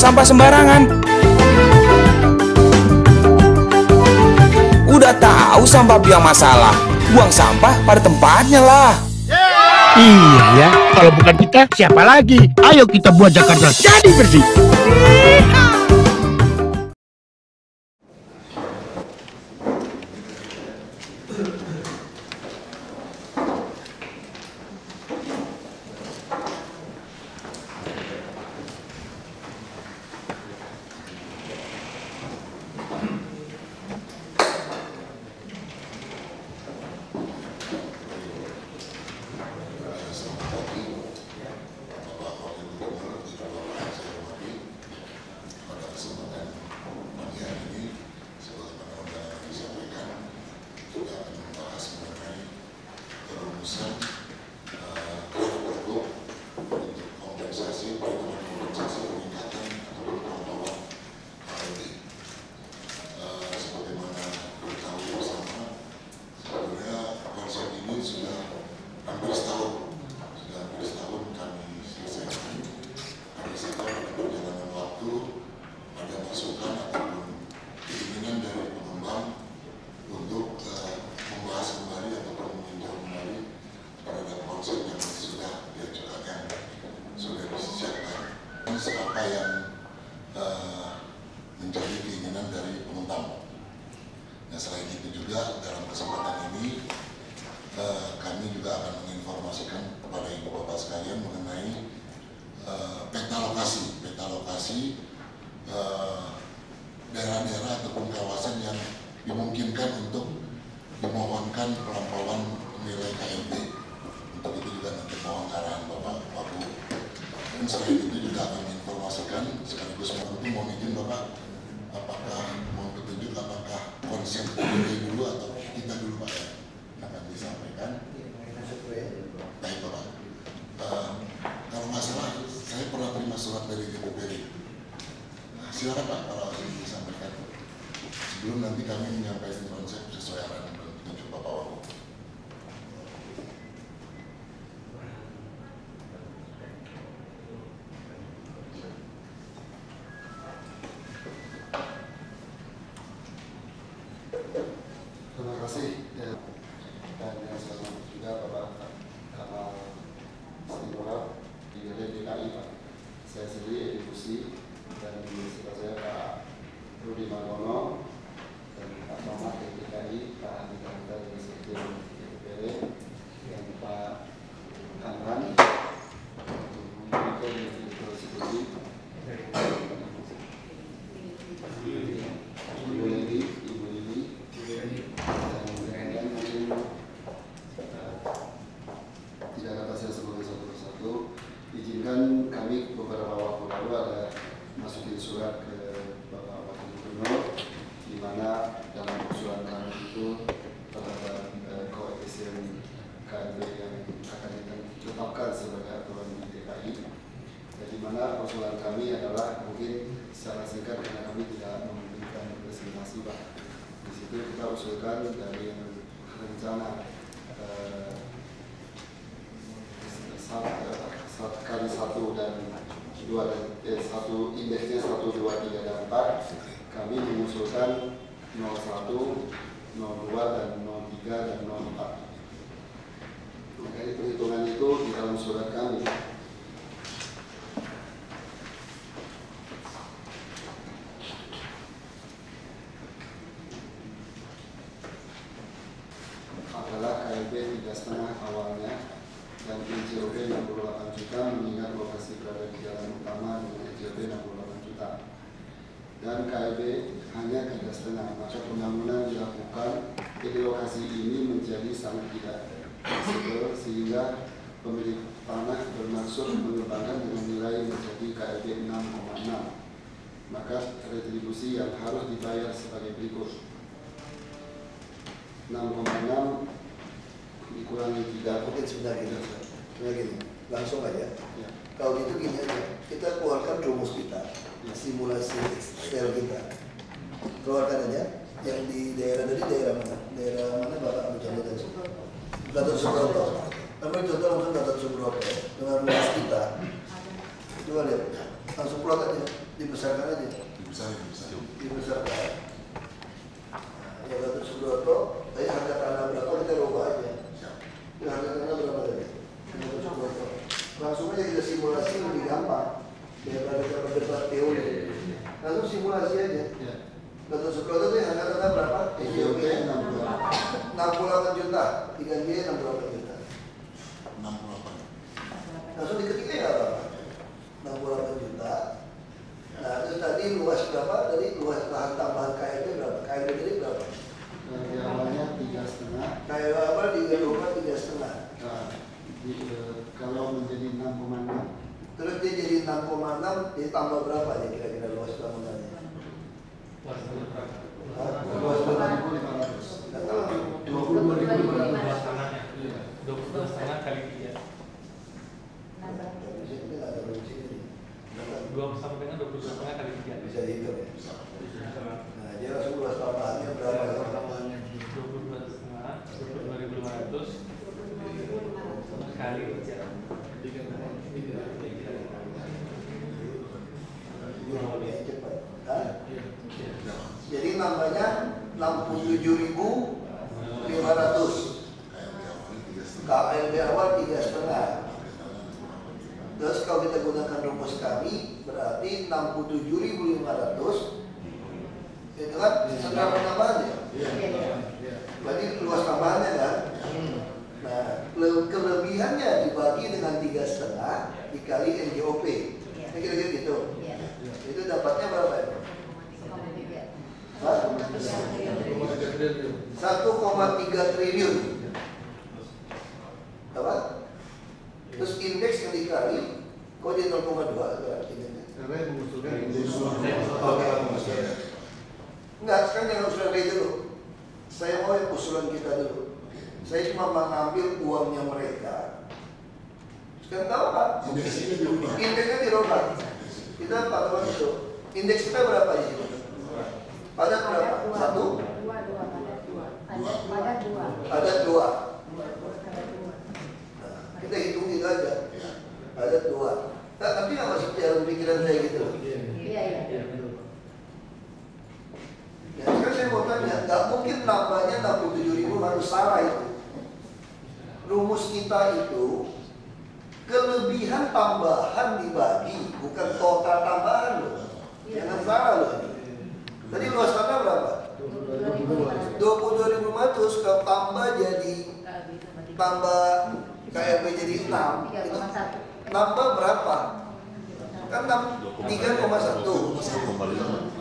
sampah sembarangan. Udah tahu sampah biang masalah, buang sampah pada tempatnya lah. Iya ya, kalau bukan kita, siapa lagi? Ayo kita buat Jakarta jadi bersih. Daerah-daerah ataupun kawasan yang dimungkinkan untuk dimohonkan pelampauan nilai KLB. Untuk itu juga nanti mohon arahan Bapak Ibu. Dan selain itu juga akan menginformasikan sekaligus itu mohon izin Bapak, apakah mohon petunjuk, apakah konsep KLB dulu atau kita dulu Pak ya, akan disampaikan. Baik Bapak. Kalau masalah, saya pernah terima surat dari DPD. Silakan Pak, kalau ingin disampaikan sebelum nanti kami menyampaikan konsep sesuai arahan dan petunjuk Bapak Wagub. Terima kasih dan yang selamat juga Bapak Kepala Sekretariat DKI Pak. Saya sendiri Deputi dan setelah saya Pak Rudi Margono dan Pak Mamat DKI, Pak Andi Kantar dari Sekjen DPR dan Pak Kanran memakai institusi Ibu Lili dan mungkin tidak kata saya sebagai satu persatu, izinkan kami beberapa waktu lalu ada masukin surat ke Bapak Wakil Gubernur di mana dalam usulan kami itu terhadap koefisien KLB yang akan ditetapkan sebagai aturan di DKI. Jadi mana usulan kami adalah mungkin secara singkat karena kami tidak memberikan presentasi Pak. Di situ kita usulkan dari rencana kali 1 dan 2 dan satu indeksnya 1, 2, 3, dan 4 kami mengusulkan 01, 02, dan 03, dan 04. Makanya perhitungan itu di dalam surat kami. Adalah KLB 3,5 awalnya dan NJOP 68 juta mengingat lokasi berada di jalan utama dengan NJOP 68 juta dan KLB hanya 3,5, maka pembangunan dilakukan di lokasi ini menjadi sangat tidak fleksibel sehingga pemilik tanah bermaksud mengembangkan dengan nilai menjadi KLB 6,6, maka retribusi yang harus dibayar sebagai berikut: 6,6 dikurangi 3. Mungkin sebentar gini, langsung aja ya. Kalau gitu gini aja, kita keluarkan rumus kita ya. Simulasi Excel kita keluarkan aja. Yang di daerah dari daerah mana Bapak ambil contoh tadi? Gatot Subroto. Ambil contoh mungkin Gatot Subroto dengan rumus kita. Coba lihat, langsung plot aja dibesarkan aja. Dibesarkan. Ya Gatot Subroto, tadi harga tanah berapa kita rubah aja. Ya, harga tanah berapa tadi? Gatot Subroto. Langsung aja kita simulasi lebih gampang daripada kita berdebat teori. Langsung simulasi aja. Gatot Subroto itu harga tanah berapa? Iya, 68 juta. 3G 68 juta. 68. Langsung diketiknya ya apa? 68 juta. Nah, itu tadi luas berapa? Dari luas lahan tambahan KLB berapa? KLB jadi berapa? Dari awalnya 3,5. KLB apa? Dirubah 3,5. Nah, kalau menjadi 6,6. Terus dia jadi 6,6, ditambah berapa ya kira-kira luas bangunannya? Luas bangunan 500. Nah, kalau 22.500. 22,5 kali 3. Tapi ini nggak ada benci ini. 2,5 kali 3. Bisa dihitung ya. Nah, dia langsung luas tambahannya berapa? Luas tambahannya 22,5, 22.500 kali 3. 3 cepat. Jadi nambahnya 67.500. KLB awal 3,5. Terus kalau kita gunakan rumus kami berarti 67.500. Itu kan setengah penambahannya. Berarti luas tambahannya kan. Nah, kelebihannya dibagi dengan 3,5 dikali NJOP. Kira-kira gitu. Itu dapatnya berapa ya? 1,3 triliun. Apa? Terus indeks yang dikali, kok jadi 0,2 itu artinya? Karena yang mengusulkan indeks. Enggak, sekarang jangan usulan itu dulu. Saya mau usulan kita dulu. Saya cuma mengambil uangnya mereka. Sekarang tahu Pak? Indeksnya dirubah. Kita pantauan itu. Indeks kita berapa di situ? Padat berapa? 1? 2. Padat 2. Nah, kita hitung itu aja. Padat 2. Nah, tapi nggak masuk dalam pikiran saya gitu. Iya. Ya, sekarang saya mau tanya, nggak mungkin nambahnya 67.000 harus salah itu. Rumus kita itu kelebihan tambahan dibagi, bukan total tambahan loh. Jangan salah loh. Tadi luas tanah berapa? 22.500 kalau tambah jadi tambah KLB jadi 6. Nambah berapa? Kan 3,1.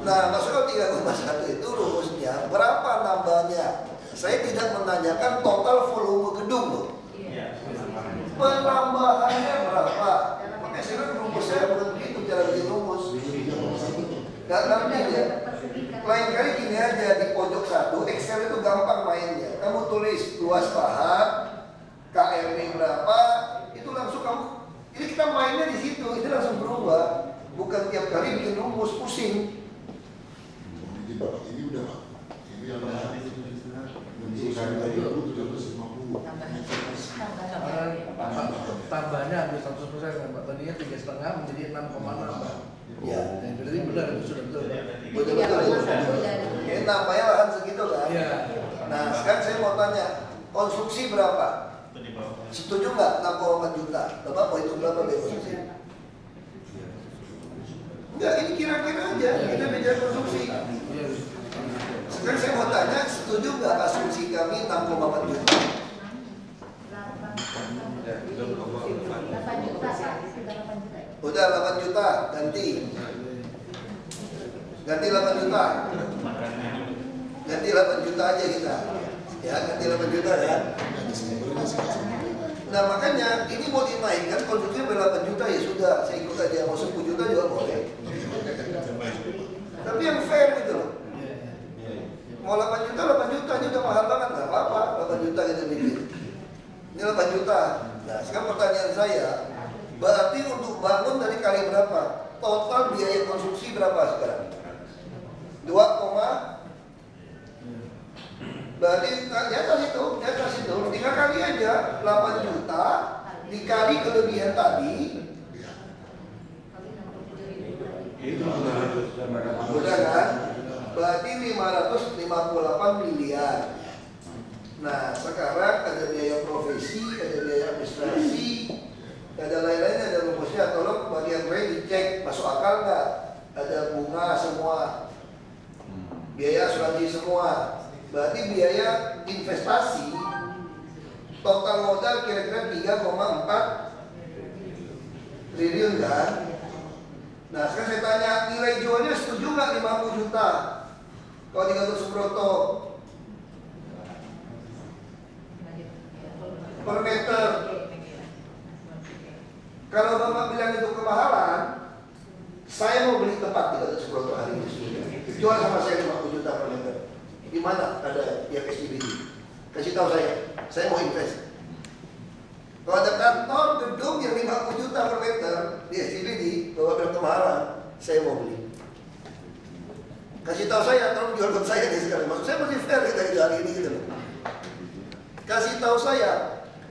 Nah, maksudnya 3,1 itu rumusnya berapa nambahnya? Saya tidak menanyakan total volume gedung loh. Penambahannya berapa? Makanya sekarang rumusnya bukan begitu cara bikin rumus. Gak ngerti aja. Lain kali gini aja, di pojok 1 Excel itu gampang mainnya. Kamu tulis luas lahan, KLB berapa, itu langsung kamu. Jadi kita mainnya di situ, itu langsung berubah. Bukan tiap kali bikin rumus pusing. Ini udah Pak. Ini yang berarti tambahnya hampir 100% kan Pak. Tadinya 3,5 menjadi 6,6. Ya, jadi benar itu sudah betul. Betul. Ini namanya lahan segitu kan. Nah, sekarang saya mau tanya, konstruksi berapa? Setuju nggak 6,4 juta? Bapak mau hitung berapa konstruksi? Enggak, ini kira-kira aja. Kita bicara konstruksi. Sekarang saya mau tanya, setuju nggak asumsi kami 6,4 juta? 8 juta. Udah 8 juta, ganti 8 juta. Ganti 8 juta aja kita. Ya, ganti 8 juta ya. Nah, makanya ini mau dinaikkan konstruksinya berapa juta ya sudah, saya ikut aja mau 10 juta juga boleh. Tapi yang fair gitu loh. Mau 8 juta aja udah mahal banget, enggak apa-apa 8 juta kita bikin. Ini 8 juta. Nah, sekarang pertanyaan saya, berarti untuk bangun dari kali berapa? Total biaya konstruksi berapa sekarang? 2, berarti di atas itu, tinggal kali aja 8 juta dikali kelebihan tadi. Itu berarti 558 miliar. Nah, sekarang ada biaya profesi, ada biaya administrasi, ada lain-lain, ada rumusnya. Tolong bagian gue dicek, masuk akal nggak? Ada bunga semua, biaya asuransi semua. Berarti biaya investasi total modal kira-kira 3,4 triliun kan? Nah sekarang saya tanya, nilai jualnya setuju nggak 50 juta? Kalau di Gatot Subroto per meter. Kalau Bapak bilang itu kemahalan, saya mau beli tempat di Gatot Subroto hari ini. Jual sama saya 50 juta per meter. Di mana ada yang SDB? Kasih tahu saya mau invest. Kalau ada kantor gedung yang 50 juta per meter di SDB, kalau ada kemahalan, saya mau beli. Kasih tahu saya, tolong jual buat saya deh sekarang. Maksud saya masih fair kita gitu hari ini gitu. Kasih tahu saya,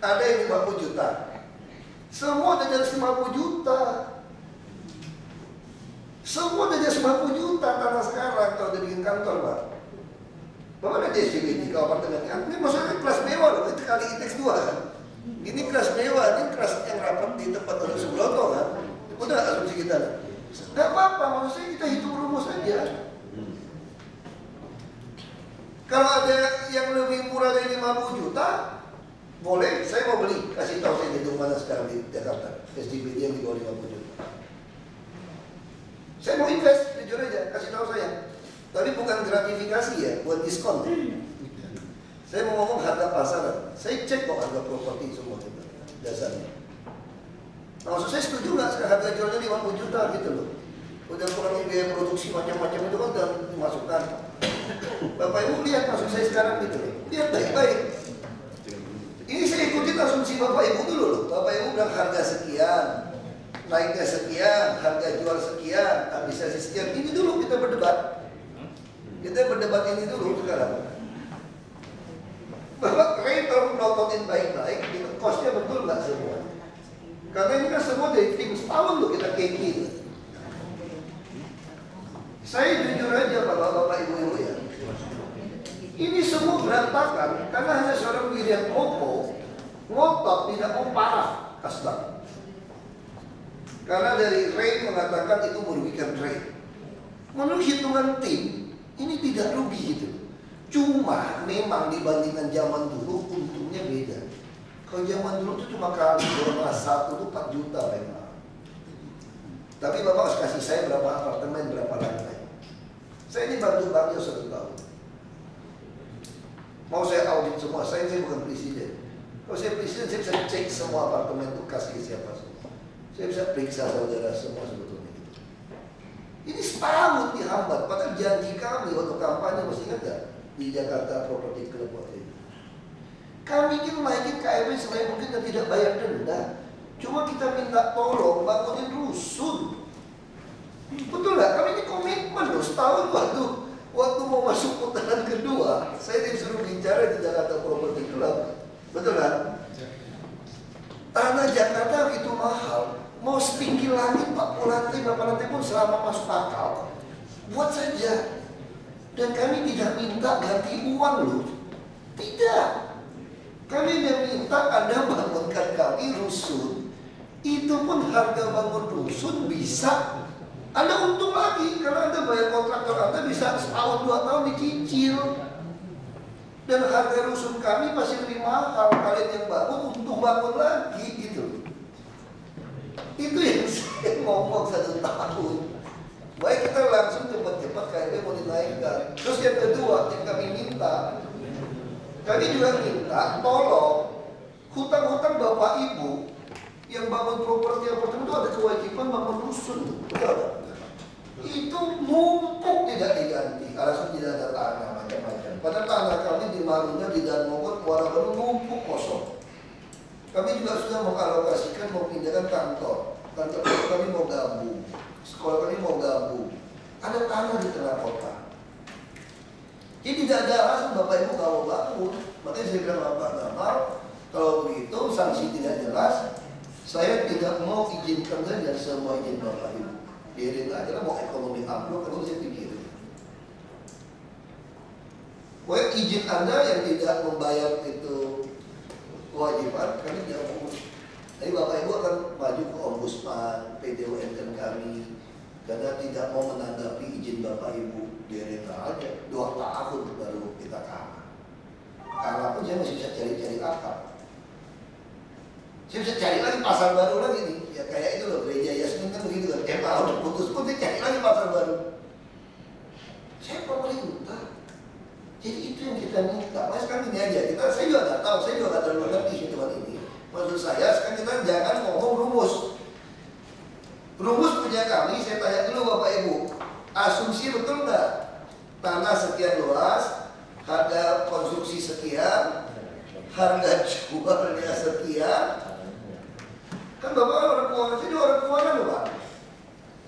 ada yang 50 juta. Semua ada 50 juta. Semua ada 50 juta tanah sekarang kalau dibikin kantor, Pak. Bagaimana di SPBD kalau apartemennya? Ini maksudnya kelas mewah loh, itu kali indeks 2 kan? Ini kelas mewah, ini kelas yang rapat di tempat orang Subroto kan? Udah asumsi kita lah. Gak apa-apa, maksudnya kita hitung rumus aja. Kalau ada yang lebih murah dari 50 juta, boleh, saya mau beli. Kasih tahu saya gedung mana sekarang di Jakarta, SPBD yang di bawah 50 juta. Saya mau invest, jujur aja, kasih tahu saya. Tapi bukan gratifikasi ya, buat diskon. Saya mau ngomong harga pasaran. Saya cek kok harga properti semua itu dasarnya. Nah, maksud saya setuju nggak harga jualnya 50 juta gitu loh. Udah kurang biaya produksi macam-macam itu kan udah dimasukkan. Bapak Ibu lihat maksud saya sekarang gitu loh. Lihat baik-baik. Ini saya ikutin asumsi Bapak Ibu dulu loh. Bapak Ibu bilang harga sekian, naiknya sekian, harga jual sekian, administrasi sekian. Ini dulu kita berdebat. Kita berdebat ini dulu sekarang. Bapak Rektor melototin baik-baik, itu kosnya betul nggak semua? Karena ini kan semua dari tim setahun loh kita keki. Saya jujur aja bapak-bapak ibu-ibu ya. Ini semua berantakan karena hanya seorang diri yang kokoh, ngotot, tidak mau parah kasbah. Karena dari Rey mengatakan itu merugikan Rey. Menurut hitungan tim, ini tidak rugi gitu. Cuma memang dibandingkan zaman dulu untungnya beda. Kalau zaman dulu tuh cuma kali kelas 1 tuh 4 juta memang. Tapi Bapak harus kasih saya berapa apartemen, berapa lantai. Saya ini bantu Bang Yos 1 tahun. Mau saya audit semua, saya bukan presiden. Kalau saya presiden saya bisa cek semua apartemen itu kasih siapa semua. Saya bisa periksa saudara semua sebetulnya. Ini setahun dihambat, padahal janji kami waktu kampanye masih ingat gak? Di Jakarta Property Club waktu itu. Kami ingin naikin KLB selain mungkin dan tidak bayar denda. Cuma kita minta tolong bangunin rusun. Betul gak? Kami ini komitmen loh, setahun waktu mau masuk putaran kedua. Saya disuruh bicara di Jakarta Property Club. Betul gak? Tanah Jakarta itu mahal. Mau sepinggi langit, 40 lantai, berapa lantai pun selama masuk akal buat saja. Dan kami tidak minta ganti uang loh. Tidak. Kami tidak minta Anda bangunkan kami rusun. Itu pun harga bangun rusun bisa Anda untung lagi. Karena Anda bayar kontraktor Anda bisa setahun 2 tahun dicicil. Dan harga rusun kami masih lebih mahal. Kalian yang bangun untung bangun lagi gitu. Itu yang saya ngomong 1 tahun. Baik kita langsung cepat-cepat KLB mau dinaikkan. Terus yang kedua yang kami minta, kami juga minta tolong hutang-hutang bapak ibu yang bangun properti apartemen itu ada kewajiban bangun rusun. Betul? Itu mumpuk tidak diganti. Alasan tidak ada tanah macam-macam. Padahal tanah kami di Marunda, di Dan Mogot, Muara Baru mumpuk kosong. Kami juga sudah mengalokasikan, memindahkan kantor kami mau gabung, sekolah kami mau gabung, ada tanah di tengah kota. Jadi tidak ada alasan bapak ibu nggak mau bangun. Makanya saya bilang bapak Gamal, kalau begitu sanksi tidak jelas, saya tidak mau izinkan saja semua izin bapak ibu. Biarin aja lah mau ekonomi upload, kalau saya pikir. Pokoknya izin Anda yang tidak membayar itu kewajiban, kami tidak urus. Tapi Bapak Ibu akan maju ke Ombudsman, PDUN dan kami, karena tidak mau menanggapi izin Bapak Ibu direta aja. 2 tahun baru kita kalah. Kalah pun saya masih bisa cari-cari akal. Saya bisa cari lagi pasar baru lagi nih. Ya kayak itu loh, gereja Yasmin kan begitu kan. Tiap tahun putus pun dia cari lagi pasar baru. Saya pemerintah. Jadi itu yang kita minta. Mas kan ini aja. Saya juga nggak tahu. Saya juga nggak terlalu ngerti hitungan ini. Maksud saya sekarang kita jangan ngomong rumus. Rumus punya kami. Saya tanya dulu Bapak Ibu. Asumsi betul nggak? Tanah sekian luas, harga konstruksi sekian, harga jualnya sekian. Kan Bapak orang keuangan, jadi orang keuangan loh Pak.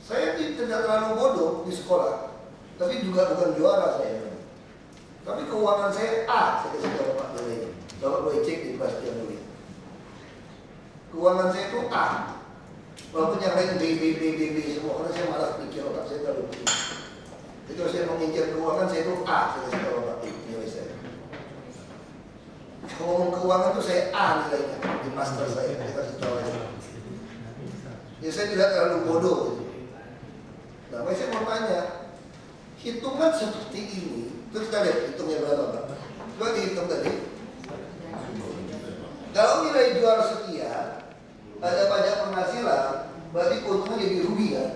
Saya tidak terlalu bodoh di sekolah, tapi juga bukan juara saya. Tapi keuangan saya A, saya kasih Bapak nilainya. Bapak boleh cek di kepastian dulu. Keuangan saya itu A. Walaupun yang lain B semua, karena saya malas pikir otak saya terlalu pikir. Jadi kalau saya mengincar keuangan saya itu A, saya kasih Bapak nilai saya. Ngomong keuangan itu saya A nilainya di master saya, kita kasih tahu aja. Ya saya tidak terlalu bodoh. Nah, makanya saya mau tanya, hitungan seperti ini. Terus kita lihat hitungnya berapa Pak? Coba dihitung tadi. Kalau nilai jual sekian ada pajak penghasilan, berarti keuntungan jadi rugi kan?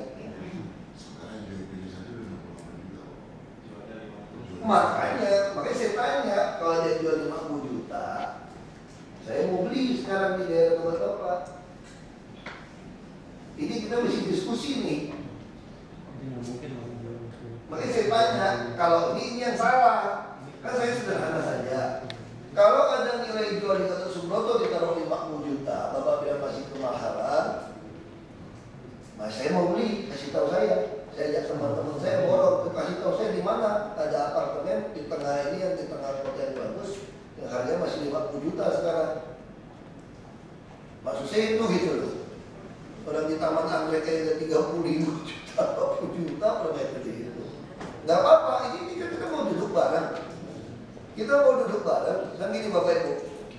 Makanya saya tanya, kalau dia jual 50 juta, saya mau beli sekarang di daerah Bapak. Ini kita mesti diskusi nih. Makanya saya tanya, kalau ini yang salah, kan saya sederhana saja. Kalau ada nilai jual di Gatot Subroto ditaruh 50 juta, Bapak bilang masih kemahalan, nah saya mau beli, kasih tahu saya ajak teman-teman saya, borong, kasih tahu saya di mana ada apartemen di tengah ini yang di tengah kota yang bagus, yang harganya masih 50 juta sekarang. Maksud saya itu gitu loh. Orang di Taman Anggrek ada 35 juta, 40 juta per meter gitu. Nggak apa-apa, ini kita mau duduk bareng. Kita mau duduk bareng, dan gini Bapak Ibu,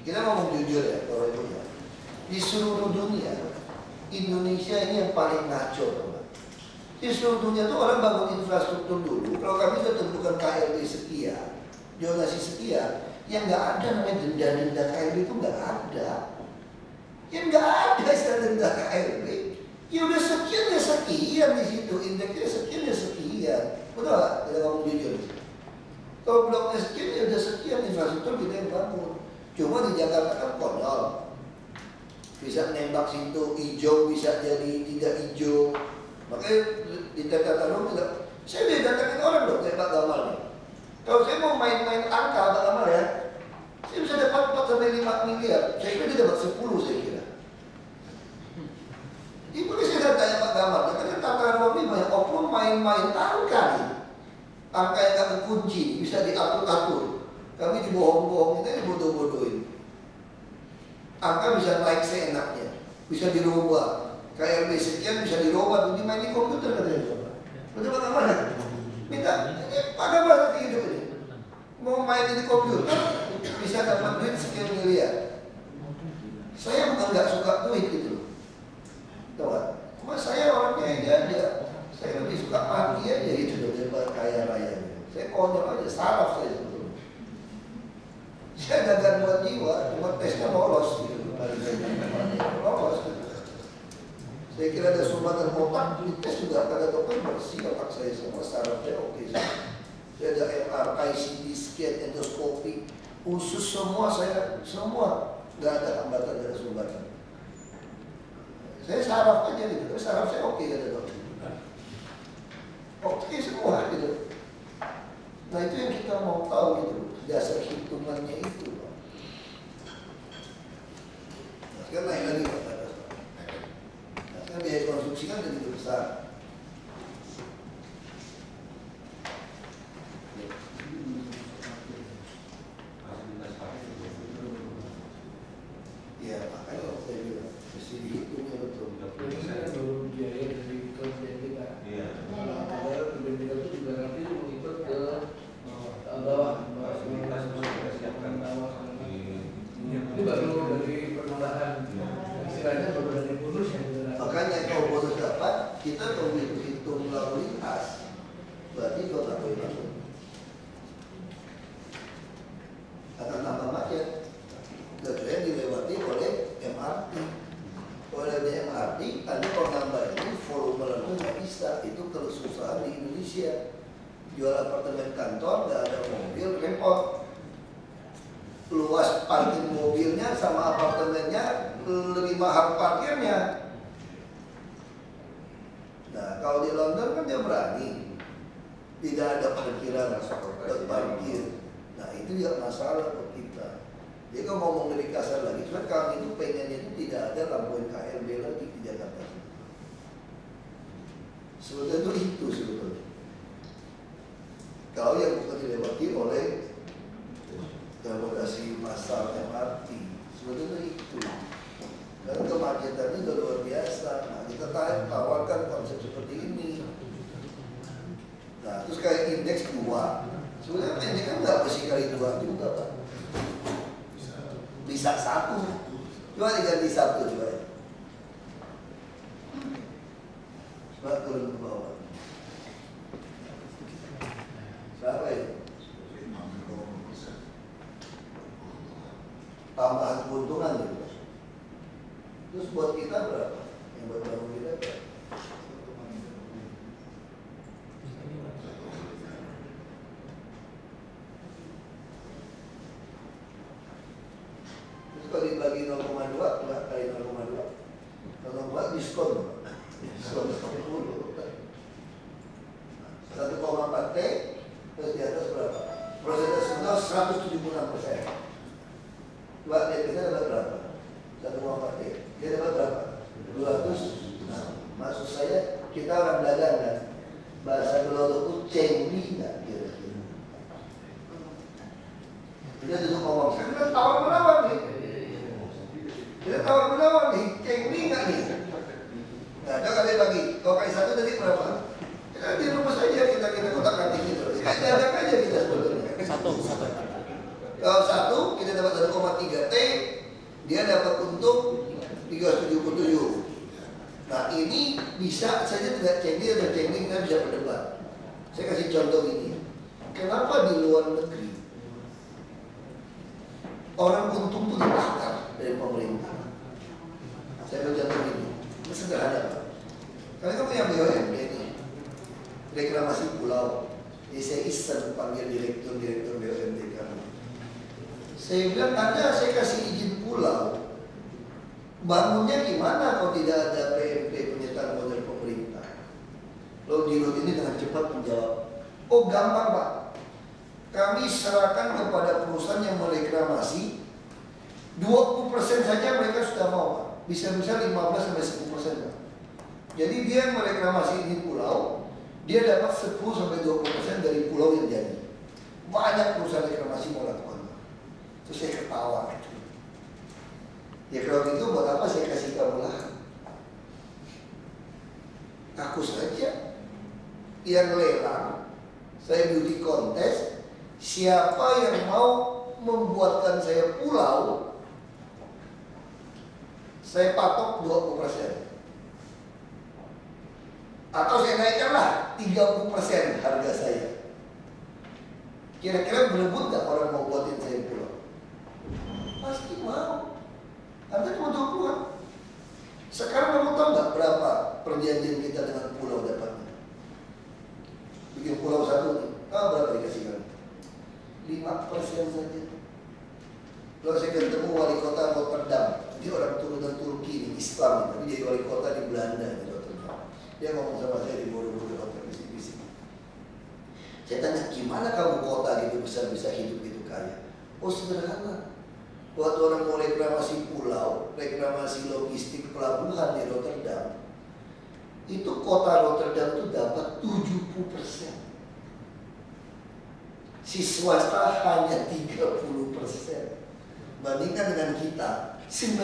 kita mau jujur ya Bapak Ibu ya. Di seluruh dunia, Indonesia ini yang paling ngaco. Di seluruh dunia tuh orang bangun infrastruktur dulu. Kalau kami sudah tentukan KLB sekian, donasi sekian, yang nggak ada namanya denda-denda KLB itu nggak ada. Yang nggak ada istilah denda KLB, ya udah sekian ya sekian di situ, indeksnya sekian ya sekian. Betul lah, kita ngomong jujur. Kalau bloknya sekian, ya udah sekian infrastruktur kita yang bangun. Cuma di Jakarta kan kondol, bisa nembak situ, hijau bisa jadi tidak hijau. Makanya di Jakarta dulu tidak. Saya udah datangin orang dong, kayak Pak Gamal. Kalau saya mau main-main angka Pak Gamal ya, saya bisa dapat 4 sampai 5 miliar. Saya kira dia dapat 10 saya kira. Ibu saya tanya Pak Gamal, katanya tata ruang ini banyak oknum main-main angka nih. Angka yang kami kunci, bisa diatur-atur. Kami dibohong-bohongin, kita dibodoh-bodohin. Angka bisa naik seenaknya, bisa dirubah. KLB sekian bisa dirubah, ini main di komputer katanya. Betul Pak Gamal? Minta, Pak Gamal nanti hidup ini. Mau main di komputer, bisa dapat duit sekian miliar. Saya bukan nggak suka duit gitu loh. Tuh, cuma saya orangnya ini aja, saya lebih suka mati aja itu daripada kaya raya. Saya konyol aja, saraf saya sebetulnya. Saya ada gangguan jiwa, cuma tesnya lolos gitu. Lolos gitu. Saya kira ada sumbatan otak, dites juga kata dokter bersih otak saya semua, saraf saya oke semua. Saya ada MRI, CT scan, endoskopi, usus semua saya semua nggak ada hambatan dari sumbatan. Saya saraf aja gitu, tapi saraf saya oke kata dokter. Oke semua gitu. Nah itu yang kita mau tahu gitu, dasar hitungannya itu. Nah sekarang naik lagi Pak. Nah sekarang biaya konsumsi kan jadi lebih besar. Ya makanya kalau saya bilang mesti dihitungnya betul. Jadi saya baru biaya dari KLB Pak. Iya. Padahal KLB itu juga nanti mengikut ke bawah. itu yang masalah buat kita. Dia kan ngomong lebih kasar lagi, cuman kami itu pengennya itu tidak ada lampuan KLB lagi di Jakarta. Sebetulnya itu sebetulnya. Kalau yang bukan dilewati oleh transportasi massal MRT, sebetulnya itu. Dan kemacetannya sudah luar biasa. Nah, kita tawarkan konsep seperti ini. Nah, terus kayak indeks 2. Sebenarnya pendek kan nggak mesti kali 2 juga, Pak. Bisa 1. Coba diganti 1 coba ya. Coba turun ke bawah. Berapa ya? Tambahan keuntungan gitu. Terus buat kita berapa? Yang buat bangun kita berapa? Bagi 0,2 kali 0,2 diskon 1,4T terus di atas berapa? Proses total 176%. Dua DP-nya dapat berapa? 1,4T dia dapat berapa? 200. Nah, maksud saya kita akan dagang kan? Bahasa gelodok itu cengli nggak kira-kira? Dia duduk ngomong saya bilang tawar-menawar nih. Dia tawar-menawar nih, cengli nggak nih? Nah, ada kali lagi, kalau kali 1 tadi berapa? Ya, di rumus aja kita kotak-katik gitu. Kayak dadak aja kita sebetulnya. Kalau 1 kita dapat 1,3 T, dia dapat untung 377. Nah, ini bisa saja tidak cengli atau cengli, kita bisa berdebat. Saya kasih contoh ini. Kenapa di luar negeri orang untung itu dibakar dari pemerintah? Saya bercontoh ini, ini sederhana Pak. Kalian kan punya BUMD nih, reklamasi pulau. Jadi saya iseng panggil direktur BUMD kami. Saya bilang, Anda saya kasih izin pulau, bangunnya gimana kalau tidak ada PMP penyertaan modal pemerintah? Lalu Dirut ini dengan cepat menjawab, oh gampang Pak, kami serahkan kepada perusahaan yang mereklamasi 20% saja mereka sudah mau Pak. Bisa-bisa 15-10%, Pak. Jadi dia yang mereklamasi ini pulau, dia dapat 10-20% dari pulau yang jadi. Banyak perusahaan reklamasi mau lakukan. Terus saya ketawa. Ya kalau gitu buat apa saya kasih kamu lahan? Aku saja yang lelang, saya beauty contest. Siapa yang mau membuatkan saya pulau, saya patok 20%. Atau saya naikkanlah 30% harga saya. Kira-kira berebut gak orang mau buatin saya pulau? Pasti mau. Anda cuma jual pulau. Sekarang kamu tahu gak berapa perjanjian kita dengan pulau dapatnya? Bikin pulau 1 nih, tahu berapa dikasih kan? 5% saja. Lalu saya ketemu wali kota Rotterdam. Dia orang turunan Turki, Islam. Tapi jadi wali kota di Belanda, di Rotterdam. Dia ngomong sama saya di buru-buru hotel bisik-bisik. Saya tanya, gimana kamu kota gitu besar bisa hidup gitu kaya? Oh sederhana. Buat orang mau reklamasi pulau, reklamasi logistik pelabuhan di Rotterdam, itu kota Rotterdam itu dapat 70%. Si swasta hanya 30%. Bandingkan dengan kita 95,5,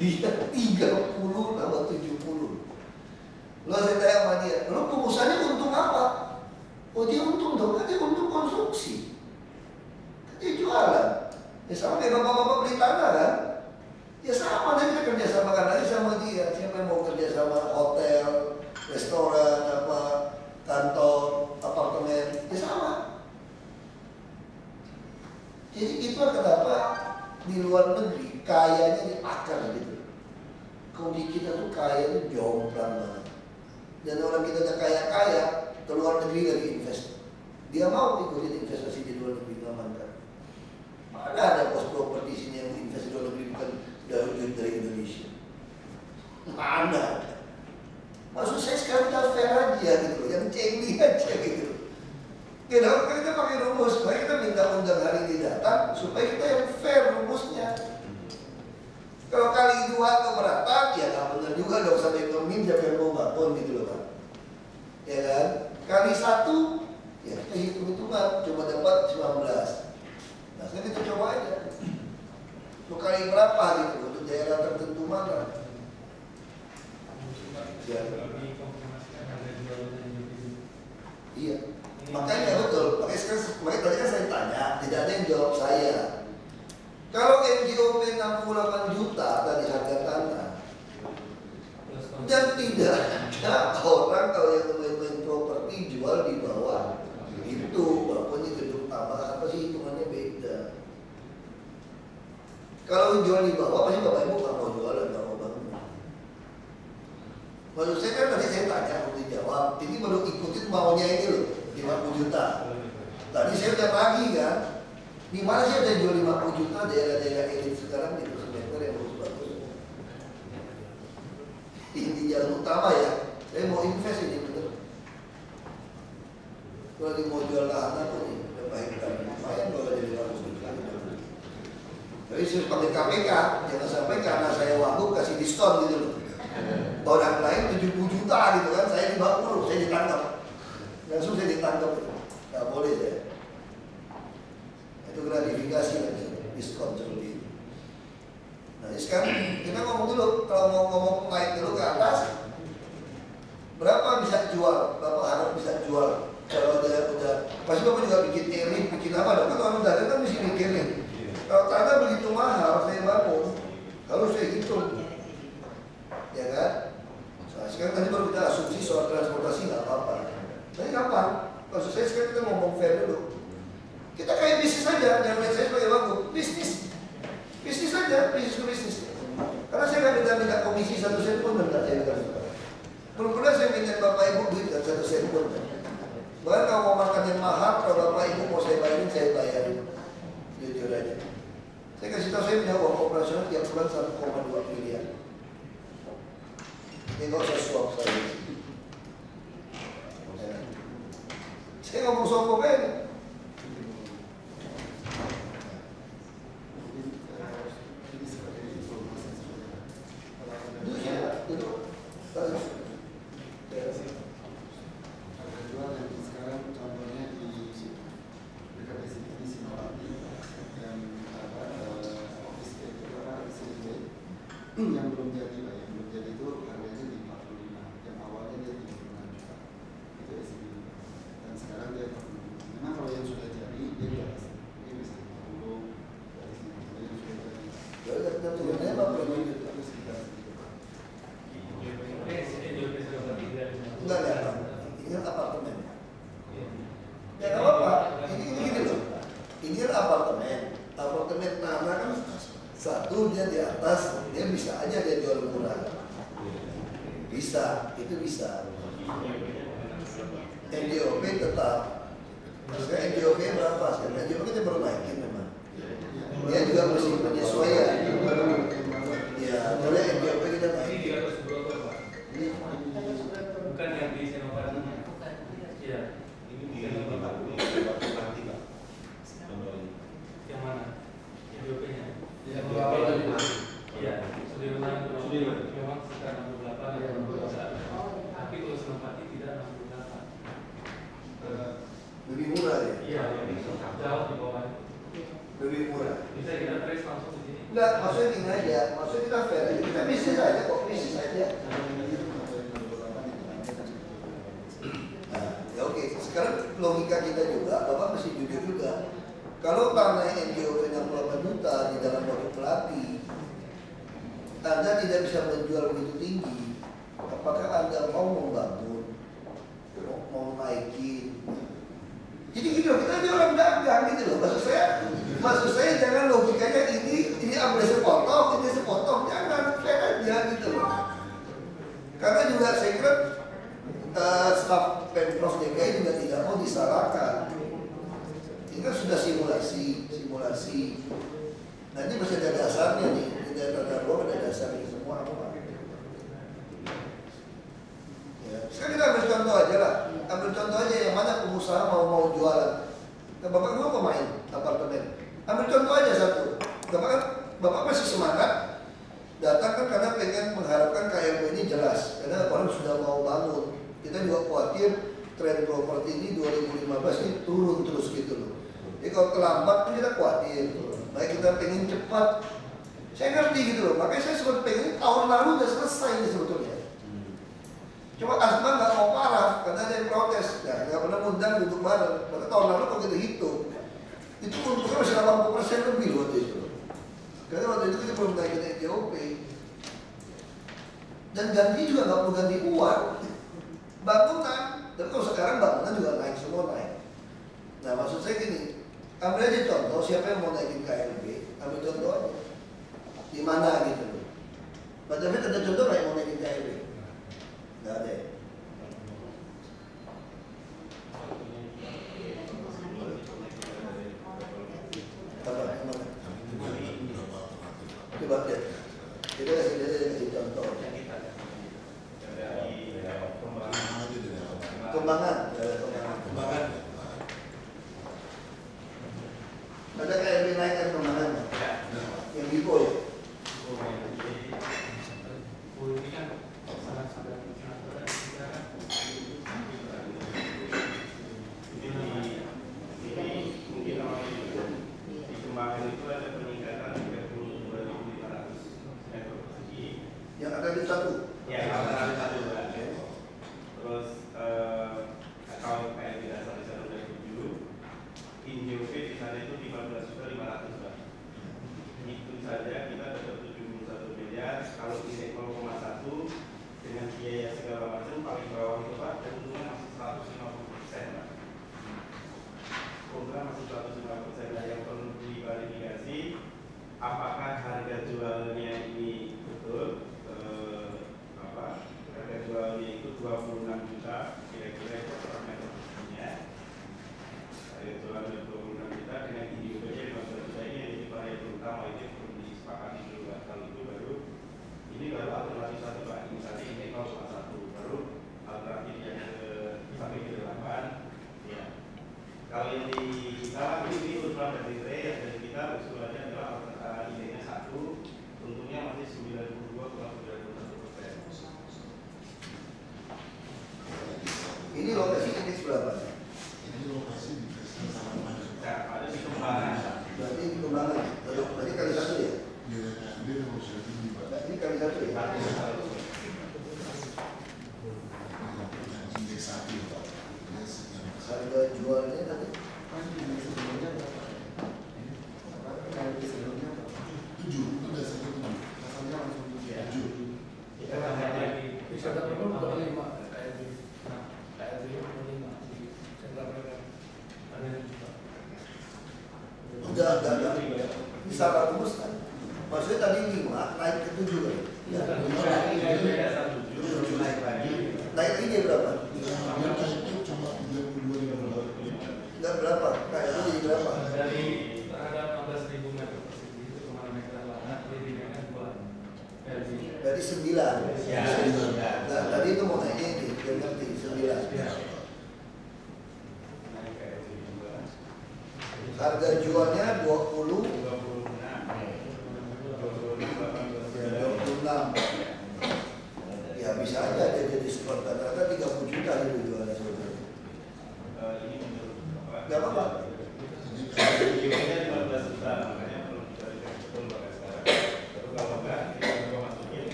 dia 30 tambah 70. Lo saya tanya sama dia, lo pengusahanya untung apa? Oh dia untung dong, kan dia untung konstruksi, kan dia jualan. Ya sama kayak bapak-bapak beli tanah kan? Ya sama, nanti kita kerjasamakan aja sama dia. Siapa yang mau kerjasama hotel, restoran, apa, kantor, apartemen, ya sama. Jadi itu kenapa di luar negeri kayanya dipakar gitu. Kalau di kita tuh kayanya jomplang banget. Dan orang kita udah kaya-kaya, ke luar negeri lagi invest. Dia mau ikutin investasi di luar negeri, amankan. Mana ada pos properti sini yang investasi di luar negeri bukan dari Indonesia? Mana? Maksud saya sekarang kita fair aja gitu, yang cengli aja gitu. Kenapa kita pakai pakai rumus, makanya kita minta undang hari ini datang supaya kita yang fair rumusnya. Kalau kali dua keberatan, ya nggak benar juga dong sampai meminjam yang mau bangun gitu loh kan, ya kan? Kali satu, ya kita hitung-hitungan, coba dapat 19. Nah sekarang kita coba aja, mau kali berapa gitu untuk daerah tertentu mana? Ya. Iya, makanya betul. Makanya sekarang tadi kan saya tanya, tidak ada yang jawab saya. Kalau NJOP 68 juta tadi harga tanah, dan tidak ada orang kalau yang main-main properti jual di bawah itu, walaupun gedung tambah apa sih hitungannya beda. Kalau jual di bawah pasti bapak ibu nggak mau jualan, nggak mau bangun. Maksud saya kan tadi saya tanya untuk dijawab, ini baru ikutin maunya ini loh 50 juta. Tadi saya udah pagi kan, di mana sih ada jual 50 juta daerah-daerah elit sekarang di prospektor yang bagus-bagus. Ini jalan utama ya, saya mau invest ini bener. Kalau dia mau jual lahan apa nih, berapa hektar? Lumayan kalau ada 500 juta. Tapi saya pakai KPK, jangan sampai karena saya wabuk kasih diskon gitu loh. Orang lain 70 juta gitu kan, saya 50, saya ditangkap. Langsung saya ditangkap, nggak boleh saya. Itu gratifikasi lagi, diskon seperti itu. Nah sekarang kita ngomong dulu, kalau mau ngomong naik dulu ke atas, berapa bisa jual, bapak harap bisa jual. Kalau udah, pasti bapak juga bikin elit, bikin apa dong, kalau udah ada kan mesti mikirin. Kalau tanah begitu mahal, saya bangun, harus saya hitung. Ya kan? Nah, sekarang tadi baru kita asumsi soal transportasi nggak apa-apa. Tapi kapan? Maksud saya sekarang kita ngomong fair dulu. Kita kayak bisnis saja, jangan lihat saya sebagai waktu. Bisnis saja, bisnis ke bisnis. Karena saya nggak minta komisi 1 sen pun nggak saya minta. Belum pernah saya minta bapak ibu duit dan 1 sen pun. Bahkan kalau mau makan yang mahal, kalau bapak ibu mau saya bayarin, jujur aja. Saya kasih tahu saya punya uang operasional tiap bulan 1,2 miliar. Ini nggak usah suap saya. Saya ngomong sombong aja. Sekarang kita ambil contoh aja yang mana pengusaha mau jualan. Nah, Bapak dua pemain apartemen. Ambil contoh aja satu. Bapak masih semangat datang kan karena pengen mengharapkan KLB ini jelas. Karena orang sudah mau bangun. Kita juga khawatir tren properti ini 2015 ini turun terus gitu loh. Jadi kalau terlambat pun kita khawatir. Baik kita pengen cepat. Saya ngerti gitu loh. Makanya saya sempat pengen tahun lalu udah selesai ini sebetulnya. Cuma Asma nggak mau marah karena ada yang protes. Nah, nggak pernah undang duduk bareng. Maka tahun lalu kalau kita hitung, itu untungnya masih 80% lebih loh waktu itu. Karena waktu itu kita belum naikin NJOP. Dan ganti juga nggak perlu ganti uang. Bangunan, tapi kalau sekarang bangunan juga naik, semua naik. Nah, maksud saya gini, ambil aja contoh siapa yang mau naikin KLB, ambil contoh aja. Di mana gitu loh. Pak David ada contoh nggak yang mau naikin KLB? Nggak ada. Coba lihat. Kita kasih contoh. Kembangan. Kembangan. Ada KLB naik kan Kembangan? Yang Bipo ya?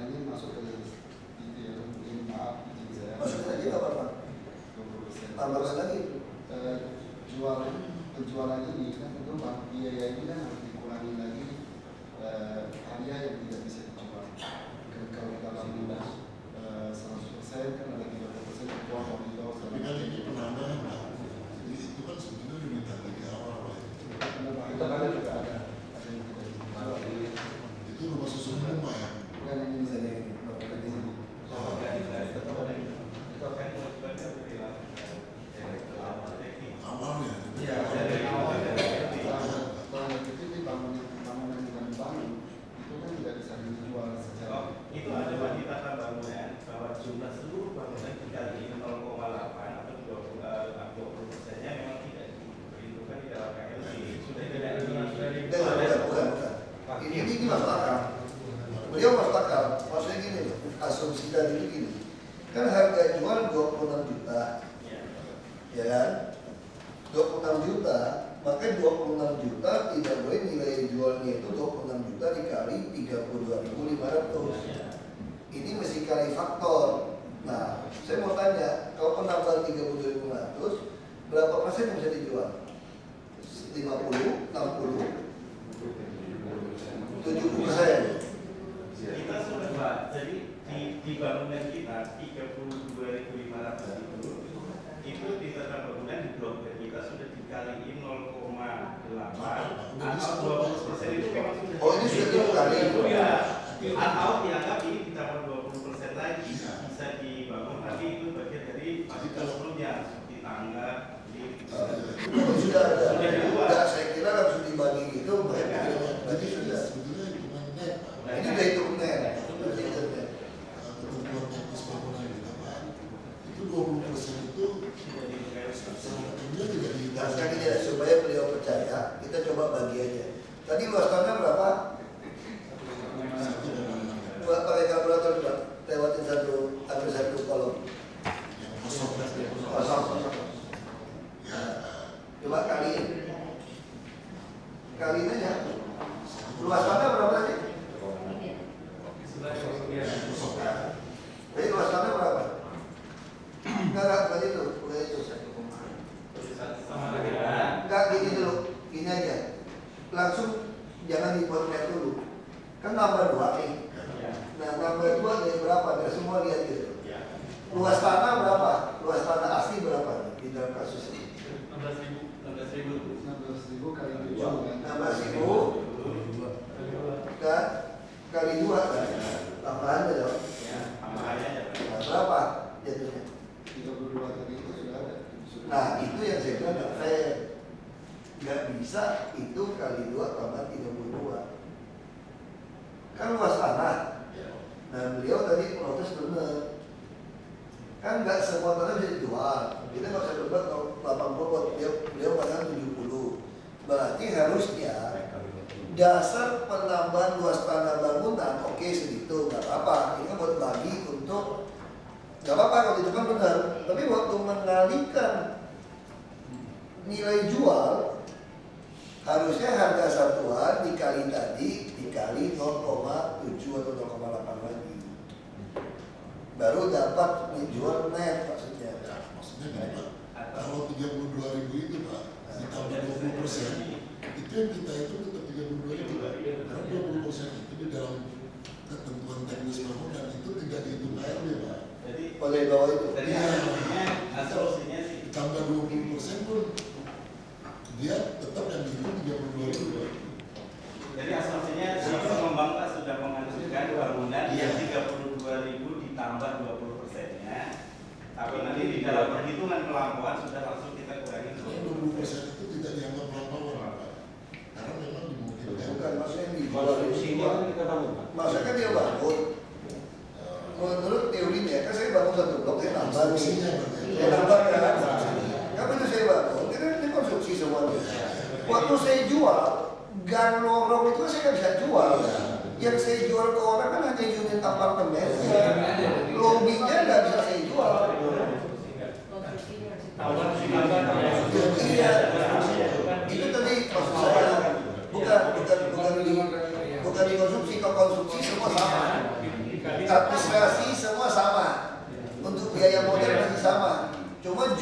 Ini masuk ke ini ya, maaf tambahan lagi penjualannya ini kan tentu biaya ini kan harus dikurangi lagi karya yang tidak bisa dijual. Kalau kita lakukan 100% kan ada 30% yang keluar dari bawah. Tapi kan ini penambahan itu kan sebetulnya diminta dari awal. Kita ada juga ada yang tidak dijual. Itu rumah susun rumah ya. Bukan yang ini saja.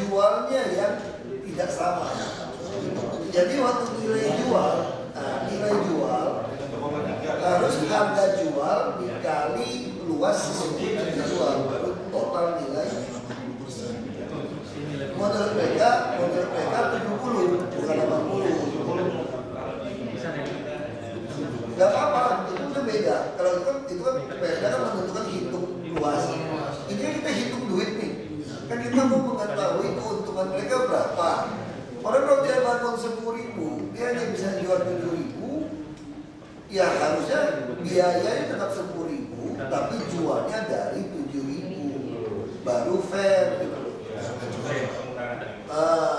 Jual jualnya yang tidak sama. Jadi waktu nilai jual harus harga jual dikali luas sesungguhnya dijual total nilai. Model PK 70 bukan 80. Gak apa-apa, itu udah beda. Kalau itu kan PK kan menentukan hitung luas. Ini kita hitung duit nih. Kan kita mau mengetahui keuntungan mereka berapa. Orang kalau dia bangun 10.000, dia hanya bisa jual 7.000. Ya harusnya biayanya tetap 10.000, tapi jualnya dari 7.000 baru fair. Gitu.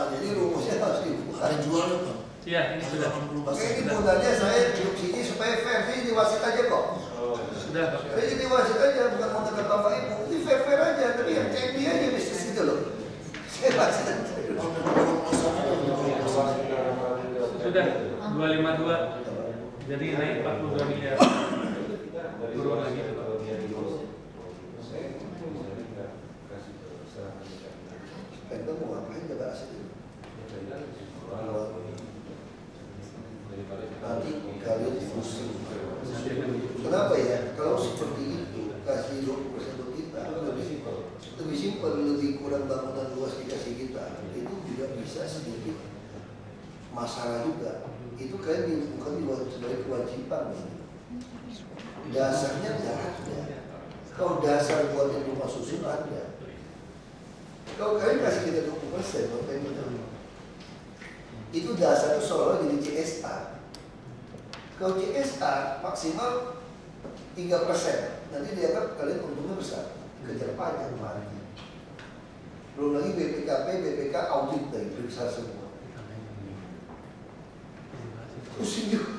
Jadi rumusnya harus dibuka. Ada jual itu. Iya, ini sudah. Oke, ini modalnya saya duduk sini supaya fair. Saya jadi wasit aja kok. Sudah. Saya jadi wasit aja, bukan mau kata bapak ibu. Ini fair aja, tapi yang cek dia aja bisnis gitu loh. Saya wasit aja. Sudah 252. Jadi naik 42 miliar. Turun lagi. Kita mau ngapain coba asli? Nanti kalian diusir. Kenapa ya? Kalau seperti itu kasih 20% kita lebih simpel, lebih kurang bangunan luas dikasih kita itu juga bisa sedikit masalah juga. Itu kalian bukan sebagai kewajiban. Dasarnya nggak ada. Kalau dasar buat yang rumah susun ada. Kalau kalian kasih kita 20%, apa yang kita lakukan? Itu dasar itu seolah jadi CSR. Kalau CSR maksimal 3%, nanti dianggap kalian untungnya besar. Kejar pajak mati. Belum lagi BPK audit lagi periksa semua. Pusing juga.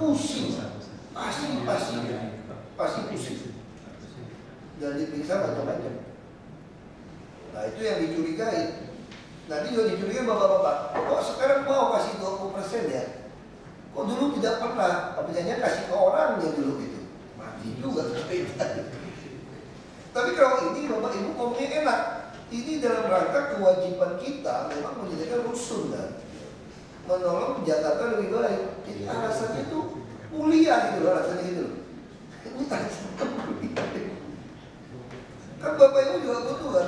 Pusing, pasti pusing. Dan diperiksa macam-macam. Nah itu yang dicurigai. Nanti juga dicurigai bapak-bapak. Kok sekarang mau kasih 20% ya? Kok dulu tidak pernah? Tapi hanya kasih ke orang yang dulu itu. Mati juga terpikir. Tapi kalau ini bapak ibu ngomongnya enak. Ini dalam rangka kewajiban kita memang menjadikan rusun kan. Menolong Jakarta lebih baik. Jadi alasannya itu mulia gitu loh, alasannya gitu loh. Ini kan bapak ibu juga butuh kan.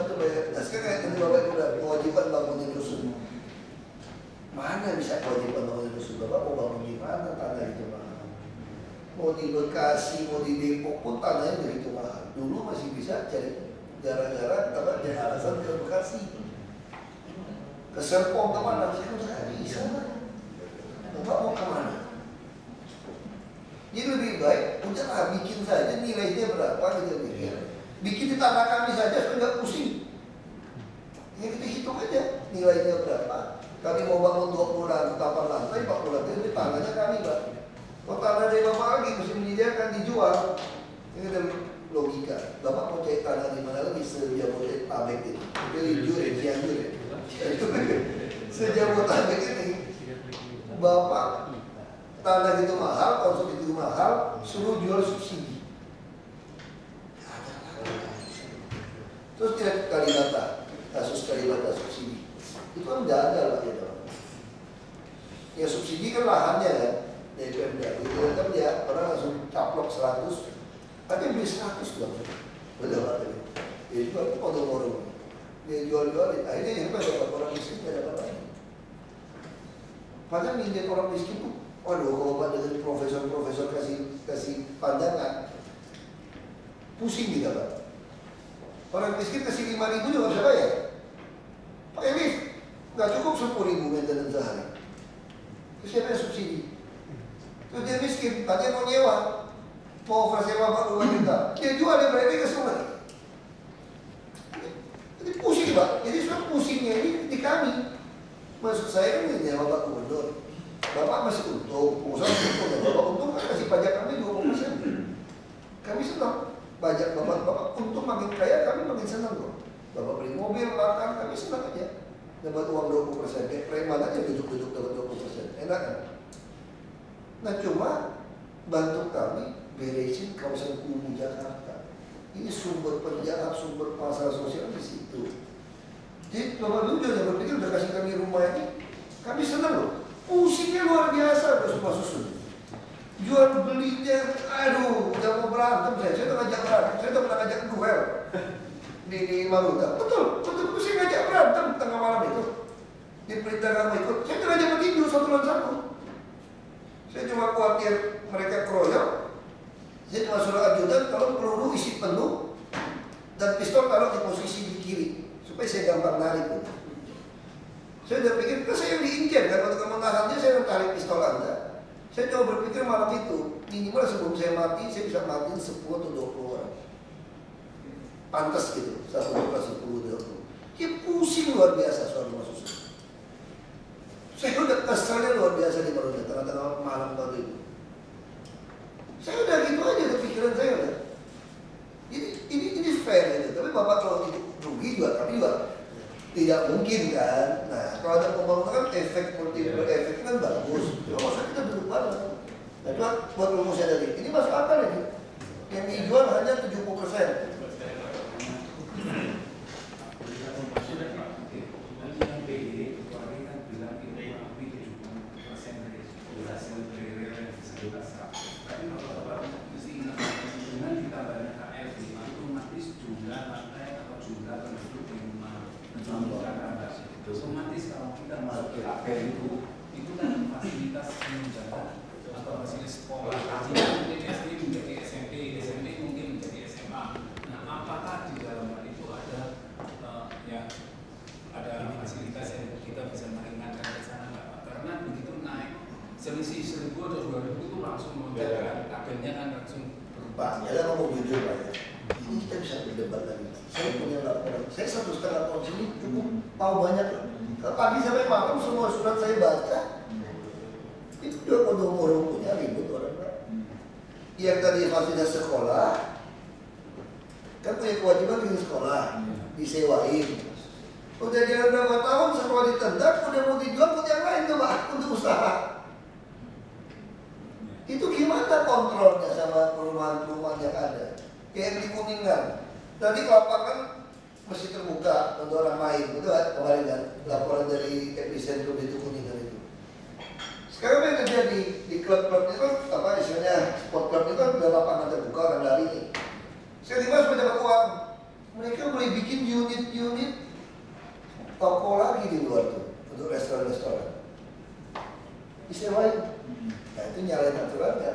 Nah sekarang nanti bapak ibu udah kewajiban bangunin rusun. Mana bisa kewajiban bangunin rusun? Bapak mau bangun di mana tanah itu mahal. Mau di Bekasi, mau di Depok pun tanahnya begitu mahal. Dulu masih bisa cari gara-gara karena ada alasan ke Bekasi. Ke Serpong kemana? Saya nggak bisa. Bapak mau kemana? Jadi lebih baik udahlah bikin saja nilainya berapa kita pikir. Bikin di tanah kami saja supaya nggak pusing. Ya kita hitung aja nilainya berapa. Kami mau bangun 28 lantai, 40 lantai itu tanahnya kami pak. Kalau tanah dari bapak lagi mesti menyediakan dijual. Ini dari logika. Bapak mau cari tanah di mana lagi sejauh mau cari tabek itu. Jadi sejauh tadi ini bapak tanah itu mahal, konsumsi itu mahal, suruh jual subsidi. Terus tidak Kalibata, kasus Kalibata subsidi itu kan tidak ada lah ya. Ya subsidi kan lahannya kan dari Pemda. Itu kan dia orang langsung caplok 100, tapi beli 100 doang. Betul lah tadi. Itu kan potong-potong. Dia jual-jualin, akhirnya yang dapat orang miskin tidak dapat lagi. Padahal nginjek orang miskin tuh, waduh kalau pada dari profesor-profesor kasih pandangan, pusing kita pak. Orang miskin kasih 5.000 juga nggak bisa bayar. Pak Elif, nggak cukup 10.000 maintenance sehari. Terus siapa yang subsidi? Terus dia miskin, tadinya mau nyewa, mau oversewa pak Rp2.000.000, dia jual yang berarti ke sungai. Jadi pusing pak, jadi sebenarnya pusingnya ini di kami. Maksud saya kan ya bapak gubernur, bapak masih untung, pengusaha untung ya bapak untung kan kasih pajak kami 20%. Kami senang, pajak bapak untung makin kaya kami makin senang kok. Bapak beli mobil, makan kami senang aja. Dapat uang 20%, kayak preman aja duduk-duduk dapat 20%, enak kan? Nah cuma bantu kami beresin kawasan Kubu Jakarta. Ini sumber pekerjaan, sumber masalah sosial di situ. Jadi Bapak dulu jangan berpikir udah kasih kami rumah ini, kami senang loh. Pusingnya luar biasa udah semua susun. Jual belinya, aduh, udah mau berantem saya udah ngajak berantem, saya udah pernah ngajak duel di Maluta. Betul, saya ngajak berantem tengah malam itu. Di perintah kamu ikut, saya udah ngajak tidur satu lawan satu. Saya cuma khawatir mereka keroyok. Saya cuma suruh ajudan kalau peluru isi penuh dan pistol kalau di posisi di kiri supaya saya gampang narik. Saya udah pikir, kan saya yang diincar kan, untuk menahannya saya yang tarik pistol Anda. Saya coba berpikir malam itu minimal sebelum saya mati saya bisa matiin 10 atau 20 orang. Pantas gitu, 10 atau 20. Dia pusing luar biasa soal rumah susun. Saya udah kesalnya luar biasa di Maluta tengah-tengah malam baru itu. Saya udah gitu aja ada pikiran saya udah. Ini fair gitu. Tapi Bapak kalau rugi juga kami juga tidak mungkin kan. Nah kalau ada pembangunan kan efek multiplier efek kan bagus. Cuma maksudnya kita duduk banget. Nah cuma buat rumusnya tadi ini masuk akal ya. Yang dijual hanya 70%. Otomatis kalau kita masuk ke KLB itu kan fasilitas penunjang atau fasilitas sekolah, fasilitas mungkin SD menjadi SMP, SMP mungkin menjadi SMA. Nah, apakah di dalam hal itu ada fasilitas yang kita bisa meringankan ke sana? Karena begitu naik selisih 1.000 atau 2.000 itu langsung menjadi tabelnya kan langsung berubah. Ya, kalau mau jujur lah ya. Ini kita bisa berdebat lagi. Saya punya laporan. Saya 1,5 tahun sini cukup tahu banyak. Kalau pagi sampai malam semua surat saya baca. Itu dua orang punya ribut orang kan. Yang tadi fasilitas sekolah kan punya kewajiban di sekolah disewain. Udah jalan berapa tahun sekolah ditendang, udah mau dijual buat yang lain tuh Pak untuk usaha. Itu gimana kontrolnya sama perumahan-perumahan yang ada? Kayak di Kuningan, nanti lapangan masih terbuka untuk orang main, itu kemarin kan laporan dari epicentrum itu Kuningan itu. Sekarang yang terjadi di klub-klub itu kan, apa istilahnya sport club itu kan udah lapangan terbuka orang lari nih. Saya tiba sudah dapat uang, mereka boleh bikin unit-unit toko lagi di luar tuh untuk restoran-restoran. Istilah, nah itu nyalain aturan ya.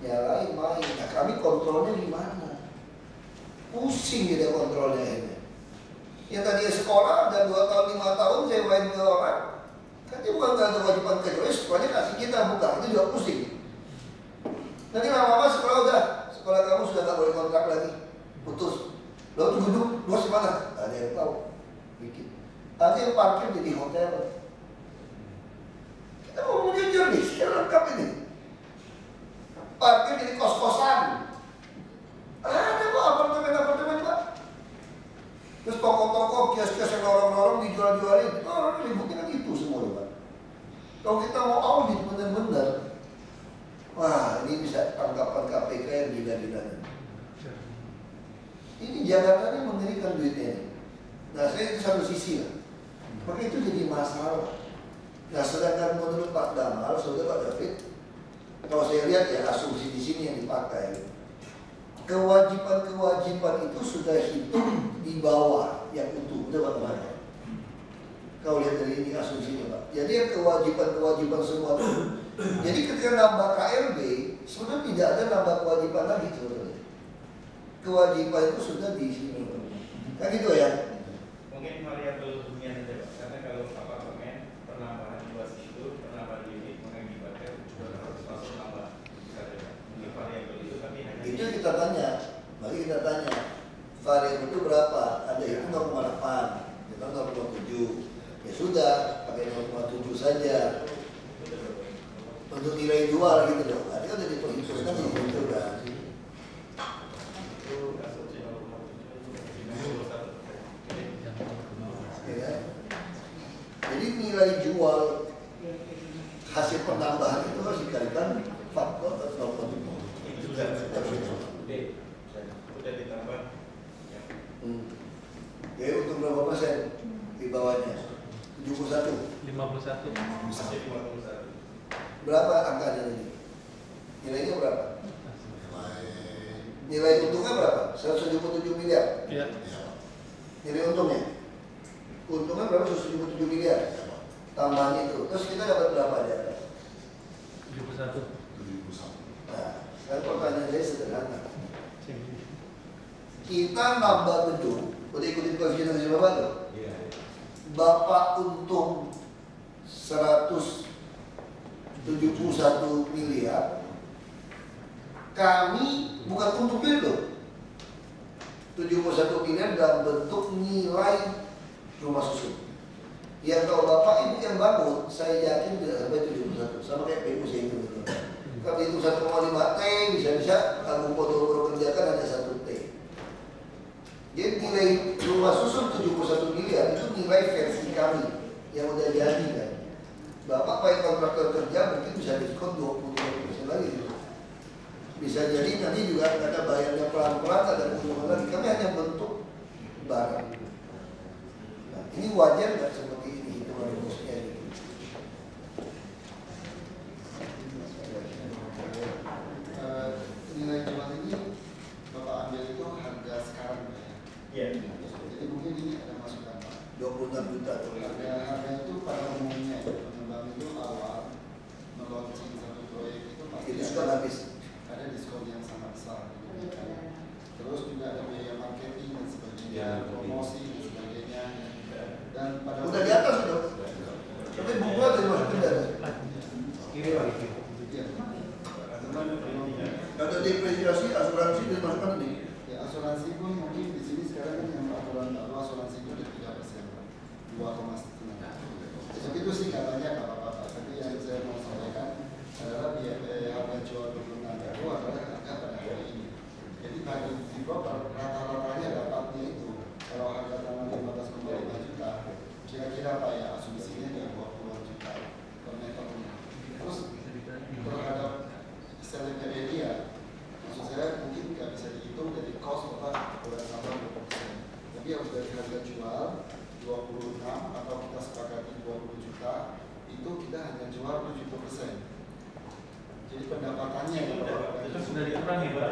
Nyalain main, nah kami kontrolnya di mana? Pusing gitu kontrolnya ini. Yang tadi sekolah dan 2 tahun 5 tahun saya main ke orang, kan dia bukan ada kewajiban kecuali sekolahnya kasih kita buka, itu juga pusing. Nanti lama-lama sekolah kamu sudah nggak boleh kontrak lagi, putus. Lalu duduk luas gimana? Nggak ada yang tahu, bikin. Nanti yang parkir jadi hotel. Kita mau jujur nih, sekarang lengkap ini. Parkir jadi kos-kosan. Ada kok apartemen-apartemen Pak. Terus toko-toko, kios-kios yang lorong-lorong dijual-jualin. Orang ributnya kan itu semua Pak. Kalau kita mau audit benar-benar, wah ini bisa tangkapan KPK yang gila-gila. Ini Jakarta ini mengerikan duitnya. Nah saya itu satu sisi lah. Maka itu jadi masalah. Nah sedangkan menurut Pak Damal, saudara Pak David, kalau saya lihat ya asumsi di sini yang dipakai, kewajiban-kewajiban itu sudah hitung di bawah yang utuh, udah bagaimana? Kau lihat dari ini asumsinya Pak. Jadi yang kewajiban-kewajiban semua itu. Jadi ketika nambah KLB, sebenarnya tidak ada nambah kewajiban lagi sebenarnya. Kewajiban itu sudah di sini, kan gitu ya? Mungkin variabel hunian saja Pak, karena kalau apartemen penambahan luas itu penambahan unit mengakibatkan itu kita tanya, bagi kita tanya variabel itu berapa? Ada yang 0,8, kita 0,7. Ya sudah, pakai 0,7 saja. Untuk nilai jual gitu dong. Tadi kan jadi perhitungan gitu kan. Jadi nilai jual hasil penambahan itu harus berkaitan faktor atau motif politik. Sudah ditambah. Oke, untuk berapa persen di bawahnya? 51. Berapa angkanya ini? Nilainya berapa? Nilai untungnya berapa? 177 miliar. Iya. Nilai untungnya? Untungnya berapa? 177 miliar. Tambahnya itu. Terus kita dapat berapa aja? 71. Nah, sekarang pertanyaan saya sederhana. Kita nambah gedung, udah ikutin koefisien dari Bapak tuh? Iya. Bapak untung 171 miliar. Kami bukan untung itu. 71 miliar dalam bentuk nilai rumah susun. Yang kalau Bapak Ibu yang bangun, saya yakin tidak sampai 71. Sama kayak PU saya ingin betul. Kalau itu 1,5 T, bisa-bisa kalau foto kerjakan hanya 1 T. Jadi nilai rumah susun 71 miliar itu nilai versi kami yang udah jadi kan. Bapak pakai kontraktor kerja mungkin bisa diskon 20% lagi. Bisa jadi nanti juga ada bayarnya pelan-pelan, ada keuntungan lagi. Kami hanya bentuk barang. Ini wajar nggak seperti ini hitungan rumusnya ini? Nilai jual ini Bapak ambil itu harga sekarang ya? Iya. Jadi mungkin ini ada masukan Pak. 26 juta. Harga itu pada umumnya ya. Pengembang itu awal meluncurkan satu proyek itu pasti diskon habis. Ada diskon yang sangat besar. Terus juga ada biaya marketing dan sebagainya, promosi dan sebagainya. Dan pada udah di atas sudah, tapi buku aja dimasukin dari kiri lagi. Kalau depresiasi asuransi dimasukkan nih. Ya asuransi pun mungkin di sini sekarang kan yang aturan baru asuransi itu 3%, 2,5. Jadi itu sih katanya nggak apa-apa. Tapi yang saya mau sampaikan adalah harga jual 26 ribu adalah harga pada hari ini. Jadi bagi si broker rata-ratanya dapatnya itu kalau harga tanah 15,5 juta, kira-kira Pak ya asumsinya di 20 juta per meternya. Terus terhadap selebihnya ya, maksud saya mungkin nggak bisa dihitung dari cost apa bulan tambah 20%, tapi harus dari harga jual 26 atau kita sepakati 20 juta itu kita hanya jual 7%. Jadi pendapatannya itu sudah dikurangi Pak,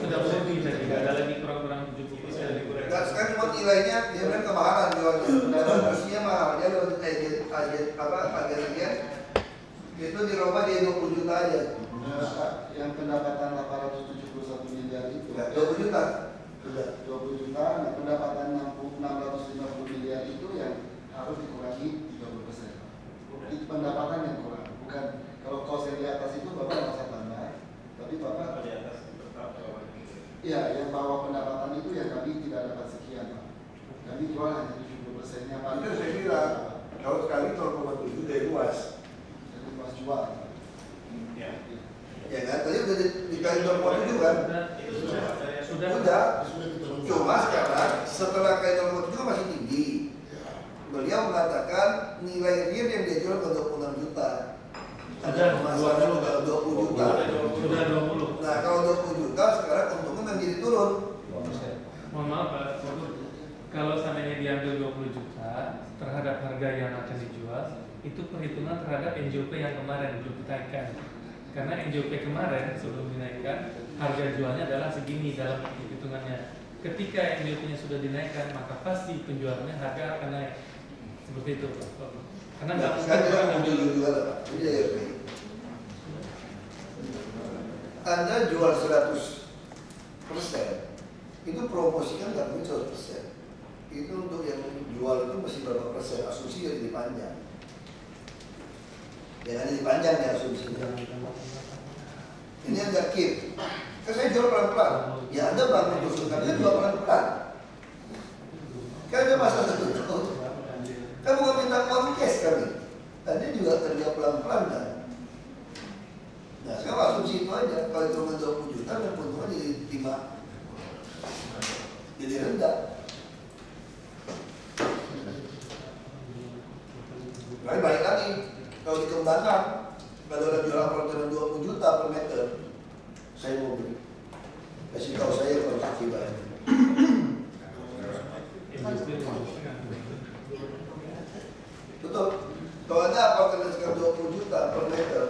sudah lebih dari nggak ada lagi kurang-kurang 70%. Kan buat nilainya dia kan kemahalan jualnya, harusnya mahal dia lewat agen itu dirubah dia 20 juta aja. Yang pendapatan 871 miliar itu 20 juta, sudah 20 juta. Nah pendapatan 650 miliar itu yang harus dikurangi 30%. Itu pendapatan yang kurang, bukan. Kalau kos yang di atas itu Bapak nggak usah tambah, tapi Bapak di atas tetap bawah. Iya, yang bawah pendapatan itu yang kami tidak dapat sekian Pak. Kami jual hanya 70%-nya Pak. Itu saya bilang, kalau sekali 0,7 dari luas. Dari luas jual. Iya. Ya kan, tadi udah dikali 0,7 kan? Itu sudah. Cuma sekarang setelah kali 0,7 masih tinggi. Beliau mengatakan nilai real yang dia jual ke 26 juta. Ada pemasaran juga 20 juta. Sudah 20. Nah, kalau 20 juta sekarang untungnya menjadi turun. Mohon maaf Pak, kalau seandainya diambil 20 juta terhadap harga yang akan dijual, itu perhitungan terhadap NJOP yang kemarin belum dinaikkan. Karena NJOP kemarin sebelum dinaikkan, harga jualnya adalah segini dalam hitungannya. Ketika NJOP-nya sudah dinaikkan, maka pasti penjualannya harga akan naik. Seperti itu Pak. Karena nggak jual Anda jual 100%, itu promosikan nggak mungkin 100%. Itu untuk yang jual itu masih berapa persen? Asumsi yang lebih panjang. Yang ada lebih panjang ya asumsinya. Ini agak keep. Kan saya jual pelan-pelan. Ya Anda bangun usulkan dia jual pelan-pelan. Kan ada masalah itu. Kan bukan minta uang cash kami. Tadi juga kerja pelan-pelan kan. Nah sekarang asumsi itu aja. Kalau itu 20 juta dan keuntungan jadi 5. Jadi rendah. Lain balik lagi. Kalau dikembangkan Kalau ada jualan kontainer 20 juta per meter, saya mau beli. Kasih tahu saya kalau kaki banyak. Betul. Kalau ada kontainer sekitar 20 juta per meter,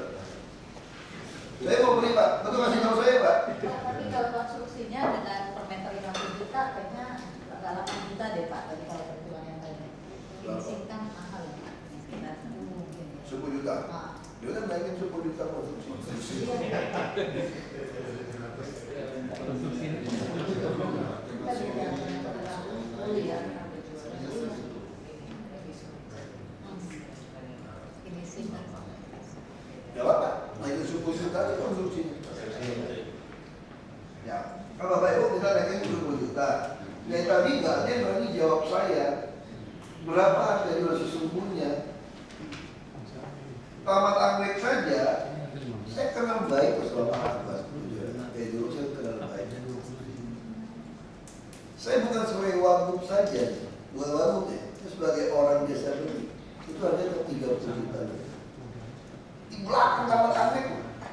saya mau beli, Pak. Betul, kasih tahu saya, Pak. Tapi kalau konstruksinya dengan per meter 50 juta, kayaknya agak 8 juta deh, Pak. Tadi kalau perjualan yang tadi, disingkan mahal, Pak. Sekitar 10 juta. Dia kan naikin 10 juta konstruksi. Ya Bapak, naikin 10 juta itu konstruksinya. Ya, kalau Bapak Ibu kita naikin 10 juta. Nah tadi nggak ada yang berani jawab saya berapa harga jual sesungguhnya. Tamat anggrek saja, saya kenal baik selama 14 tahun. Dari dulu saya kenal baik. Saya bukan sebagai wagub saja, bukan wagub ya. Saya sebagai orang biasa beli. Itu harganya ke 30 juta. Di belakang tamat anggrek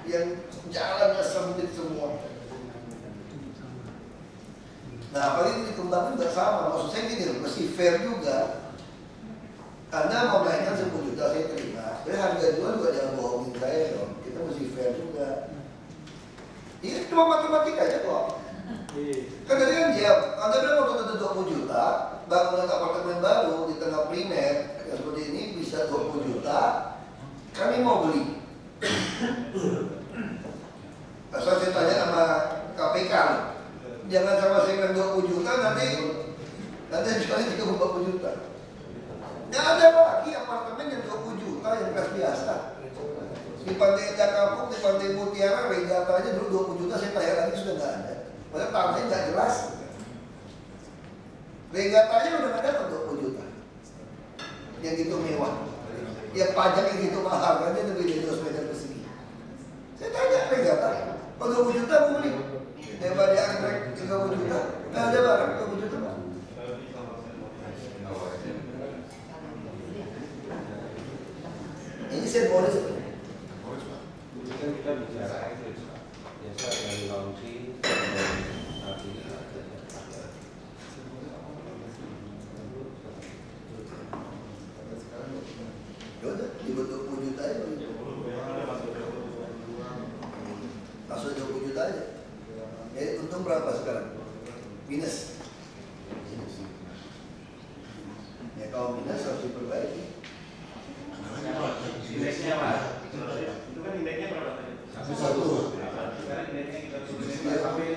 yang jalannya sempit semua. Nah, paling ini dikembangkan nggak sama. Maksud saya gini, mesti fair juga. Anda mau naikkan 10 juta saya terima. Tapi harga jual juga jangan bohongin saya dong. Kita mesti fair juga. Ini cuma matematika aja kok. Kan tadi kan dia, Anda bilang mau tentu 20 juta, bangunan apartemen baru di tengah primer ya seperti ini bisa 20 juta, kami mau beli. Asal saya tanya sama KPK, jangan sama saya dengan 20 juta nanti jualnya juga 40 juta. Nggak ada lagi apartemen yang 20 juta yang kelas biasa. Di Pantai Indah Kampung, di Pantai Mutiara, regatanya dulu 20 juta, saya tayar lagi sudah nggak ada. Padahal pantai nggak jelas. Regatanya udah nggak ada 20 juta. Yang gitu mewah. Yang pajak yang gitu mahal, kan dia lebih dari 2 meter persegi. Saya tanya regatanya, kalau 20 juta aku beli. Daripada anggrek 30 juta, nggak ada barang 20 juta. Ini saya boleh sebenarnya. Bukan kita bicara itu, biasa yang launching saat ini ada. Yaudah, dibentuk 20 juta aja. Masuk 20 juta aja. Jadi untung berapa sekarang? Minus. Ya kalau minus harus diperbaiki. Indeksnya apa? Itu kan indeksnya berapa tadi? 1. Sekarang indeksnya kita tulis.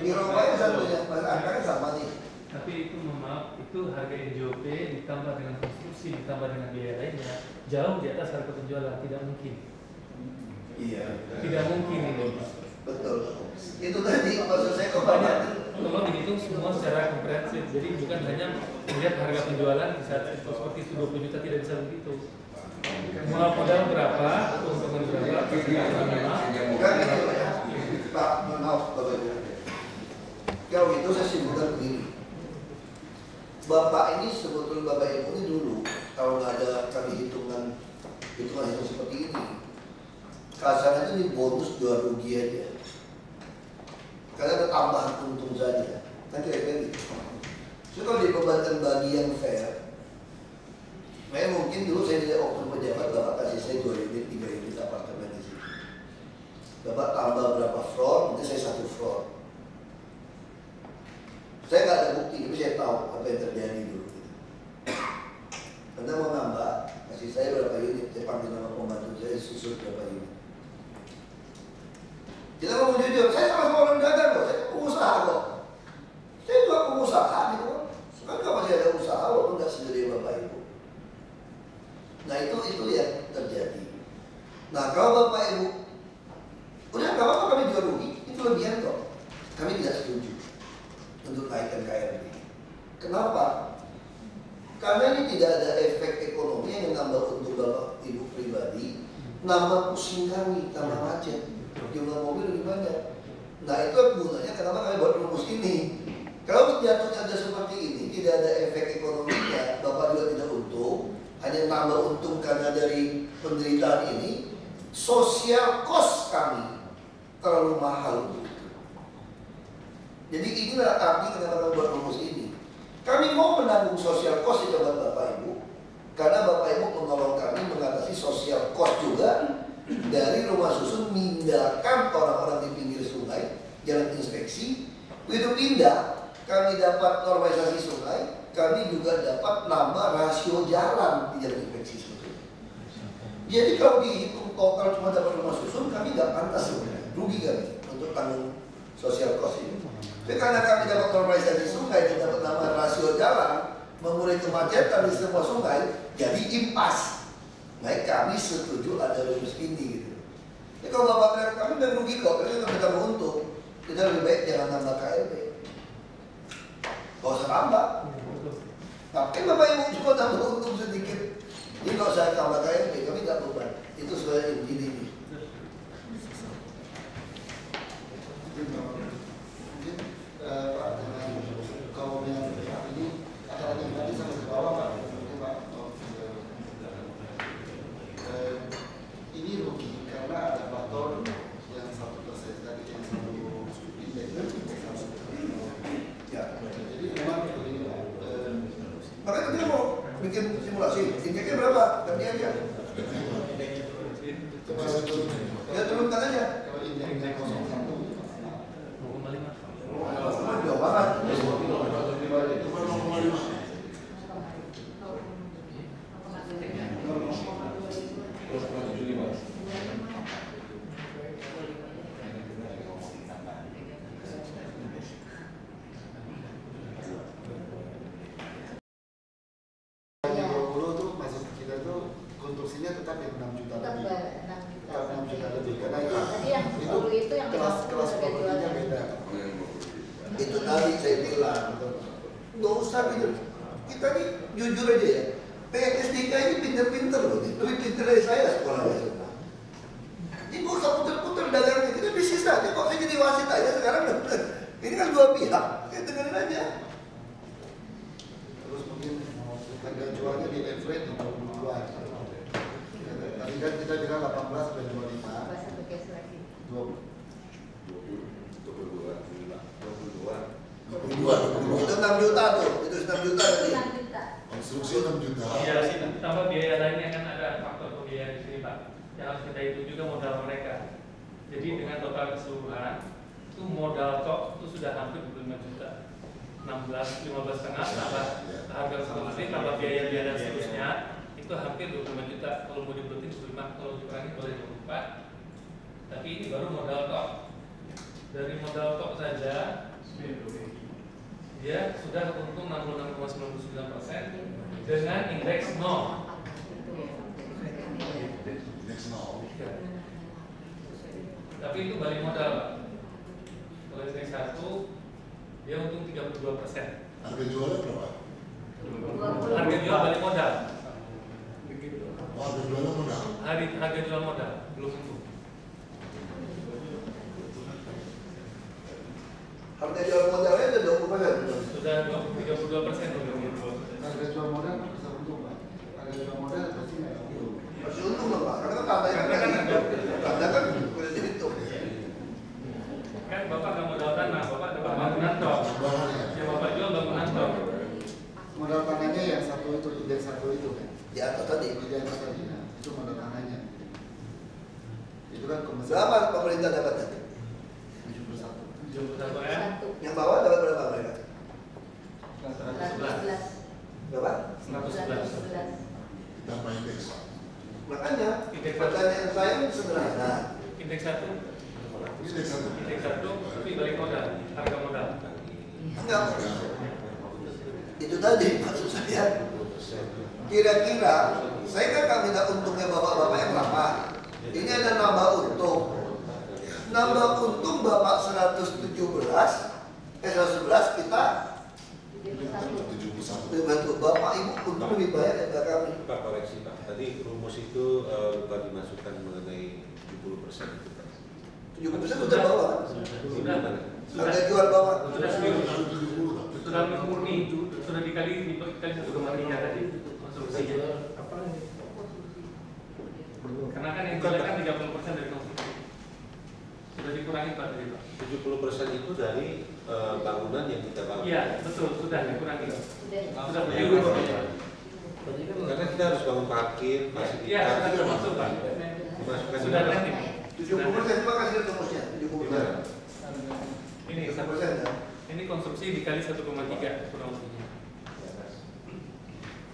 Di rombanya satu ya, angkanya sama nih. Tapi itu maaf, itu harga NJOP ditambah dengan konstruksi, ditambah dengan biaya lainnya jauh di atas harga penjualan, tidak mungkin. Iya. Tidak mungkin ini. Betul. Itu tadi maksud saya kebanyakan. Kalau dihitung semua secara komprehensif, jadi bukan hanya melihat harga penjualan di saat seperti itu 20 juta tidak bisa begitu. Mulai modal berapa, keuntungan berapa, bukan gitu ya, Pak. Maaf Bapak Ibu. Kalau itu saya simpulkan begini. Bapak ini sebetulnya Bapak Ibu ini dulu kalau nggak ada kami hitungan seperti ini, kasarnya itu di bonus jual rugi aja. Karena ada tambahan untung saja, kan kira-kira gitu. So, kalau dibebankan bagi yang fair, memang mungkin dulu saya jadi oknum pejabat, Bapak kasih saya 2 unit, 3 unit apartemen di sini. Bapak tambah berapa floor, nanti saya 1 floor. Saya nggak ada bukti, tapi saya tahu apa yang terjadi dulu. Anda mau nambah, kasih saya berapa unit, saya panggil nama pembantu saya susun berapa unit. Kita mau jujur, saya sama orang dagang kok, saya pengusaha kok. Saya juga pengusaha gitu kok. Sekarang masih ada usaha walaupun nggak segede Bapak Ibu. Nah itu yang terjadi. Nah kalau Bapak Ibu, udah nggak apa-apa kami jual rugi, itu lebihan kok. Kami tidak setuju untuk naikkan KLB. Kenapa? Karena ini tidak ada efek ekonomi yang nambah untuk Bapak Ibu pribadi, nambah pusing kami, tambah macet. Jumlah mobil lebih banyak. Nah itu gunanya kenapa kami buat rumus ini. Kalau jatuhnya ada seperti ini, tidak ada efek ekonominya, Bapak juga tidak untung, hanya tambah untung karena dari penderitaan ini. social cost kami terlalu mahal untuk itu. Jadi inilah arti kenapa buat rumus ini. Kami mau menanggung social cost di depan Bapak Ibu, karena Bapak Ibu menolong kami mengatasi social cost juga dari rumah susun, mindahkan orang-orang di pinggir sungai, jalan inspeksi, itu pindah. Kami dapat normalisasi sungai, kami juga dapat nambah rasio jalan di jalan inspeksi sebetulnya. Jadi kalau dihitung total cuma dapat rumah susun, kami nggak pantas sebenarnya, rugi kami untuk tanggung sosial cost ini. Tapi karena kami dapat normalisasi sungai dan dapat nambah rasio jalan, mengurai kemacetan di semua sungai, jadi impas. Nah, kami setuju ada rumus ini gitu. Jadi kalau Bapak kami nggak rugi kok, karena kita beruntung, kita lebih baik jangan nambah KLB. Gak usah nambah. Tapi Bapak Ibu cukup tambah untung sedikit. Ini kalau saya tambah KLB, kami tidak beban. Itu sebenarnya begini. Mungkin Pak dengan kaum yang ini akan nanti sampai ke bawah Pak. Mungkin Pak ini rugi karena ada faktor yang 1% tadi yang selalu ya. Jadi memang begini Pak. Makanya dia mau bikin simulasi, indeksnya berapa? Tadi aja. Ya turunkan aja. Kalau indeksnya 0,1, 0,5. Jauh banget. Itu 0,5. Karena kan yang dilakukan 30% akibat dari Pak? 70% itu dari bangunan yang kita bangun. Iya, betul, sudah dikurangi. Sudah dikurangi. Karena kita harus bangun parkir, fasilitas. Iya, sudah termasuk Pak. Sudah nanti. 70% itu Pak hasil rumusnya. 70%. Ini 1%. Ini konsumsi dikali 1,3 kurang lebih.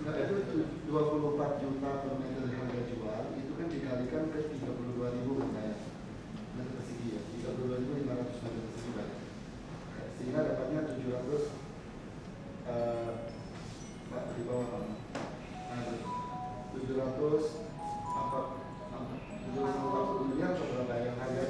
Nah, itu 24 juta per meter harga jual itu kan dikalikan ke 32.000 meter persegi ya, 32.500 meter persegi sehingga dapatnya 700 Pak di bawah Pak 740 miliar berapa yang harga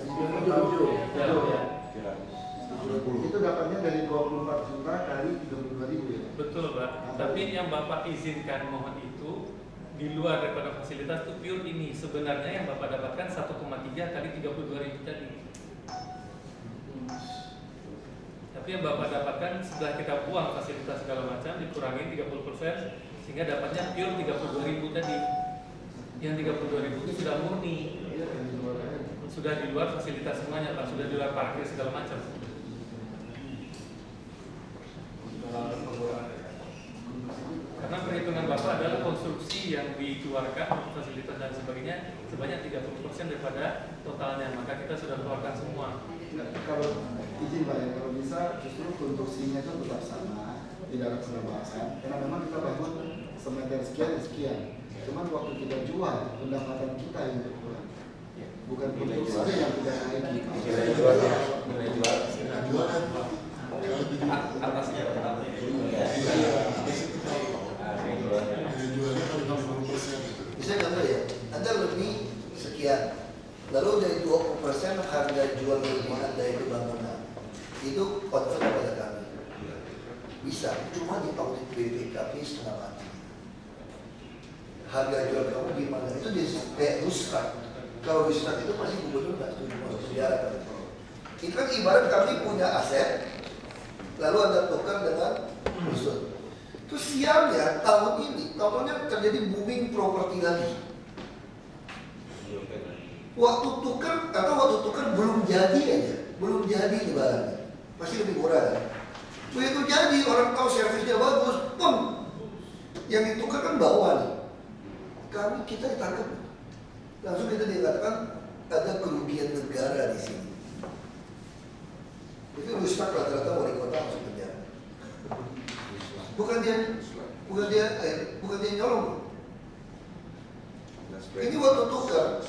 770 itu dapatnya dari 24 juta kali 32.000 ya. Betul Pak. Tapi yang Bapak izinkan mohon itu di luar daripada fasilitas itu pure ini. Sebenarnya yang Bapak dapatkan 1,3 kali 32.000 tadi. Tapi yang Bapak dapatkan setelah kita buang fasilitas segala macam dikurangi 30% sehingga dapatnya pure 32.000 tadi. Yang 32.000 itu sudah murni. Sudah di luar fasilitas semuanya Pak, sudah di luar parkir segala macam. Karena perhitungan Bapak adalah konstruksi yang dikeluarkan, fasilitas dan sebagainya sebanyak 30% daripada totalnya, maka kita sudah keluarkan semua. Kalau izin Pak, kalau bisa justru konstruksinya itu tetap sama, tidak ada perubahan. Karena memang kita bangun semeter sekian, cuman waktu kita jual pendapatan kita yang berkurang, bukan konstruksinya yang tidak naik. Jual atasnya bisa kata ya, ada lebih sekian. Lalu dari 20% harga jual melihat dari bangunan itu konfirm kepada kami. Bisa, cuma di audit BPKP setengah mati. Harga jual kamu gimana? Itu dirusak. Kalau dirusak itu pasti gubernur nggak setuju masuk penjara. Itu kan ibarat kami punya aset, lalu ada tukar dengan rusun. Terus sialnya tahun ini, tahunnya terjadi booming properti lagi. Waktu tukar belum jadi aja, belum jadi di barangnya, pasti lebih murah. Begitu jadi orang tahu servisnya bagus, pun yang ditukar kan bawah nih. Kita ditangkap, langsung kita dikatakan ada kerugian negara di sini. Itu rusak rata-rata wali kota langsung penjara. Bukan dia nyolong. Ini waktu tukar.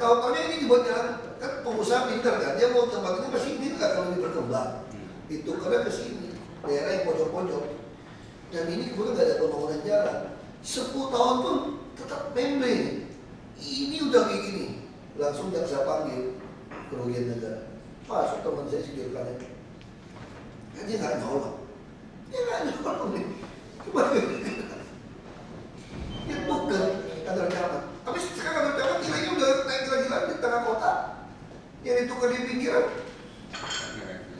Tahun-tahunnya ini dibuat jalan, kan pengusaha pintar kan, dia mau tempatnya pasti ini nggak akan berkembang. Itu karena ke sini daerah yang pojok-pojok. Dan ini kemudian nggak ada pembangunan jalan. 10 tahun pun tetap membrane. Ini udah kayak gini, langsung jaksa panggil kerugian negara. Masuk teman saya sendiri kan, dia nggak nyolong. Ya bukan kadar camat. Tapi sekarang kadar camat nilainya udah naik gila-gila di tengah kota. Yang ditukar di pinggiran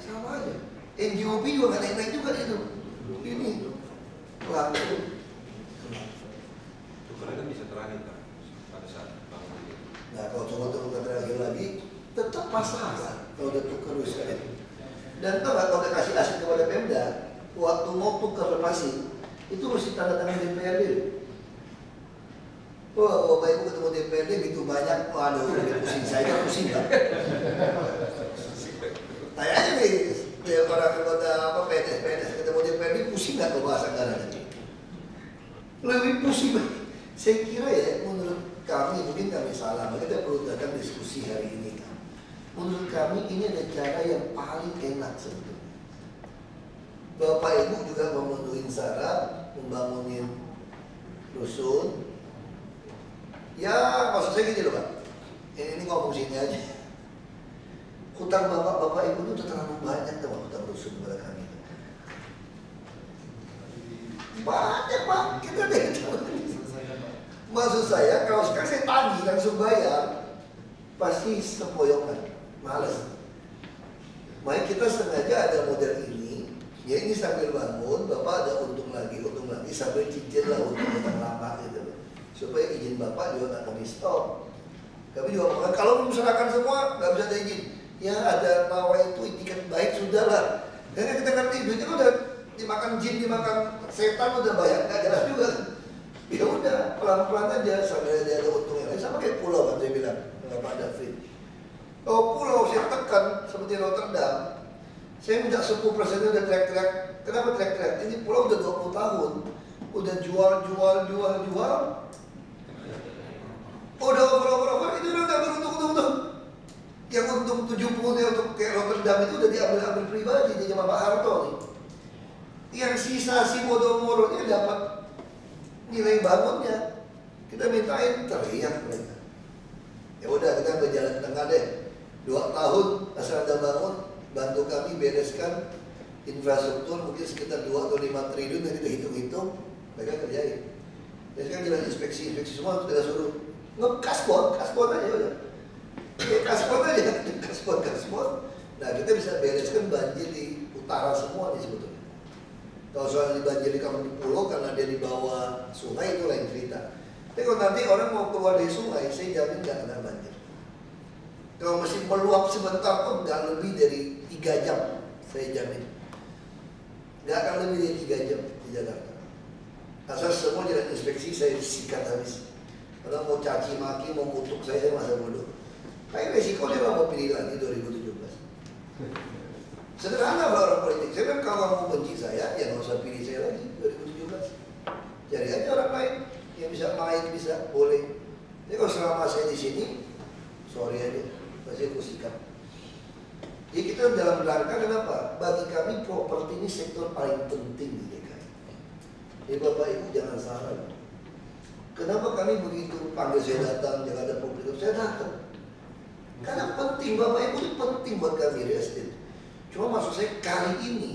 sama aja. NGOP juga nggak naik-naik juga itu. Ini langsung. Tukarnya kan bisa terakhir kan pada saat bangun. Nah kalau coba terakhir lagi tetap masalah kan kalau udah tukar rusak. Dan kalau udah kasih aset kepada Pemda. Waktu mau tukar lokasi itu mesti tanda tangan DPRD. Oh, Bapak Ibu ketemu DPRD gitu banyak, waduh, udah pusing saya, pusing kan. Tanya aja nih, orang anggota apa PNS ketemu DPRD pusing nggak tuh bahasa anggaran ini? Lebih pusing. Saya kira ya, menurut kami mungkin kami salah, kita perlu datang diskusi hari ini. Menurut kami ini ada cara yang paling enak sebetulnya. Bapak Ibu juga memenuhi syarat membangunin rusun. Ya maksud saya gini loh Pak, ini ngomong sini aja. Hutang Bapak Ibu itu terlalu banyak sama hutang rusun kepada kami. Banyak Pak, kita ada hutang. Maksud saya kalau sekarang saya tagih langsung bayar, pasti semboyongan, males. Makanya kita sengaja ada model ini. Ya ini sambil bangun, Bapak ada untung lagi, sambil cicil lah untuk yang lama gitu. Supaya izin Bapak juga nggak kami stop. Kami juga kalau misalkan semua nggak bisa ada izin. ya ada nawa itu itikat baik sudahlah. Karena kita ngerti duitnya udah dimakan jin, dimakan setan udah banyak, nggak jelas juga. Ya udah pelan-pelan aja sampai dia ada untungnya. Sama kayak pulau kan dia bilang nggak ada free. Oh pulau saya tekan seperti Rotterdam Dam. Saya minta 10% udah teriak-teriak. Kenapa teriak-teriak? Ini pulau udah 20 tahun, udah jual. Udah over itu udah nggak beruntung. Yang untung 70-nya untuk kayak Rotterdam itu udah diambil pribadi jadi Bapak Harto nih. Yang sisa si bodoh-bodohnya dapat nilai bangunnya. Kita mintain teriak mereka. Ya udah kita ke jalan tengah deh. 2 tahun asal ada bangun, bantu kami bereskan infrastruktur mungkin sekitar 2 atau 5 triliun yang kita hitung-hitung mereka kerjain. Jadi kan jalan inspeksi semua kita suruh kaspon aja udah. Kaspon. Nah kita bisa bereskan banjir di utara semua nih sebetulnya. Kalau soal banjir di kampung pulau karena dia di bawah sungai itu lain cerita. Tapi kalau nanti orang mau keluar dari sungai, saya jamin nggak kena banjir. Kalau masih meluap sebentar pun nggak lebih dari 3 jam, saya jamin. Nggak akan lebih dari 3 jam di Jakarta. Asal semua jalan inspeksi saya sikat habis. Kalau mau caci maki, mau kutuk saya masa bodoh. Tapi resiko dia mau pilih lagi 2017. Sederhana kalau orang politik. Saya kan kalau mau benci saya, ya nggak usah pilih saya lagi 2017. Cari aja orang lain yang bisa main, bisa boleh. Jadi kalau selama saya di sini, sorry aja, pasti aku sikap. Jadi kita dalam rangka kenapa? Bagi kami properti ini sektor paling penting di DKI. Jadi Bapak Ibu jangan salah. Kenapa kami begitu panggil saya datang, jangan ada publik, saya datang. Karena penting, Bapak Ibu itu penting buat kami real estate. Cuma maksud saya kali ini,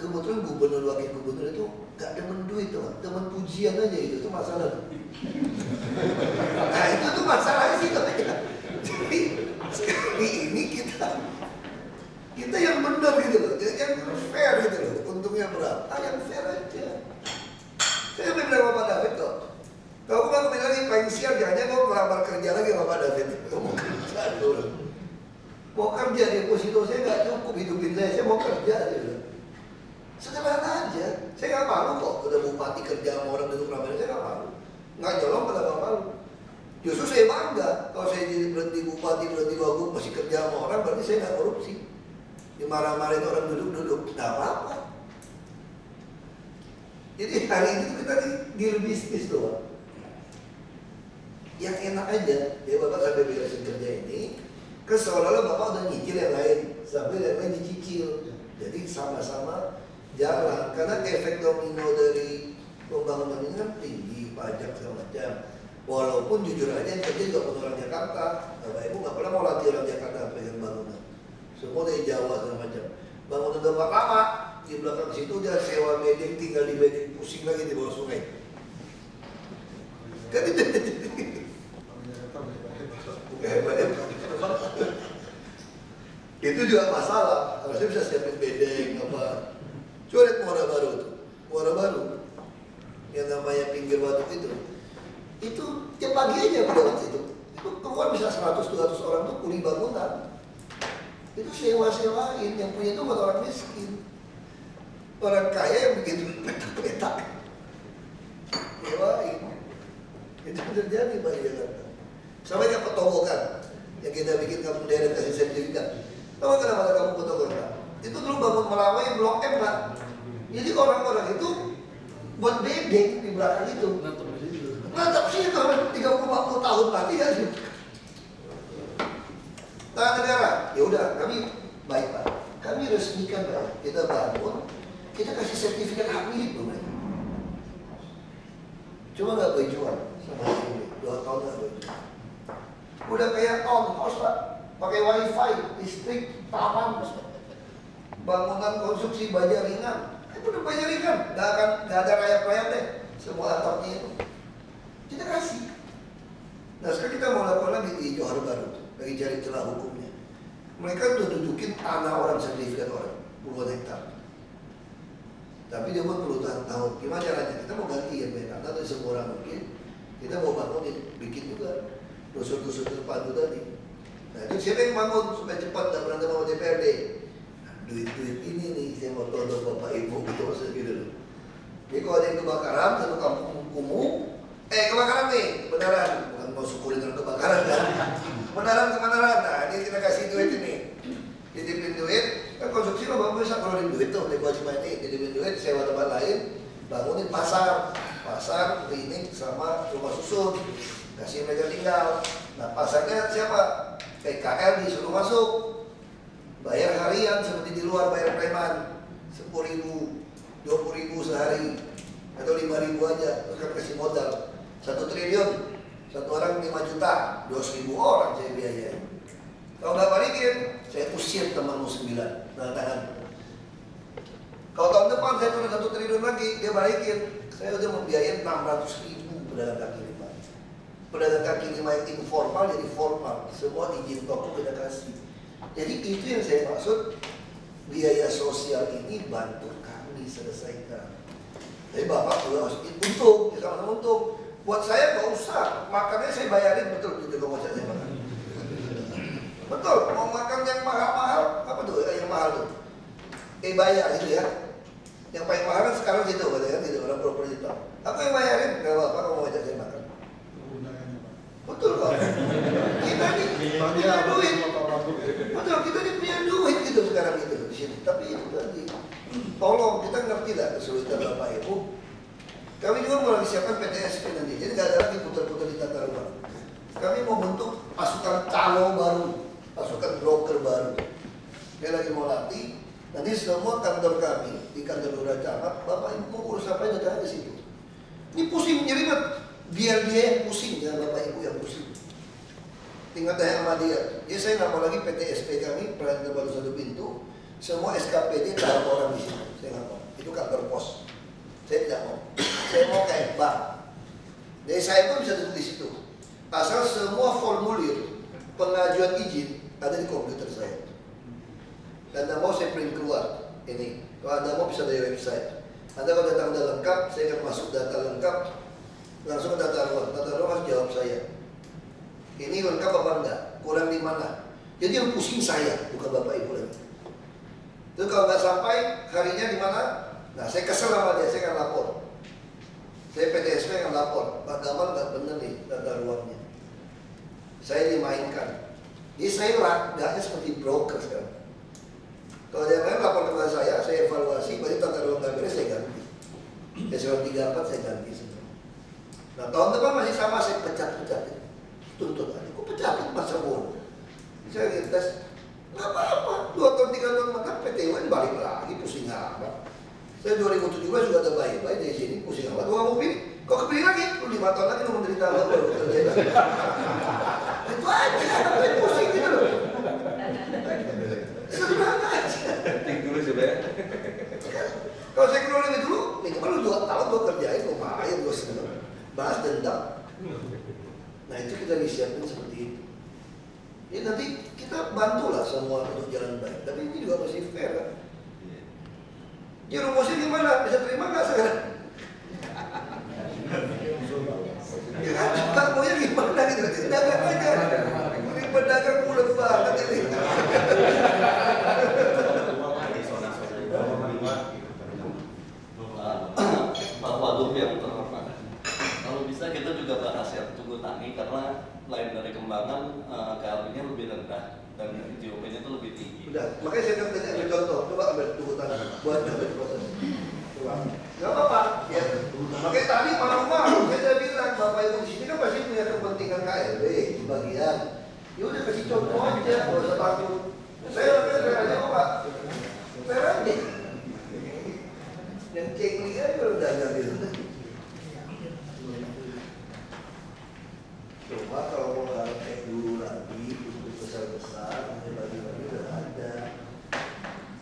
kebetulan gubernur, wakil gubernur itu gak demen duit tuh, teman pujian aja itu masalah. Nah itu tuh masalahnya sih katanya. Jadi sekali ini kita yang benar gitu loh, yang fair gitu loh, untungnya berapa, yang fair aja. Saya bilang Bapak David kok. Kalau aku bilang lagi pensiun, jangan mau melamar kerja lagi Bapak David. Mau kerja dulu. Mau kerja deposito saya nggak cukup hidupin saya mau kerja dulu. Sederhana aja. Saya nggak malu kok. Udah bupati kerja sama orang duduk ramai, saya nggak malu. Nggak nyolong pada nggak malu. Justru saya bangga. Kalau saya jadi berhenti bupati, berhenti wagub masih kerja sama orang, berarti saya nggak korupsi. Dimarah-marahin orang duduk-duduk, nggak apa-apa. Jadi hari ini kita di deal bisnis doang. Yang enak aja, ya Bapak sampai beresin kerja ini, seolah-olah Bapak udah nyicil yang lain, sampai yang lain dicicil. Jadi sama-sama jalan, karena efek domino dari pembangunan ini kan tinggi, pajak segala macam. Walaupun jujur aja yang kerja juga orang Jakarta, Bapak Ibu nggak pernah mau latih orang Jakarta pegang bangunan. Semua dari Jawa segala macam. Bangunan tempat lama. Di belakang situ udah sewa bedeng, tinggal di bedeng, pusing lagi di bawah sungai. Kan itu itu juga masalah, harusnya bisa siapin bedeng apa. Coba lihat Muara Baru yang namanya pinggir waduk itu tiap pagi aja pada waktu itu keluar bisa 100-200 orang tuh kuli bangunan. Itu sewa-sewain, yang punya itu buat orang miskin. Orang kaya yang bikin petak-petak nyewain. Itu terjadi bagi Jakarta. Sampai kayak petogokan yang kita bikin kampung daerah kasih sertifikat. Tahu kenapa ada kampung petogokan? Itu dulu bangun Melawai Blok M lah. Jadi orang-orang itu buat bedeng di belakang itu. Mantap sih itu 30-40 tahun nanti kan. Tangan negara, ya udah kami baik Pak. Kami resmikan Pak, kita bangun. Kita kasih sertifikat hak milik dulu. Cuma nggak boleh jual sama sekali. 2 tahun nggak boleh jual. Udah kayak townhouse Pak, pakai wifi, listrik, taman, bangunan konstruksi baja ringan. Udah baja ringan, nggak ada rayap-rayap deh. Semua atapnya itu kita kasih. Nah sekarang kita mau lakukan lagi di Johor Baru, lagi cari celah hukumnya. Mereka dudukin tanah orang sertifikat orang, puluhan hektar. Tapi dia buat puluhan tahun. Gimana caranya? Kita mau ganti ya, karena dari semua orang mungkin kita mau bangun, bikin juga dusun-dusun terpadu tadi. Nah Nah, itu siapa yang bangun supaya cepat tak berantem sama DPRD? Nah, duit-duit ini nih saya mau tonton Bapak Ibu gitu, maksudnya gitu. Jadi kalau ada yang kebakaran satu kampung kumuh, kebakaran nih, beneran bukan mau syukuri dengan kebakaran kan? Beneran kebakaran, nah ini kita kasih duit ini, ditipin duit, kan konsumsi lo bangun bisa keluarin duit tuh, dari wajib ini, ditipin duit, sewa tempat lain, bangunin pasar, klinik sama rumah susun, kasih mereka tinggal. Nah pasarnya siapa? PKL disuruh masuk, bayar harian seperti di luar bayar preman, 10.000, 20.000 sehari, atau 5.000 aja, terus kan kasih modal, 1 triliun, satu orang 5 juta, 2.000 orang saya biayanya. Kalau nggak balikin, saya usir temanmu 9, nah tangan. Kalau tahun depan saya turun 1 triliun lagi, dia balikin. Saya udah membiayai 600.000 pedagang kaki lima. Pedagang kaki lima yang informal jadi formal. Semua izin toko kita kasih. Jadi itu yang saya maksud, biaya sosial ini bantu kami selesaikan. Jadi bapak perlu harus untung, ya sama-sama untung. Buat saya nggak usah, makannya saya bayarin betul gitu kalau saya makan. Betul, mau makan yang mahal-mahal, apa tuh yang mahal tuh? Bayar gitu ya. Yang paling mahal kan sekarang gitu, katanya gitu, orang properti itu. Aku yang bayarin, nggak apa-apa kalau mau ajak saya makan. Betul kok. Kita ini punya duit. Betul, kita ini punya duit gitu sekarang gitu di sini. Tapi itu tadi, tolong kita ngerti lah kesulitan Bapak Ibu. Kami juga mulai siapkan PTSP nanti. Jadi nggak ada lagi putar-putar di tata ruang. Kami mau bentuk pasukan calo baru, pasukan broker baru. Dia lagi mau latih. Nanti semua kantor kami di kantor lurah camat, Bapak Ibu mau urus apa aja datang ke situ. Ini pusing nyerimet, biar dia yang pusing, ya Bapak Ibu yang pusing. Tinggal tanya sama dia. Ya saya nambah lagi PTSP kami, peran terbaru 1 pintu. Semua SKPD taruh orang di sini. Saya nggak mau. Itu kantor pos. Saya tidak mau. Saya mau kayak bank. Jadi saya pun bisa tulis di situ. Asal semua formulir pengajuan izin ada di komputer saya. Anda mau saya print keluar ini. Kalau Anda mau bisa dari website. Anda kalau datang data lengkap, saya akan masuk data lengkap langsung ke data ruang. Data ruang harus jawab saya. Ini lengkap apa enggak? Kurang di mana? Jadi yang pusing saya, bukan Bapak Ibu lagi. Itu kalau nggak sampai harinya di mana? Nah, saya kesel sama dia, saya akan lapor. Saya PTSP akan lapor. Pak Gamal nggak bener nih data ruangnya. Saya dimainkan. Jadi saya latihnya seperti broker sekarang. Kalau yang lain lapor kepada saya evaluasi, berarti tata ruang nggak beres, saya ganti. Eselon 34 saya ganti semua. Nah tahun depan masih sama, saya pecat-pecatin. Tuntut aja, kok pecatin masa bodoh? Saya lihat tes, nggak apa-apa. 2 tahun 3 tahun maka PT UN balik lagi, pusing apa? Saya 2017 juga ada baik-baik dari sini, pusing apa? Gua mau pilih, kok kepilih lagi? 5 tahun lagi lu menderita lo baru kerja lagi. Itu aja, tapi pusing gitu loh. Sederhana aja. Dulu sebenarnya. Kalau saya keluar lebih dulu, nih kemarin 2 tahun gue kerjain, lumayan gue seneng. Bahas dendam. Nah itu kita disiapin seperti itu. Jadi nanti kita bantulah semua untuk jalan baik. Tapi ini juga masih fair kan. Ya rumusnya gimana? Bisa terima nggak sekarang? Ya kan, takutnya gimana gitu? Tidak aja. Pedagang pulang banget ini. Pak Wagub yang terhormat, kalau bisa kita juga bahas yang tunggu tani, karena lain dari kembangan KLB-nya lebih rendah dan GOP-nya itu lebih tinggi. Udah, makanya saya akan tanya contoh, coba ambil tunggu tani buat dapat proses. Coba, nggak apa-apa. Ya, makanya tadi malam-malam saya bilang Bapak Ibu di sini kan pasti punya kepentingan KLB di bagian. Ya udah kasih contoh aja, nggak usah takut. Saya aja kok Pak. Saya aja. Yang cengli aja udah dagang gitu. Coba kalau mau ngarepin dulu lagi, untuk besar-besar, bagi-bagi udah ada.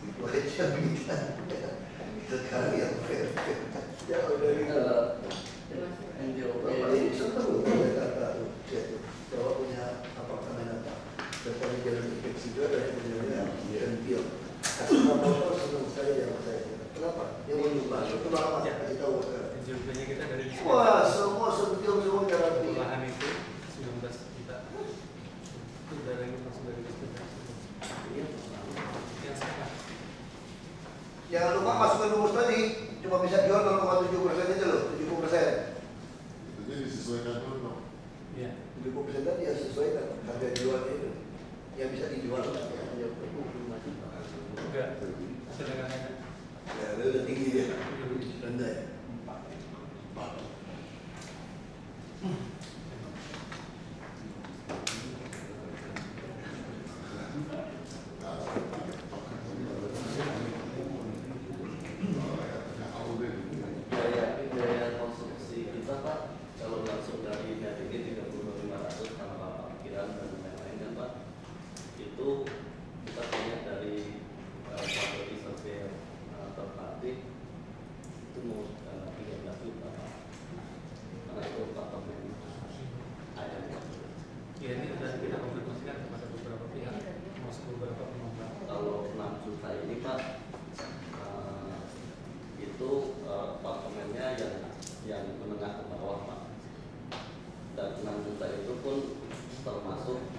Itu aja bisa. Sekali yang fair. Ya udah gitu. Jadi seru, saya kata. Coba punya apartemen apa? Depan jalan infeksi juga ada yang pentil. Semua motor senang saya yang saya. Kenapa? Yang mau jumpa, kenapa? Kasih tahu jumlahnya kita dari wah, semua sentil semua jalan pilihan itu 19 juta. Itu dari Jangan lupa masukin rumus tadi, cuma bisa jual 0,7% aja loh, 70%. Itu jadi disesuaikan dulu. Iya. 70% tadi ya sesuaikan harga jualnya itu. Yang bisa dijual kan ya hanya 25. Enggak. Sederhananya. Ya, lebih tinggi dia. Rendah ya. 4.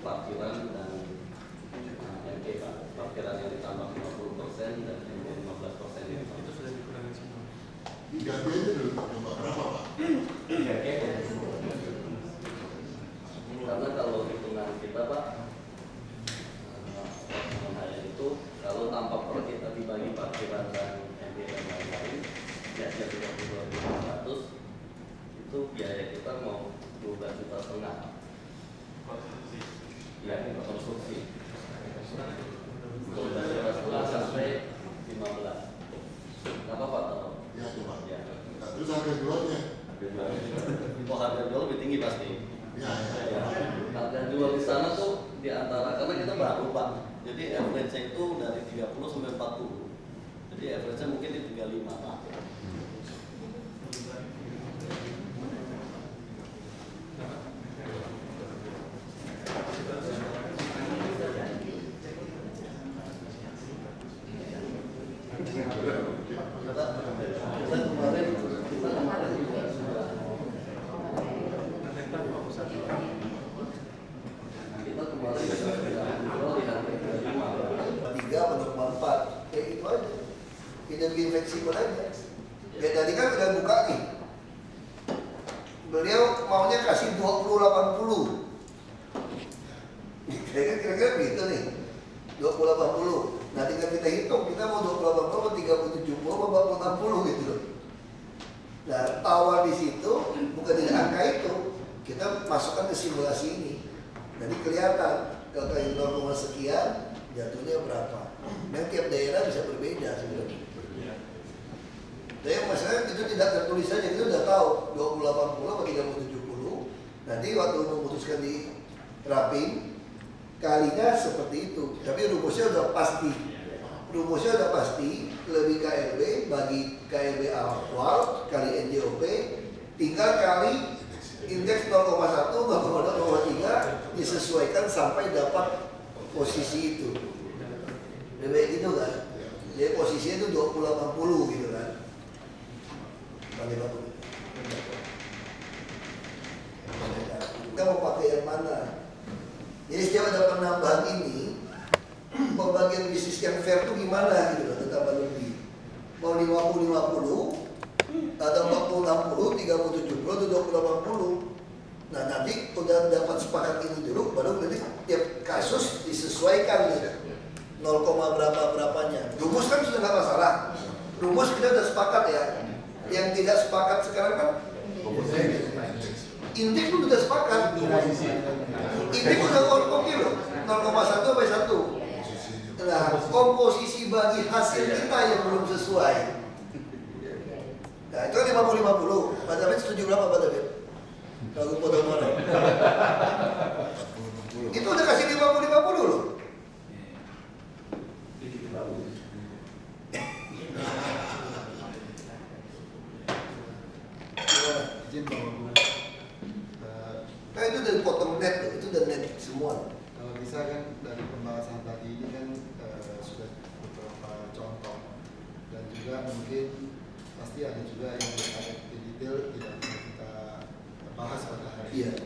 Bahas pada hari ini.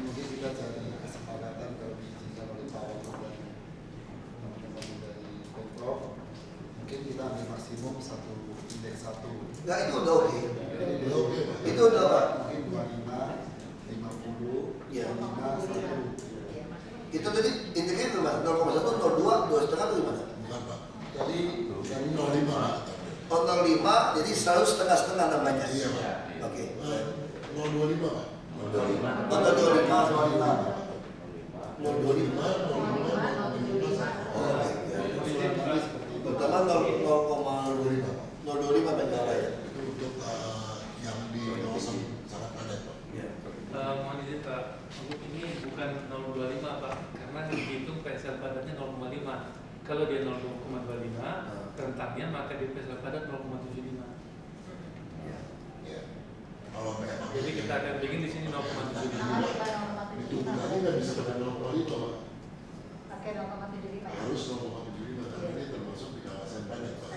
Mungkin kita cari kesepakatan kalau bicara oleh Pak Wagub maksimum satu indeks satu. Nah itu udah oke. Itu udah apa? Mungkin 25, 50, 25, 1. Itu tadi indeksnya berapa? 0,1, 0,2, 2,5 atau gimana? Bukan Pak. Jadi 0,5. Oh 0,5, jadi selalu setengah-setengah namanya. Iya Pak. Oke. 0,25 Pak. 0,25. Pertama 0,25 megawatt ya. Itu untuk yang di kawasan sangat padat Pak. Mohon izin Pak, untuk ini bukan 0,25 Pak, karena dihitung PSL padatnya 0,5. Kalau dia 0,25 rentangnya maka di PSL padat 0,75. Oh, jadi kita akan bikin di sini 0,75. Itu berarti nggak bisa pakai 0,5 Pak. Pakai 0,75. Harus 0,75 karena ini termasuk di kawasan padat Pak.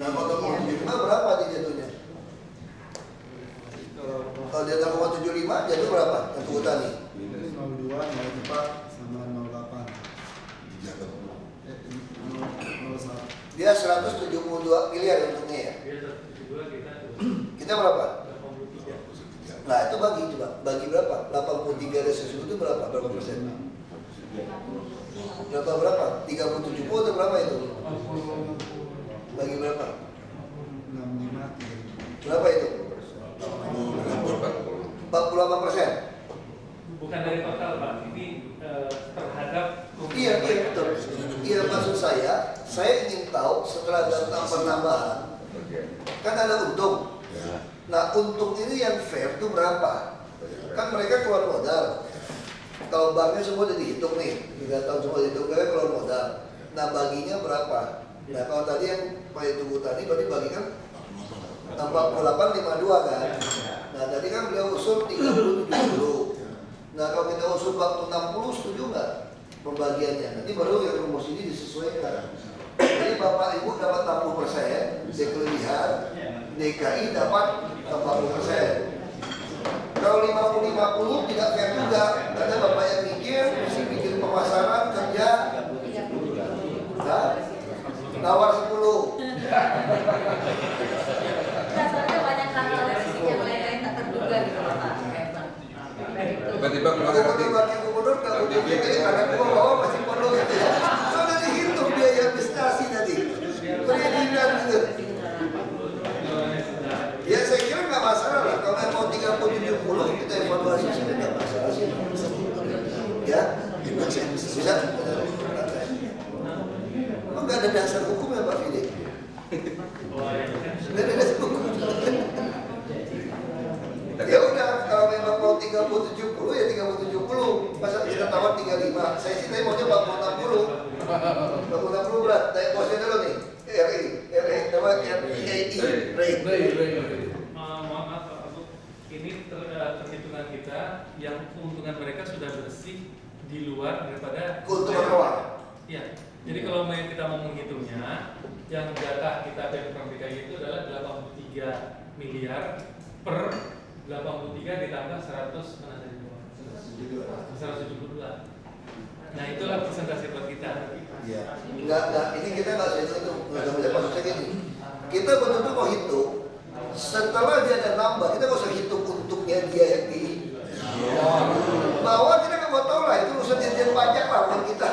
Nah kalau 0,75 berapa dia jatuhnya? Kalau dia 0,75 jatuh berapa untuk Utani? 0,2, 0,4, sama 0,8. Dia 172 miliar untungnya ya. Kita berapa? 83. Nah itu bagi coba, bagi berapa? 83 dari 1000 itu berapa? Berapa persen? Berapa? 37 atau berapa itu? Bagi berapa? 65. Berapa itu? 48%. Bukan dari total Pak, ini terhadap. Iya betul. Iya maksud saya ingin tahu setelah tentang penambahan. Kan ada untung. Nah untung ini yang fair itu berapa? Kan mereka keluar modal. Kalau banknya semua udah dihitung nih, 3 tahun semua dihitung, mereka keluar modal. Nah baginya berapa? Nah kalau tadi yang Pak Tunggu tadi berarti bagikan 48,52 kan? Nah tadi kan beliau usul 30,70. Nah kalau kita usul 40,60 setuju nggak pembagiannya? Nanti baru yang rumus ini disesuaikan. Jadi Bapak Ibu dapat 60%, DKI dapat 40%. Kalau 50-50 tidak fair juga, karena Bapak yang mikir, mesti bikin pemasaran kerja, tawar 10. Soalnya banyak hal-hal yang lain-lain tak terduga gitu Bapak. Tiba-tiba Gubernur kalau dipikir karena gua masih perlu gitu ya. Sudah dihitung biaya administrasi tadi, perizinan gitu. Ya saya kira nggak masalah lah. Kalau mau 30-70 kita evaluasi sudah nggak masalah sih. Ya, bisa. Emang nggak ada dasar hukum ya Pak Fili? Nggak ada dasar hukum. Ya udah, kalau memang mau 30-70 ya 30-70. Masa kita tawar 35. Saya sih tadi maunya 40-60. 40-60 berat. Tanya bosnya dulu nih. Maaf Pak Abu, ini perhitungan kita yang keuntungan mereka sudah bersih di luar daripada keuntungan luar. Iya. Jadi kalau kita mau menghitungnya, yang jatah kita Pemprov DKI itu adalah 83 miliar per 83 ditambah 172. Nah itulah presentasi buat kita. Iya. Enggak. Ini kita nggak bisa hitung. Maksudnya gini. Kita betul-betul mau hitung. Setelah dia ada nambah, kita nggak usah hitung untungnya dia yang di. Bawah kita nggak mau tahu lah. Itu urusan dirjen pajak lah buat kita.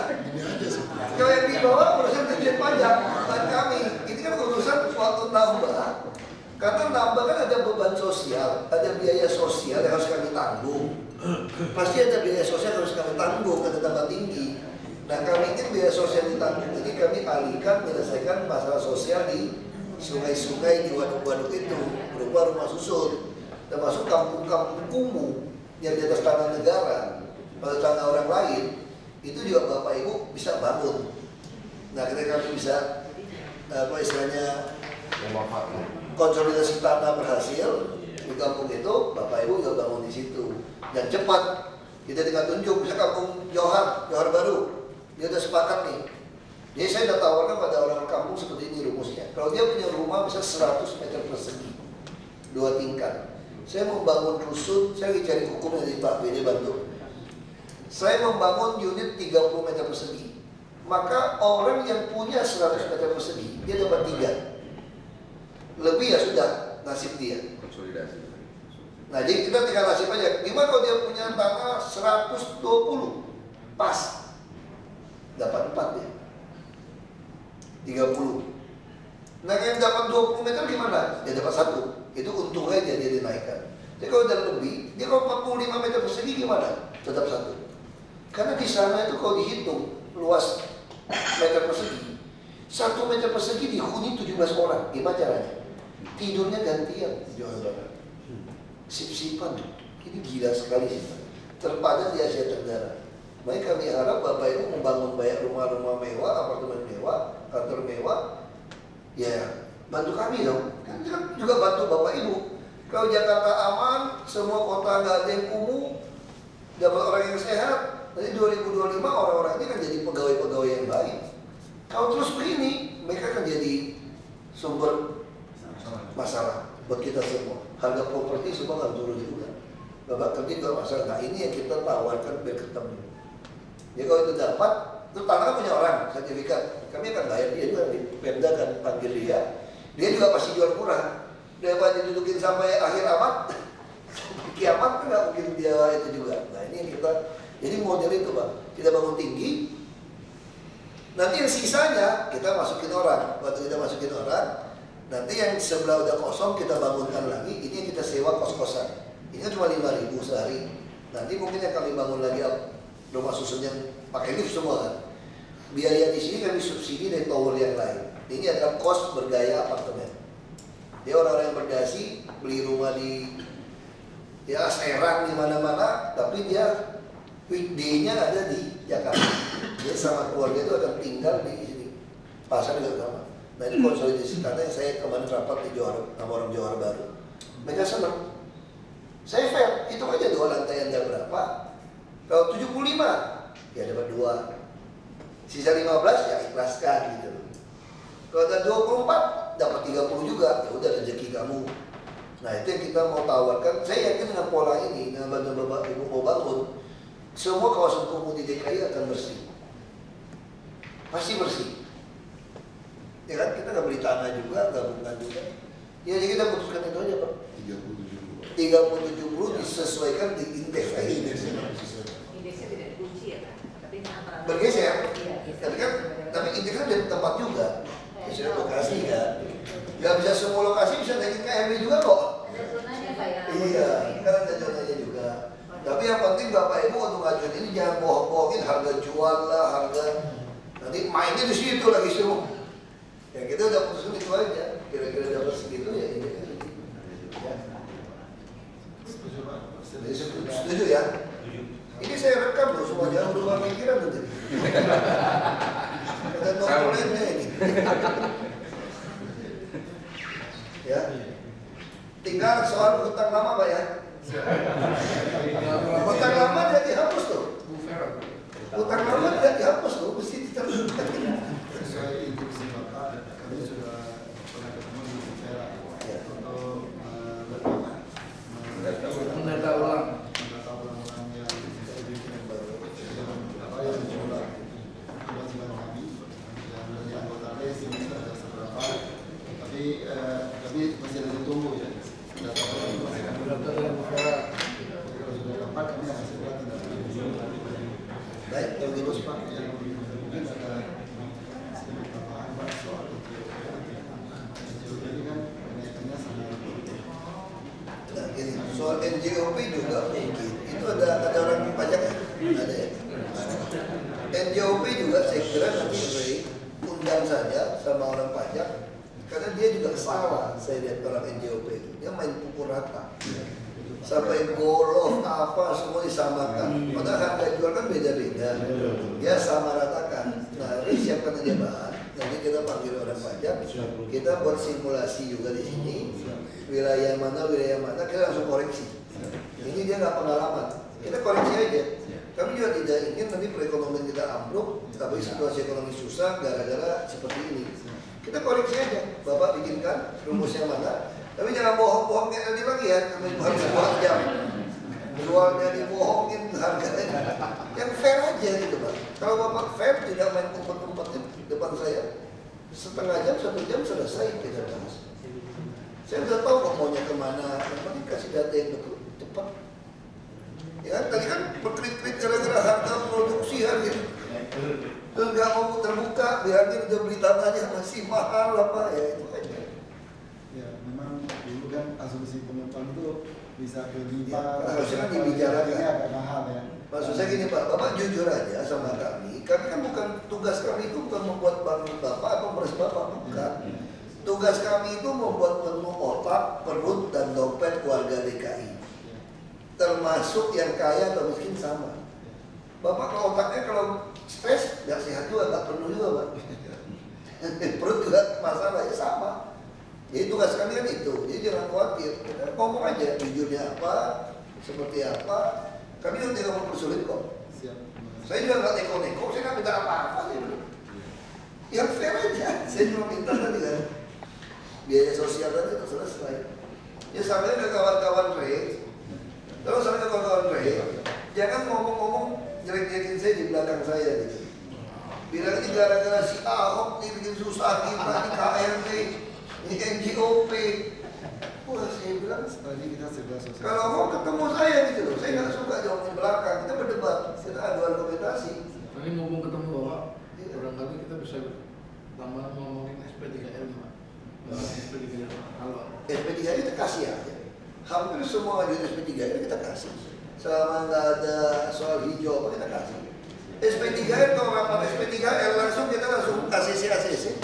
Kalau yang di bawah urusan dirjen pajak bukan kami. Ini kan urusan waktu nambah. Karena nambah kan ada beban sosial, ada biaya sosial yang harus kami tanggung. Pasti ada biaya sosial yang harus kami tanggung ke tempat tinggi. Nah kami ingin biaya sosial ditanggung, jadi kami alihkan menyelesaikan masalah sosial di sungai-sungai, di waduk-waduk itu berupa rumah susun, termasuk kampung-kampung kumuh yang di atas tanah negara, pada tanah orang lain, itu juga Bapak Ibu bisa bangun. Nah ketika kami bisa, apa istilahnya, konsolidasi tanah berhasil di kampung itu, Bapak Ibu juga bangun di situ dan cepat. Kita tinggal tunjuk, misalnya kampung Johar Baru, dia sudah sepakat nih. Jadi saya sudah tawarkan pada orang kampung seperti ini rumusnya. Kalau dia punya rumah bisa 100 meter persegi, 2 tingkat. Saya membangun rusun, saya cari hukum dari Pak BD bantu. Saya membangun unit 30 meter persegi, maka orang yang punya 100 meter persegi dia dapat 3. Lebih ya sudah nasib dia. Konsolidasi. Nah, jadi kita tinggal nasib aja. Gimana kalau dia punya tanah 120 pas dapat 4 ya. 30. Nah, yang dapat 20 meter gimana? Dia dapat 1. Itu untungnya dia dinaikkan. Jadi kalau udah lebih, dia kalau 45 meter persegi gimana? Tetap 1. Karena di sana itu kalau dihitung luas meter persegi, 1 meter persegi dihuni 17 orang. Gimana caranya? Tidurnya gantian. Sip-sipan. Ini gila sekali sih. Terpadat di Asia Tenggara. Makanya kami harap Bapak Ibu membangun banyak rumah-rumah mewah, apartemen mewah, kantor mewah. Ya, bantu kami dong. Kan juga bantu Bapak Ibu. Kalau Jakarta aman, semua kota nggak ada yang kumuh, dapat orang yang sehat, nanti 2025 orang-orang ini kan jadi pegawai-pegawai yang baik. Kalau terus begini, mereka akan jadi sumber masalah buat kita semua. Harga properti semua nggak turun juga. Bapak kerja kalau masalah, nah ini yang kita tawarkan biar ketemu. Ya kalau itu dapat, itu tanah punya orang, sertifikat. Kami akan bayar dia juga, Pemda akan panggil dia. Dia juga pasti jual murah. Daripada didudukin sampai akhir abad, sampai kiamat kan nggak mungkin dia itu juga. Nah ini yang kita, jadi model itu Pak, kita bangun tinggi. Nanti yang sisanya kita masukin orang. Waktu kita masukin orang, nanti yang sebelah udah kosong kita bangunkan lagi. Ini yang kita sewa kos-kosan. Ini cuma 5.000 sehari. Nanti mungkin yang kami bangun lagi rumah susun yang pakai lift semua kan. Biaya di sini kami subsidi dari tower yang lain. Ini adalah kos bergaya apartemen. Dia orang-orang yang berdasi, beli rumah di ya Serang di mana-mana, tapi dia weekday-nya ada di Jakarta. Dia sama keluarga itu akan tinggal di sini. Pasar juga sama. Nah ini konsolidasi, karena saya kemarin rapat di Johor, sama orang Johor Baru. Mereka senang. Saya fair, itu aja 2 lantai anda berapa. Kalau 75, ya dapat 2. Sisa 15, ya ikhlaskan gitu. Kalau ada 24, dapat 30 juga, ya udah rezeki kamu. Nah itu yang kita mau tawarkan. Saya yakin dengan pola ini, dengan bantuan Bapak Ibu mau bangun, semua kawasan kumuh di DKI akan bersih. Pasti bersih. Ya kan, kita nggak beli tanah juga, gabungan juga. Ya jadi kita putuskan itu aja Pak. 30-70 disesuaikan di indeks tadi. Indeksnya tidak dikunci ya Pak? Bergeser? Tapi kan, tapi indeksnya dari tempat juga. Bisa lokasi kan, nggak bisa semua lokasi, bisa dari KLB juga kok. Ada zonanya Pak ya? Iya, kan ada zonanya juga. Tapi yang penting Bapak Ibu untuk ngajuin ini jangan bohong-bohongin harga jual lah, harga nanti mainnya di situ lagi semua. Ya kita udah putusin itu aja, kira-kira dapat segitu ya ini. Setuju ya? Ini saya rekam loh semua, jangan berubah pikiran nanti. Kata dokumennya ini. Ya, tinggal soal hutang lama Pak ya. Hutang lama tidak dihapus tuh. Hutang lama tidak dihapus tuh, mesti diteruskan. Sesuai instruksi Bapak, kami sudah pernah ketemu di Sera untuk mendata ulang yang apa yang dijual kewajiban kami. Semester ada seberapa, tapi masih ada ditunggu ya. Kalau sudah dapat, kami akan segera tindak baik. Yang terus Pak, yang mungkin ada sedikit tambahan Pak soal NJOP ini kan kaitannya sama. Nah gini, soal NJOP juga mungkin itu ada orang pajak ya, ada ya. NJOP juga saya kira nanti undang saja sama orang pajak, karena dia juga salah. Saya lihat orang NJOP itu dia main pukul rata sampai golok apa semua disamakan, padahal harga jual kan beda-beda dia sama ratakan. Nah ini siapkan aja bahan, nanti kita panggil orang pajak, kita buat simulasi juga di sini wilayah mana kita langsung koreksi. Ini dia nggak pengalaman, kita koreksi aja. Kami juga tidak ingin nanti perekonomian kita ambruk, tapi situasi ekonomi susah gara-gara seperti ini. Kita koreksi aja, Bapak bikinkan rumusnya mana. Tapi jangan bohong-bohongnya nanti lagi ya, kami harus buat jam. Jualnya dibohongin harganya, yang fair aja gitu Pak. Kalau Bapak Feb tidak main umpet-umpet di depan saya, setengah jam, 1 jam selesai kita bahas. Saya sudah tahu kok maunya kemana, yang penting kasih data yang betul, cepat. Ya, tadi kan berkrit-krit gara-gara harga produksi harga. Terus nggak mau terbuka, biarnya udah beli tanahnya masih mahal apa ya itu aja. Ya memang dulu kan asumsi penumpang itu bisa berlimpah. Harusnya dibicarakan agak mahal ya. Maksud saya gini Pak, Bapak jujur aja sama kami kan bukan tugas kami itu bukan membuat bangun Bapak atau meres Bapak, bukan. Tugas kami itu membuat penuh otak, perut, dan dompet keluarga DKI. Termasuk yang kaya atau miskin sama. Bapak kalau otaknya kalau stres nggak sehat juga, nggak perlu juga Pak. Perut juga masalahnya sama. Jadi tugas kami kan itu. Jadi jangan khawatir. Ngomong aja jujurnya apa, seperti apa. Kami juga tidak mempersulit kok. Siap. Saya juga nggak neko-neko. Saya nggak minta apa-apa. Yang fair aja. Saya cuma minta tadi kan biaya sosial tadi itu selesai. Ya sampai ke kawan-kawan Ray. Terus sampai ke kawan-kawan Ray. Jangan ngomong-ngomong jelek-jelekin saya di belakang saya gitu. Bilang ini gara-gara si Ahok nih bikin susah kita di KLB, di NGOP. Wah saya bilang kita kalau mau ketemu saya gitu loh, saya nggak suka jawab di belakang. Kita berdebat, kita adu argumentasi. Tapi ngomong ketemu Bapak, barangkali kita bisa tambah ngomongin SP3L Pak. SP3L kalau SP3L kita kasih aja. Hampir semua ajuan SP3L kita kasih. Selama nggak ada soal hijau apa kita kasih. SP3L kalau rapat SP3L langsung ACC.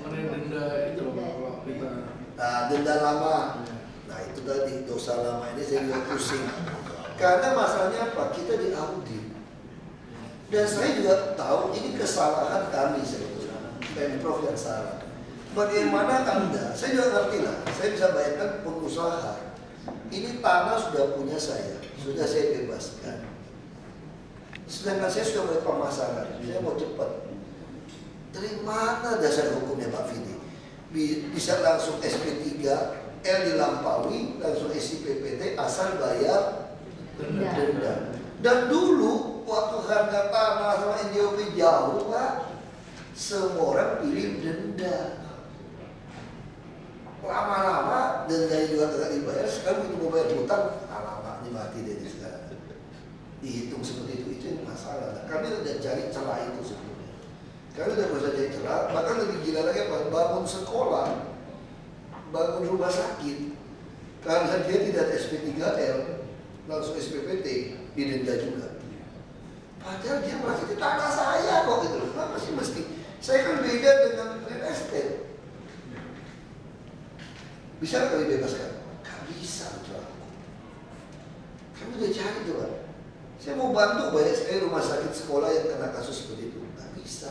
Mengenai denda itu loh kalau kita. Nah, denda lama. Nah, itu tadi dosa lama ini saya juga pusing. Karena masalahnya apa? Kita di audit. Dan saya juga tahu ini kesalahan kami sebetulnya. Pemprov yang salah. Bagaimana Anda? Saya juga ngerti lah. Saya bisa bayangkan pengusaha. Ini tanah sudah punya saya. Sudah saya bebaskan. Sedangkan saya sudah mulai pemasaran. Saya mau cepat. Dari mana dasar hukumnya Pak Vini? Bisa langsung SP3, L dilampaui, langsung SIPPT, asal bayar denda. Dan dulu, waktu harga tanah sama NJOP jauh, Pak, semua orang pilih denda. Lama-lama, denda juga tidak dibayar, sekarang itu mau bayar hutang, lama-lama, ini mati dari sekarang. Dihitung seperti itu yang masalah. Kami sudah cari celah itu sebelumnya. Kami sudah berusaha jadi cerah, bahkan lebih gila lagi apa? Bangun sekolah, bangun rumah sakit. Karena dia tidak ada SP3L, langsung SPPT, didenda juga. Padahal dia merasa di tanah saya kok gitu loh, kenapa sih mesti? Saya kan beda dengan real estate. Bisa kami bebaskan? Gak bisa, coba. Kami udah cari coba. Saya mau bantu banyak sekali rumah sakit sekolah yang kena kasus seperti itu, gak bisa.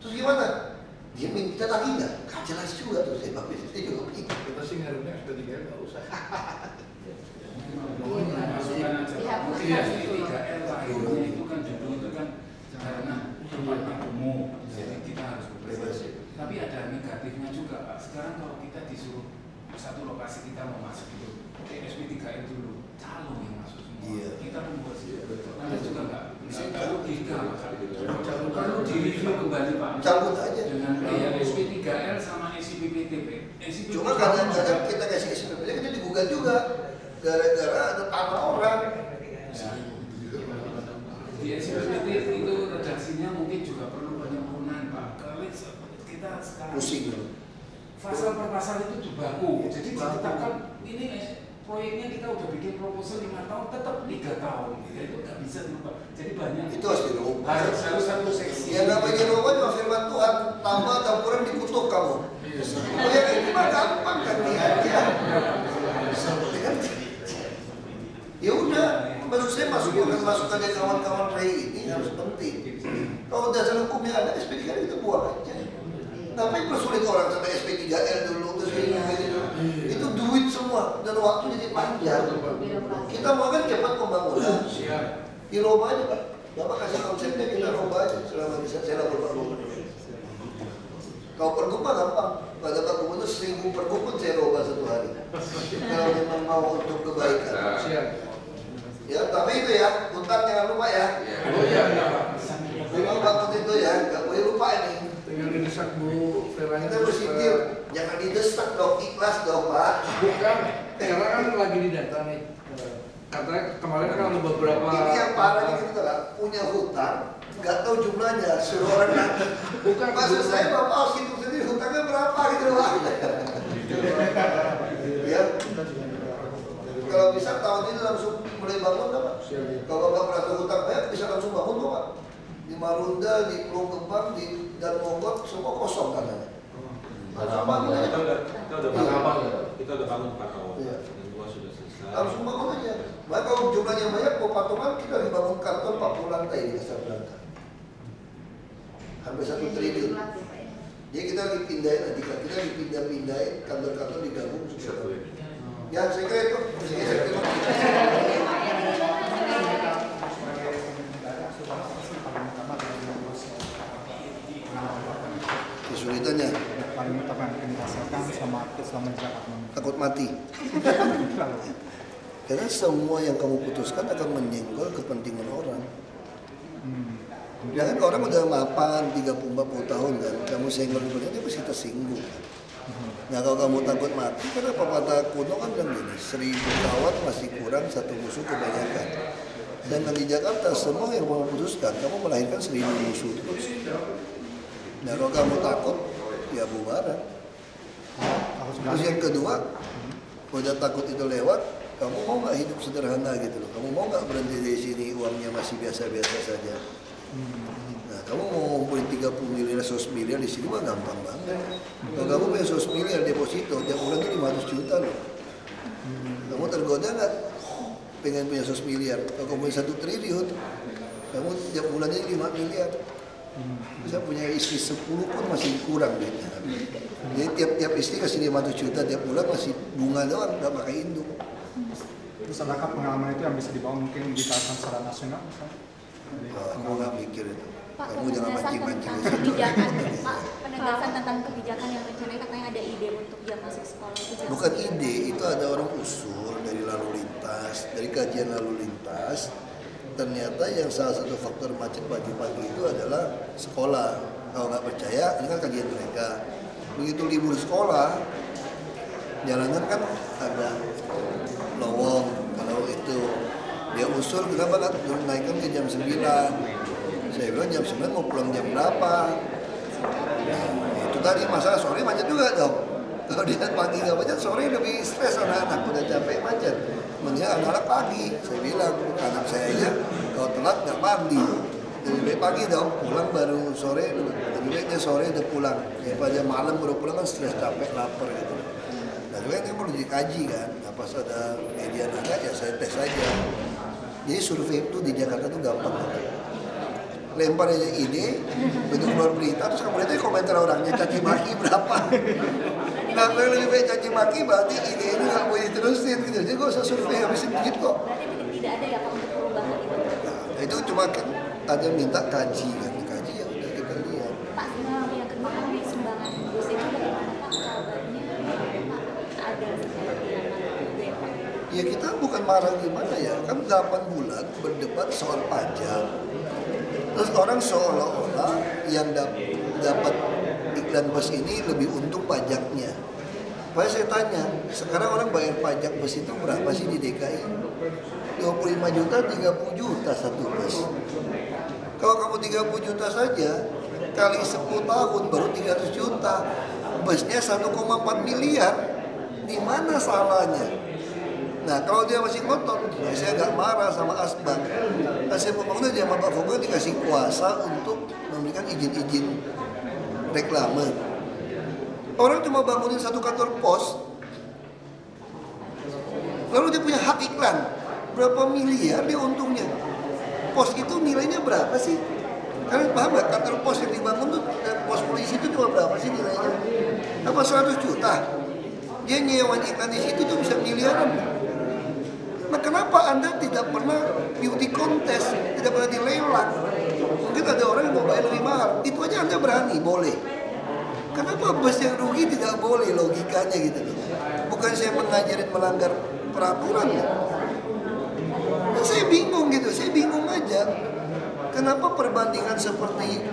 Terus gimana? Dia minta lagi nggak? Gak jelas juga terus saya pakai video. Kita sih ngaruhnya SP3L nggak usah. Iya, SP3L itu kan judul itu kan karena tempatnya umum, jadi kita harus berbebas. Tapi ada negatifnya juga Pak. Sekarang kalau kita disuruh satu lokasi kita mau masuk itu, SP3L dulu calon yang masuk semua. Kita membuat sih. Ada juga nggak? Kalau direview kembali Pak, cabut aja dengan SP3L sama SIPPT. Cuma kadang-kadang kita kasih SIPPT kita digugat juga gara-gara ada tanah orang. Di SIPPT itu redaksinya mungkin juga perlu banyak perubahan Pak. Kalau kita sekarang pasal per pasal itu dibaku, jadi ditetapkan ini proyeknya kita udah bikin proposal 5 tahun, tetap 3 tahun, itu nggak bisa diubah. Jadi banyak itu harus dirubah. Harus satu seksi. Yang namanya dirubah cuma firman Tuhan, tambah campuran dikutuk kamu. Proyek ini mah gampang ganti aja. Ya udah, maksud saya masukan dari kawan-kawan Ray ini harus penting. Kalau dasar hukumnya ada SP3L itu buang aja. Tapi persulit orang sampai SP3L dulu terus ini dulu. Itu duit semua dan waktu jadi panjang. Kita mau kan cepat pembangunan. Dirubah aja Pak. Bapak kasih konsepnya kita rubah aja selama bisa saya lapor Pak Gubernur. Kalau pergub mah gampang. Kalau dapat gubernur 1000 pergub pun saya rubah 1 hari. Kalau memang mau untuk kebaikan. Ya tapi itu ya utang jangan lupa ya. Oh iya. istilahnya. Kita bersitir, jangan didesak dong, ikhlas dong Pak. Bukan, karena kan lagi di data nih. Katanya kemarin kan ada beberapa. Ini yang parahnya kita kan punya hutang, nggak tahu jumlahnya, suruh orang nanti. Bukan. Maksud saya Bapak harus hitung sendiri hutangnya berapa gitu loh. Ya. Kalau bisa tahun ini langsung mulai bangun nggak Pak? Kalau nggak merasa hutang banyak bisa langsung bangun nggak Pak? Di Marunda, di Pulau Gebang, di dan Mogot semua kosong katanya. Tanaman ya, kita udah bangun patung, yang dua sudah selesai. Langsung bangun aja. Maka kalau jumlahnya banyak, mau patungan kita dibangun kantor 40 lantai di dasar belakang. Hampir 1 triliun. Jadi kita dipindahin, kita dipindah-pindahin, kantor-kantor digabung semua. Ya saya kira itu. Kesulitannya paling utama yang dirasakan selama menjabat, takut mati. Karena semua yang kamu putuskan akan menyenggol kepentingan orang. Jangan orang udah mapan 30-40 tahun kan, kamu senggol kepentingan dia pasti tersinggung. Nah kalau kamu takut mati, karena pepatah kuno kan bilang gini, 1000 kawan masih kurang 1 musuh kebanyakan. Dan di Jakarta semua yang kamu putuskan, kamu melahirkan 1000 musuh terus. Nah kalau kamu takut, ya bubaran. Terus yang kedua, udah takut itu lewat, kamu mau nggak hidup sederhana gitu loh? Kamu mau nggak berhenti di sini uangnya masih biasa-biasa saja? Nah kamu mau ngumpulin 30 miliar, 100 miliar di sini mah gampang banget. Kalau kamu punya 100 miliar deposito, tiap bulan itu 500 juta loh. Kamu tergoda nggak pengen punya 100 miliar? Kalau kamu punya 1 triliun, kamu tiap bulannya 5 miliar. Saya punya istri 10 pun masih kurang duitnya. Jadi tiap istri kasih 500 juta tiap bulan masih bunga doang, nggak pakai induk. Terus adakah pengalaman itu yang bisa dibawa mungkin di tatanan secara nasional? Aku nggak mikir itu. Pak, penegasan tentang kebijakan yang rencananya katanya ada ide untuk jam masuk sekolah itu. Bukan ide, itu ada orang usul dari lalu lintas, dari kajian lalu lintas. Ternyata yang salah satu faktor macet pagi-pagi itu adalah sekolah. Kalau nggak percaya, ini kan kajian mereka. Begitu libur sekolah, jalanan kan ada lowong. Kalau itu dia usul, kenapa nggak naikkan ke jam 9? Saya bilang jam 9 mau pulang jam berapa? Nah, itu tadi masalah sore macet juga dong. Kalau dia pagi nggak macet, sore lebih stres anak-anak, udah capek macet. Mendingan anak pagi, saya bilang anak saya aja kalau telat nggak mandi, lebih pagi dong pulang baru sore, lebih baiknya sore udah pulang daripada malam baru pulang kan stres capek lapar gitu. Nah juga ini perlu dikaji kan, nah, pas ada media ada ya saya tes aja. Jadi survei itu di Jakarta tuh gampang banget. Lempar aja ide, bentuk keluar berita terus kemudian itu komentar orangnya caci maki berapa. Nah, kalau lebih baik caci maki berarti ide ini nggak boleh diterusin gitu. Jadi gue usah survei habisin dikit kok. Berarti tidak ada ya Pak untuk perubahan itu? Nah, itu cuma ada minta kaji kan, kaji ya udah kita lihat. Pak, yang kedua kan di sumbangan bus itu bagaimana Pak? Kabarnya ada ya kita bukan marah gimana ya, kan 8 bulan berdebat soal pajak. Terus orang seolah-olah yang dapat iklan bus ini lebih untung pajaknya. Padahal saya tanya, sekarang orang bayar pajak bus itu berapa sih di DKI? 25 juta, 30 juta satu bus. Kalau kamu 30 juta saja, kali 10 tahun baru 300 juta. Busnya 1,4 miliar. Di mana salahnya? Nah kalau dia masih ngotot, saya nggak marah sama Asbang. Saya pembangunan zaman Pak Fogo dikasih kuasa untuk memberikan izin-izin reklame. Orang cuma bangunin 1 kantor pos, lalu dia punya hak iklan. Berapa miliar dia untungnya? Pos itu nilainya berapa sih? Kalian paham nggak? Kantor pos yang dibangun tuh, pos polisi itu cuma berapa sih nilainya? Apa 100 juta? Dia nyewa iklan di situ tuh bisa miliaran. Nah kenapa Anda tidak pernah beauty contest, tidak pernah dilelang? Mungkin ada orang yang mau bayar lebih mahal, itu aja Anda berani, boleh. Kenapa bus yang rugi tidak boleh logikanya gitu? Bukan saya mengajarin melanggar peraturan ya. Nah, saya bingung gitu, saya bingung aja. Kenapa perbandingan seperti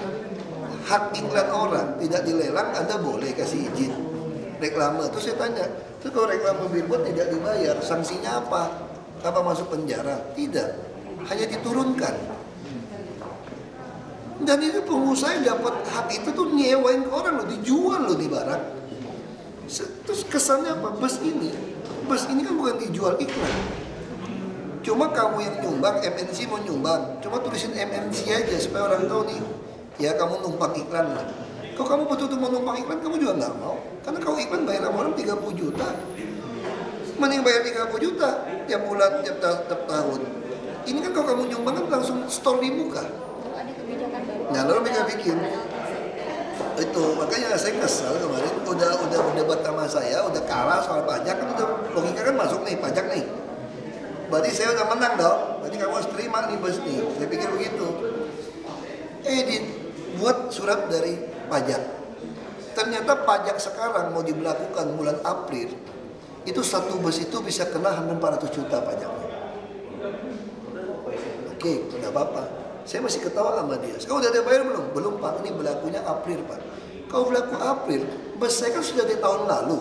hak iklan orang, tidak dilelang, Anda boleh kasih izin reklame. Terus saya tanya, terus kalau reklame billboard tidak dibayar, sanksinya apa? Apa masuk penjara? Tidak, hanya diturunkan. Dan itu pengusaha yang dapat hak itu tuh nyewain orang loh, dijual loh di barang. Terus kesannya apa? Bus ini kan bukan dijual iklan. Cuma kamu yang nyumbang, MNC mau nyumbang, cuma tulisin MNC aja supaya orang tahu nih, ya kamu numpang iklan lah. Kalau kamu betul-betul mau numpang iklan, kamu juga nggak mau. Karena kalau iklan bayar orang 30 juta. Mending bayar 30 juta tiap bulan, tiap tahun. Ini kan kalau kamu nyumbang kan langsung store di muka. Nah lalu mereka bikin itu, makanya saya kesal kemarin, udah berdebat sama saya, udah kalah soal pajak, kan udah logika kan masuk nih, pajak nih. Berarti saya udah menang dong, berarti kamu harus terima nih bus nih, saya pikir begitu. Dibuat surat dari pajak. Ternyata pajak sekarang mau diberlakukan bulan April, itu satu bus itu bisa kena hampir 400 juta pajaknya. Oke, nggak apa-apa. Saya masih ketawa sama dia. Kau udah ada bayar belum? Belum Pak, ini berlakunya April Pak. Kalau berlaku April, bus saya kan sudah di tahun lalu.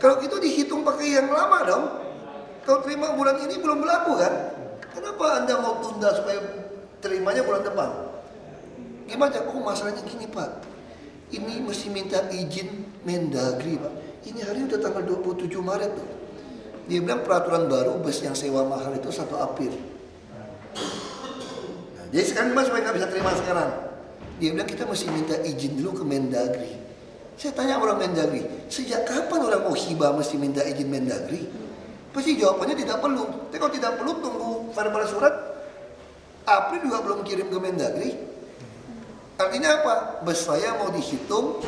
Kalau itu dihitung pakai yang lama dong. Kalau terima bulan ini belum berlaku kan? Kenapa Anda mau tunda supaya terimanya bulan depan? Gimana? Oh masalahnya gini Pak, ini mesti minta izin Mendagri Pak. Ini hari udah tanggal 27 Maret tuh. Dia bilang peraturan baru bus yang sewa mahal itu 1 April. Jadi sekarang Mas supaya nggak bisa terima sekarang. Dia bilang kita mesti minta izin dulu ke Mendagri. Saya tanya orang Mendagri, sejak kapan orang mau hibah mesti minta izin Mendagri? Pasti jawabannya tidak perlu. Tapi kalau tidak perlu tunggu verbal surat, April juga belum kirim ke Mendagri. Artinya apa? Bus saya mau dihitung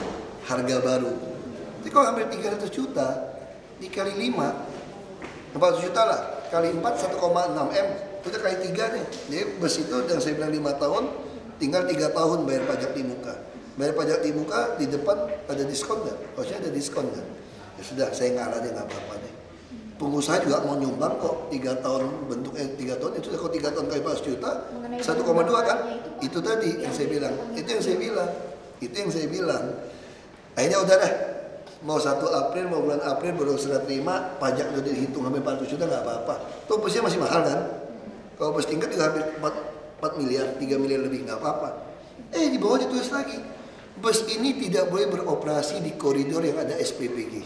harga baru. Jadi kalau hampir 300 juta dikali 5, 400 juta lah, kali 4 1,6 M. Itu kali 3 nih. Jadi bus itu yang saya bilang 5 tahun, tinggal 3 tahun bayar pajak di muka. Bayar pajak di muka, di depan ada diskon nggak? Harusnya ada diskon nggak? Ya sudah, saya ngalah deh, nggak apa-apa deh. Pengusaha juga mau nyumbang kok, 3 tahun bentuknya 3 tahun, itu kok 3 tahun kali 400 juta, 1,2 kan? Itu tadi yang saya bilang, itu yang saya bilang. Akhirnya udah deh, mau 1 April, mau bulan April, baru sudah terima, pajak udah dihitung sampai 400 juta nggak apa-apa. Tuh busnya masih mahal kan? Kalau bus tingkat juga hampir 4 miliar, 3 miliar lebih, nggak apa-apa. Di bawah ditulis lagi, bus ini tidak boleh beroperasi di koridor yang ada SPPG.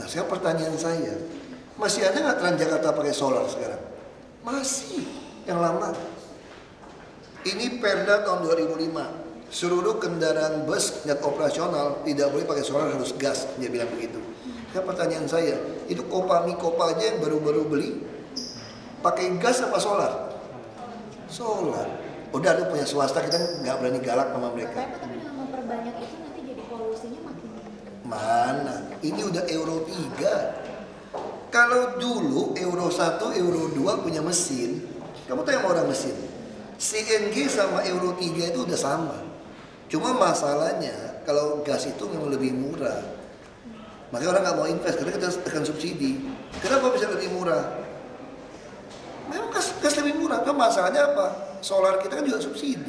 Nah sekarang pertanyaan saya, masih ada nggak Transjakarta pakai solar sekarang? Masih, yang lama. Ini Perda tahun 2005, seluruh kendaraan bus yang operasional tidak boleh pakai solar, harus gas, dia bilang begitu. Sekarang pertanyaan saya, itu Kopami-Kopa aja yang baru-baru beli, pakai gas apa solar? Solar. Udah ada punya swasta, kita nggak berani galak sama mereka. Tapi dengan memperbanyak itu nanti jadi polusinya makin mana? Ini udah Euro 3. Kalau dulu Euro 1, Euro 2 punya mesin. Kamu tanya sama orang mesin. CNG sama Euro 3 itu udah sama. Cuma masalahnya kalau gas itu memang lebih murah. Makanya orang nggak mau invest karena kita tekan subsidi. Kenapa bisa lebih murah? Memang gas lebih murah, kan masalahnya apa? Solar kita kan juga subsidi.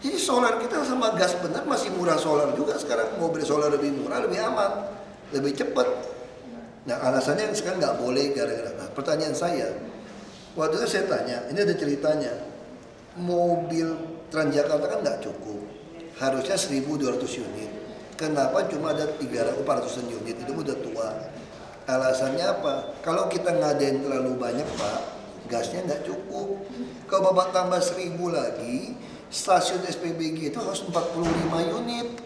Jadi solar kita sama gas benar masih murah solar juga sekarang. Mau beli solar lebih murah, lebih aman, lebih cepat. Nah alasannya sekarang nggak boleh gara-gara. Nah, pertanyaan saya, waktu itu saya tanya, ini ada ceritanya. Mobil Transjakarta kan nggak cukup, harusnya 1.200 unit. Kenapa cuma ada 300-400 unit, itu udah tua. Alasannya apa? Kalau kita ngadain terlalu banyak Pak, gasnya nggak cukup. Kalau Bapak tambah 1.000 lagi, stasiun SPBG itu harus 45 unit.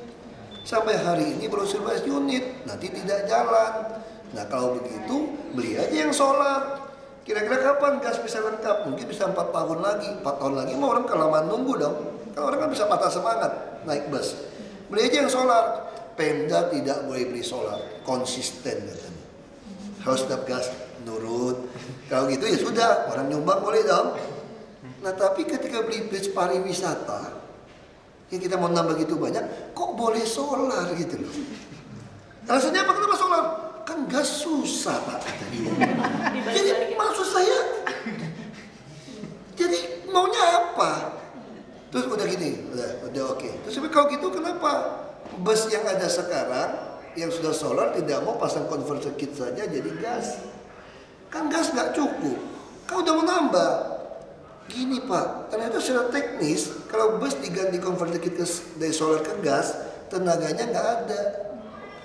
Sampai hari ini baru 11 unit, nanti tidak jalan. Nah kalau begitu, beli aja yang solar. Kira-kira kapan gas bisa lengkap? Mungkin bisa 4 tahun lagi. 4 tahun lagi, mau orang kelamaan nunggu dong. Kalau orang kan bisa patah semangat naik bus. Beli aja yang solar. Pemda tidak boleh beli solar, konsisten katanya. Harus tetap gas, nurut. Kalau gitu ya sudah, orang nyumbang boleh dong. Nah tapi ketika beli bus pariwisata, yang kita mau nambah gitu banyak, kok boleh solar gitu loh. Alasannya apa kenapa solar? Kan gas susah Pak. Jadi maksud saya, jadi maunya apa? Terus udah gini, udah oke. Terus tapi kalau gitu kenapa bus yang ada sekarang yang sudah solar tidak mau pasang converter kit saja jadi gas? Kan gas nggak cukup, kan udah mau nambah. Gini Pak, ternyata secara teknis kalau bus diganti converter kit dari solar ke gas, tenaganya nggak ada.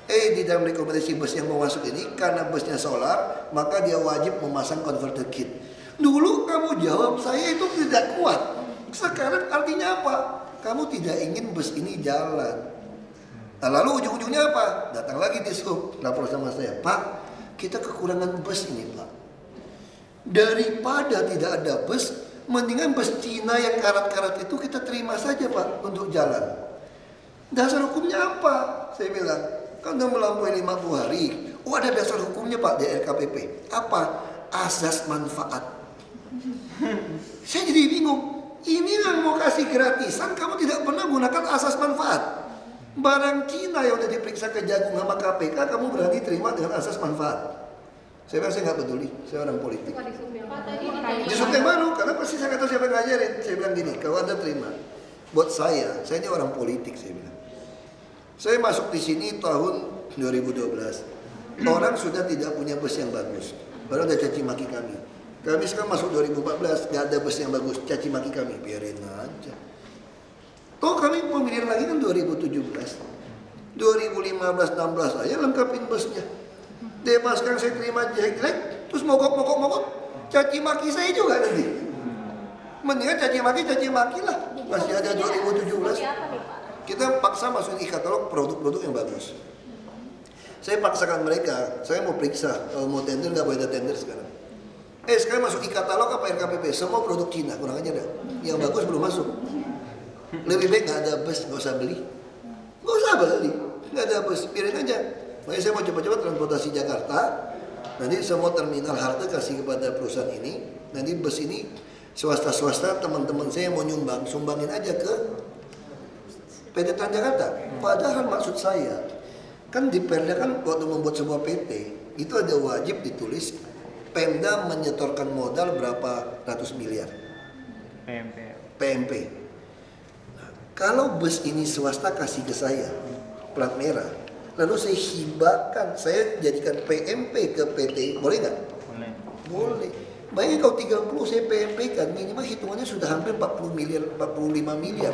Di dalam rekomendasi bus yang mau masuk ini, karena busnya solar, maka dia wajib memasang converter kit. Dulu kamu jawab, saya itu tidak kuat. Sekarang artinya apa? Kamu tidak ingin bus ini jalan. Nah, lalu ujung-ujungnya apa? Datang lagi Dishub, lapor sama saya, Pak, kita kekurangan bus ini Pak. Daripada tidak ada bus, mendingan bus Cina yang karat-karat itu kita terima saja Pak untuk jalan. Dasar hukumnya apa? Saya bilang, kan udah melampaui 50 hari. Oh ada dasar hukumnya Pak di RKPP. Apa? Asas manfaat. Saya jadi bingung. Ini yang mau kasih gratisan, kamu tidak pernah gunakan asas manfaat. Barang Cina yang udah diperiksa ke Kejagung sama KPK, kamu berani terima dengan asas manfaat. Saya bilang saya nggak peduli, saya orang politik. Dishub yang baru, karena pasti saya nggak tahu siapa yang ngajarin. Saya bilang gini, kalau Anda terima, buat saya ini orang politik, saya bilang. Saya masuk di sini tahun 2012. Orang sudah tidak punya bus yang bagus. Baru ada caci maki kami. Kami sekarang masuk 2014, nggak ada bus yang bagus, caci maki kami, biarin aja. Toh kami pemilihan lagi kan 2017. 2015, 16 aja lengkapin busnya. Depas sekarang saya terima jelek-jelek, terus mogok-mogok-mogok, caci maki saya juga nanti. Mendingan caci maki lah. Masih ada 2017. Kita paksa masukin e-katalog produk-produk yang bagus. Saya paksakan mereka, saya mau periksa, kalau mau tender nggak boleh ada tender sekarang. Sekarang masuk e-katalog apa RKPP, semua produk Cina, kurang aja dah. Yang bagus belum masuk. Lebih baik nggak ada bus, nggak usah beli. Nggak usah beli, nggak ada bus, biarin aja. Makanya saya mau coba-coba transportasi Jakarta, nanti semua terminal harta kasih kepada perusahaan ini, nanti bus ini swasta-swasta teman-teman saya yang mau nyumbang, sumbangin aja ke PT Transjakarta. Padahal maksud saya, kan di Perda kan waktu membuat sebuah PT, itu ada wajib ditulis Pemda menyetorkan modal berapa ratus miliar. PMP. Nah, kalau bus ini swasta kasih ke saya, plat merah, lalu saya hibahkan, saya jadikan PMP ke PT, boleh nggak? Boleh. Bayangin kalau 30 saya PMP kan, minimal hitungannya sudah hampir 40 miliar, 45 miliar.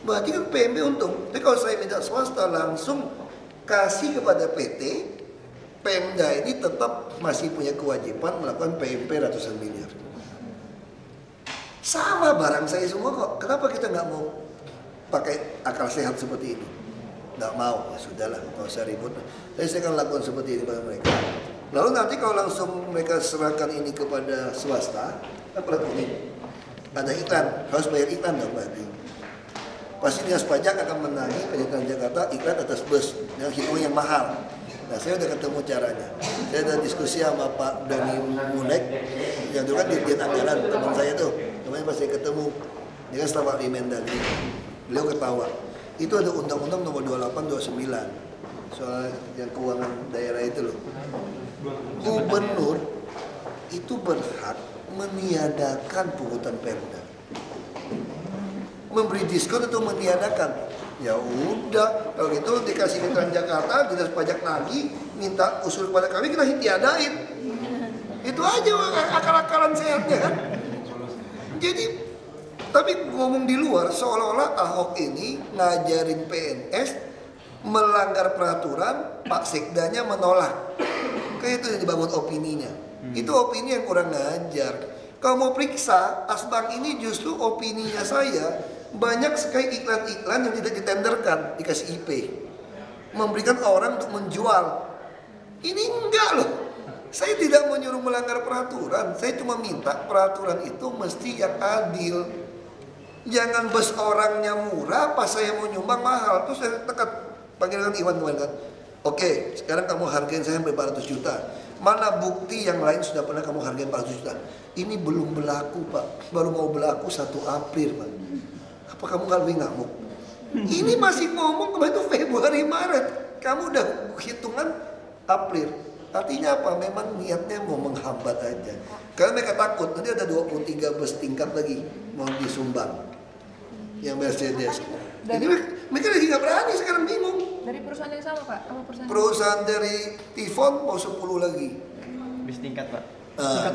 Berarti kan PMP untung. Tapi kalau saya minta swasta langsung kasih kepada PT, Pemda ini tetap masih punya kewajiban melakukan PMP ratusan miliar. Sama barang saya semua kok. Kenapa kita nggak mau pakai akal sehat seperti ini? Nggak mau, ya sudahlah, nggak usah ribut. Tapi saya akan lakukan seperti ini pada mereka. Lalu nanti kalau langsung mereka serahkan ini kepada swasta, kan perlu ada iklan, harus bayar iklan dong berarti. Pasti dinas pajak akan menagih PT Transjakarta iklan atas bus yang hitungannya mahal. Nah, saya udah ketemu caranya. Saya ada diskusi sama Pak Dhani Munek yang dulu kan dirjen anggaran, teman saya tuh. Namanya pas saya ketemu dengan staf ahli Mendagri, beliau ketawa. Itu ada undang-undang nomor 28-29 soal yang keuangan daerah itu loh. Gubernur itu berhak meniadakan pungutan Perda. Memberi diskon atau meniadakan, ya udah kalau gitu dikasih mitra Jakarta, dinas pajak lagi minta usul kepada kami, kita tiadain. Itu aja akal-akalan sehatnya kan. Jadi tapi ngomong di luar seolah-olah Ahok ini ngajarin PNS melanggar peraturan, Pak Sekdanya menolak. Kayak itu yang dibangun opininya. Itu opini yang kurang ngajar. Kalau mau periksa Asbang ini, justru opininya saya banyak sekali iklan-iklan yang tidak ditenderkan, dikasih IP, memberikan orang untuk menjual. Ini enggak loh. Saya tidak menyuruh melanggar peraturan. Saya cuma minta peraturan itu mesti yang adil. Jangan bus orangnya murah pas saya mau nyumbang mahal. Terus saya tekat panggilan Iwan kemarin kan, oke sekarang kamu hargain saya sampai 400 juta. Mana bukti yang lain sudah pernah kamu hargain 400 juta? Ini belum berlaku, Pak. Baru mau berlaku 1 April, Pak. Apa kamu lebih ngamuk? Ini masih ngomong kemarin itu Februari, Maret. Kamu udah hitungan April. Artinya apa? Memang niatnya mau menghambat aja. Karena mereka takut, nanti ada 23 bus tingkat lagi mau disumbang. yang Mercedes. Jadi mereka lagi nggak berani, sekarang bingung. Dari perusahaan yang sama, Pak? Apa perusahaan? Perusahaan dari Tifon mau 10 lagi. Bis tingkat, Pak.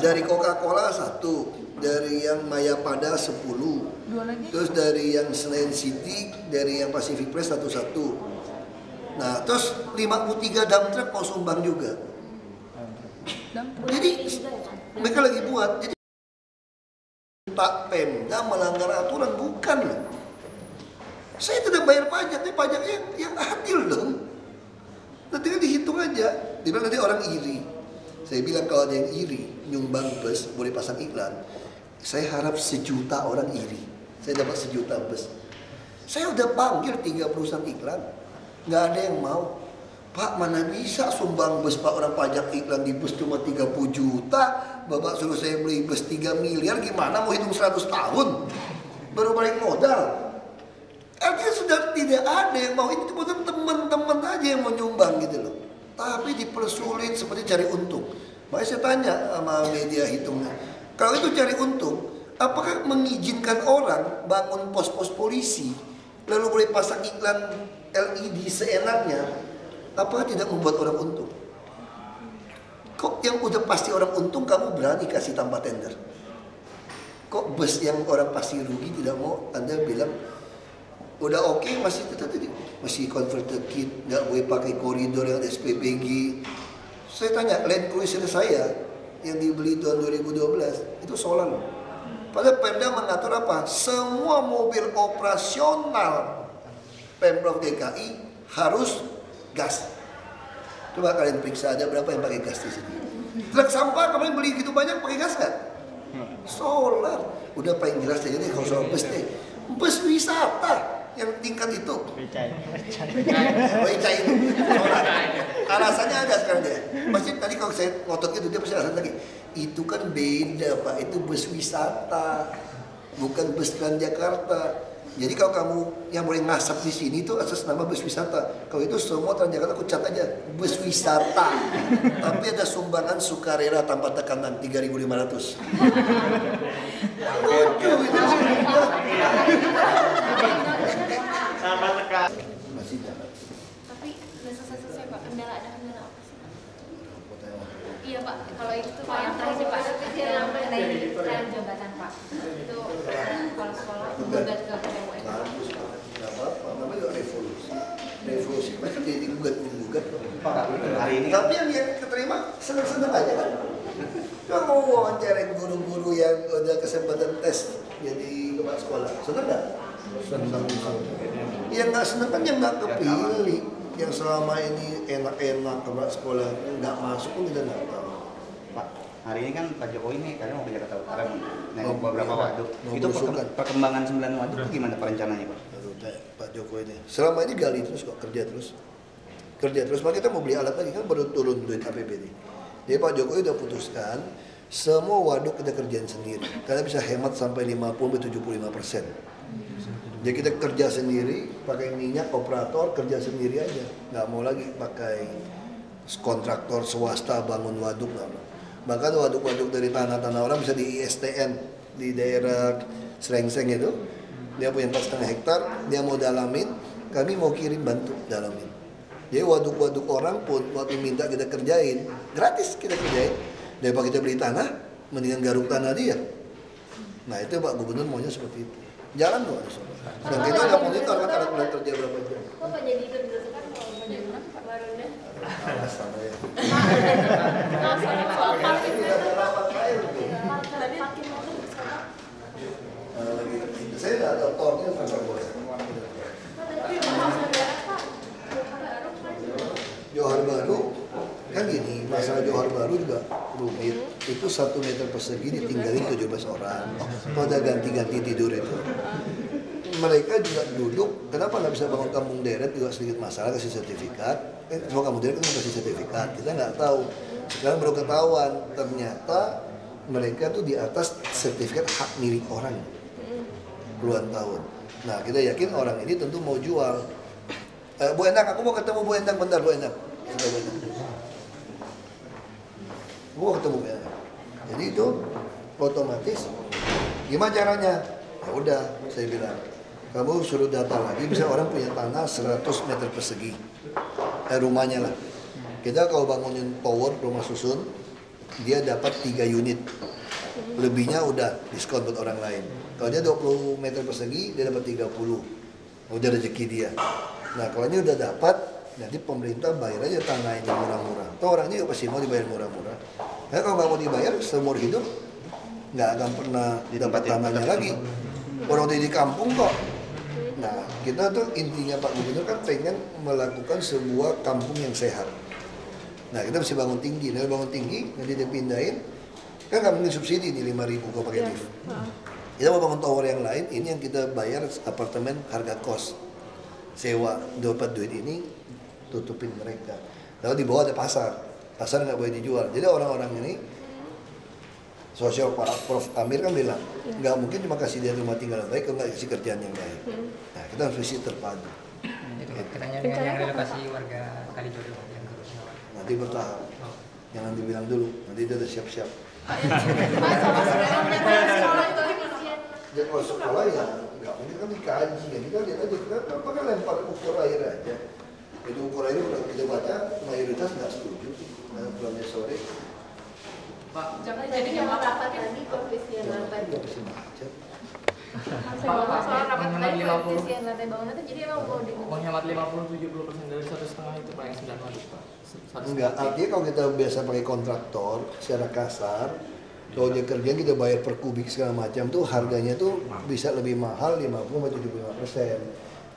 Dari Coca-Cola 1, dari yang Mayapada 10. 2 lagi. Terus dari yang Selain City, dari yang Pacific Press 1. Nah, terus 53 dump truck mau sumbang juga. Jadi mereka lagi buat. Jadi Pak Pemda melanggar aturan, bukan loh. Saya tidak bayar pajak, ini pajaknya yang adil dong. Nanti kan dihitung aja. Dibilang nanti orang iri. Saya bilang kalau ada yang iri nyumbang bus boleh pasang iklan. Saya harap 1 juta orang iri. Saya dapat 1 juta bus. Saya udah panggil 3 perusahaan iklan, nggak ada yang mau. Pak, mana bisa sumbang bus, Pak? Orang pajak iklan di bus cuma 30 juta. Bapak suruh saya beli bus 3 miliar, gimana mau hitung 100 tahun? Baru balik modal. Artinya sudah tidak ada yang mau, itu bukan teman-teman aja yang mau nyumbang gitu loh. Tapi dipersulit seperti cari untung. Makanya saya tanya sama media hitungnya. Kalau itu cari untung, apakah mengizinkan orang bangun pos-pos polisi, lalu boleh pasang iklan LED seenaknya? Apakah tidak membuat orang untung? Kok yang udah pasti orang untung kamu berani kasih tambah tender? Kok bus yang orang pasti rugi tidak mau Anda bilang udah oke, masih tetap masih converter kit, nggak boleh pakai koridor yang ada SPBG. Saya tanya, Land Cruiser saya yang dibeli tahun 2012 itu solar loh. Padahal Pemda mengatur apa? Semua mobil operasional Pemprov DKI harus gas. Coba kalian periksa ada berapa yang pakai gas di sini. Truk sampah kemarin beli gitu banyak pakai gas kan? Solar. Udah paling jelas aja nih kalau soal bus deh. Bus wisata yang tingkat itu. Becai itu. Solar. Alasannya ada sekarang dia. Masih tadi kalau saya ngotot itu dia pasti alasan lagi. Itu kan beda, Pak. Itu bus wisata. Bukan bus Transjakarta. Jadi kalau kamu yang boleh ngasap di sini itu asas nama bus wisata. Kalau itu semua Transjakarta aku cat aja bus wisata. Tapi ada sumbangan sukarela tanpa tekanan 3.500. Lucu gitu. Tanpa tekan. Masih jalan. Tapi nggak selesai-selesai, Pak. Kendala, ada kendala apa sih? Iya, Pak. Kalau itu Pak yang terakhir, Pak, yang mengenai tren jabatan, Pak. Itu kalau sekolah menggugat ke PMUN. Bagus, Pak. Nggak apa-apa. Namanya juga revolusi. Revolusi. Mereka jadi menggugat-menggugat. Tapi yang dia keterima senang-senang aja kan. Cuma mau wawancarain guru-guru yang ada kesempatan tes jadi kepala sekolah. Senang nggak? Senang. Yang nggak senang kan yang nggak kepilih. Yang selama ini enak-enak kembali sekolah, nggak masuk pun tidak tahu. Pak, hari ini kan Pak Jokowi ini karena mau ke Jakarta Utara, naik beberapa waduk. Itu perkembangan 9 waduk itu gimana perencananya, Pak? Pak Jokowi ini selama ini gali terus kok, kerja terus. Maka kita mau beli alat lagi kan baru turun duit APBD. Jadi Pak Jokowi udah putuskan semua waduk kita kerjain sendiri. Karena bisa hemat sampai 50-75%. Jadi kita kerja sendiri, pakai minyak, operator, kerja sendiri aja. Nggak mau lagi pakai kontraktor swasta bangun waduk. Bahkan waduk-waduk dari tanah-tanah orang bisa di ISTN, di daerah Serengseng itu. Dia punya 4,5 hektar, dia mau dalamin, kami mau kirim bantu dalamin. Jadi waduk-waduk orang pun waktu minta kita kerjain, gratis kita kerjain. Daripada kita beli tanah, mendingan garuk tanah dia. Nah itu Pak Gubernur maunya seperti itu. Jalan dong harus. Dan kita nggak monitor kan ada bulan kerja berapa jam. Kok Pak jadi berdasarkan kalau Pak jadi menang Pak Marunda? Alasan ya. Saya nggak ada tornya sama bos. Johor Baru kan gini, masalah Johor Baru juga rumit. Itu 1 meter persegi ditinggalin 17 orang. Pada ganti-ganti tidur itu. Mereka juga duduk, kenapa nggak bisa bangun kampung deret juga sedikit masalah, kasih sertifikat. Semua kampung deret kan kasih sertifikat, kita nggak tahu. Sekarang baru ketahuan, ternyata mereka tuh di atas sertifikat hak milik orang. Puluhan tahun. Nah kita yakin orang ini tentu mau jual. Bu Endang, aku mau ketemu Bu Endang, bentar Bu Endang. Gue ketemu ya. Jadi itu otomatis. Gimana caranya? Ya udah, saya bilang. Kamu suruh datang lagi, bisa orang punya tanah 100 meter persegi, rumahnya lah. Kita kalau bangunin tower rumah susun, dia dapat 3 unit. Lebihnya udah diskon buat orang lain. Kalau dia 20 meter persegi, dia dapat 30. Udah rezeki dia. Nah, kalau ini udah dapat, nanti pemerintah bayar aja tanahnya murah-murah. Toh orangnya juga pasti mau dibayar murah-murah. Nah, kalau nggak mau dibayar, seumur hidup nggak akan pernah dapat tanahnya lagi. Orang di kampung kok. Nah, kita tuh intinya Pak Gubernur kan pengen melakukan sebuah kampung yang sehat. Nah, kita mesti bangun tinggi. Nah, bangun tinggi, nanti dipindahin. Kan nggak mungkin subsidi nih 5.000 kok pakai lift. Kita mau bangun tower yang lain, ini yang kita bayar apartemen harga kos. Sewa, dapat duit ini, tutupin mereka. Lalu di bawah ada pasar. Pasar nggak boleh dijual. Jadi orang-orang ini, sosial Pak Prof. Amir kan bilang, nggak mungkin cuma kasih dia rumah tinggal yang baik, kalau nggak kasih kerjaan yang baik. Nah, kita harus visi terpadu. Itu katanya dengan yang relokasi warga Kalijodo yang kerusakan. Nanti bertahap. Jangan dibilang dulu, nanti dia udah siap-siap. Jadi kalau sekolah ya nggak mungkin kan dikaji, ya kita lihat aja, kenapa kan lempar ukur air aja. Jadi ukur air udah kita baca, mayoritas nggak setuju. Nah, bulannya sore. Pak, jadi yang rapat tadi koefisien lantai. Koefisien macet. Kalau soal rapat tadi koefisien lantai bangunan itu jadi emang mau menghemat 50-70% dari 1,5 itu paling 9 Pak. Enggak, artinya kalau kita biasa pakai kontraktor secara kasar, kalau dia kerja kita bayar per kubik segala macam tuh harganya tuh bisa lebih mahal 50-75%.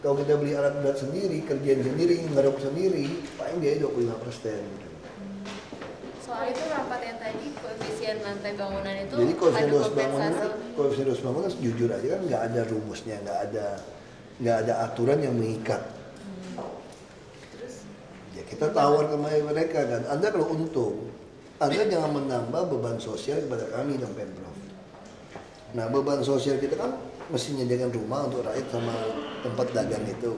Kalau kita beli alat berat sendiri, kerjaan sendiri, ngeruk sendiri, paling dia 25%. Soal itu rapat yang tadi koefisien lantai bangunan itu jadi koefisien dos bangunan jujur aja kan nggak ada rumusnya, nggak ada aturan yang mengikat. Ya kita tawar kemarin mereka kan, Anda kalau untung, Anda jangan menambah beban sosial kepada kami dong Pemprov. Nah beban sosial kita kan mesti menyediakan rumah untuk rakyat sama tempat dagang itu.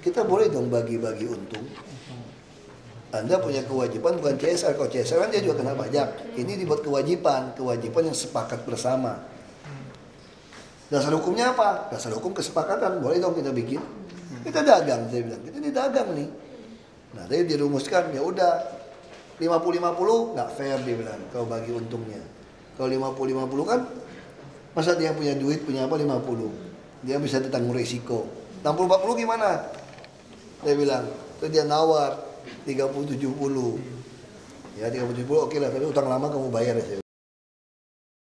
Kita boleh dong bagi-bagi untung. Anda punya kewajiban bukan CSR, kalau CSR kan dia juga kena pajak. Ini dibuat kewajiban yang sepakat bersama. Dasar hukumnya apa? Dasar hukum kesepakatan, boleh dong kita bikin. Kita dagang, saya bilang, kita ini dagang nih. Nah, tadi dirumuskan, ya udah 50-50 nggak fair dia bilang, kalau bagi untungnya. Kalau 50-50 kan, masa dia punya duit, punya apa 50? Dia bisa ditanggung risiko. 60-40 gimana? Dia bilang, terus dia nawar. 30-70, ya 30-70 oke lah, tapi utang lama kamu bayar ya.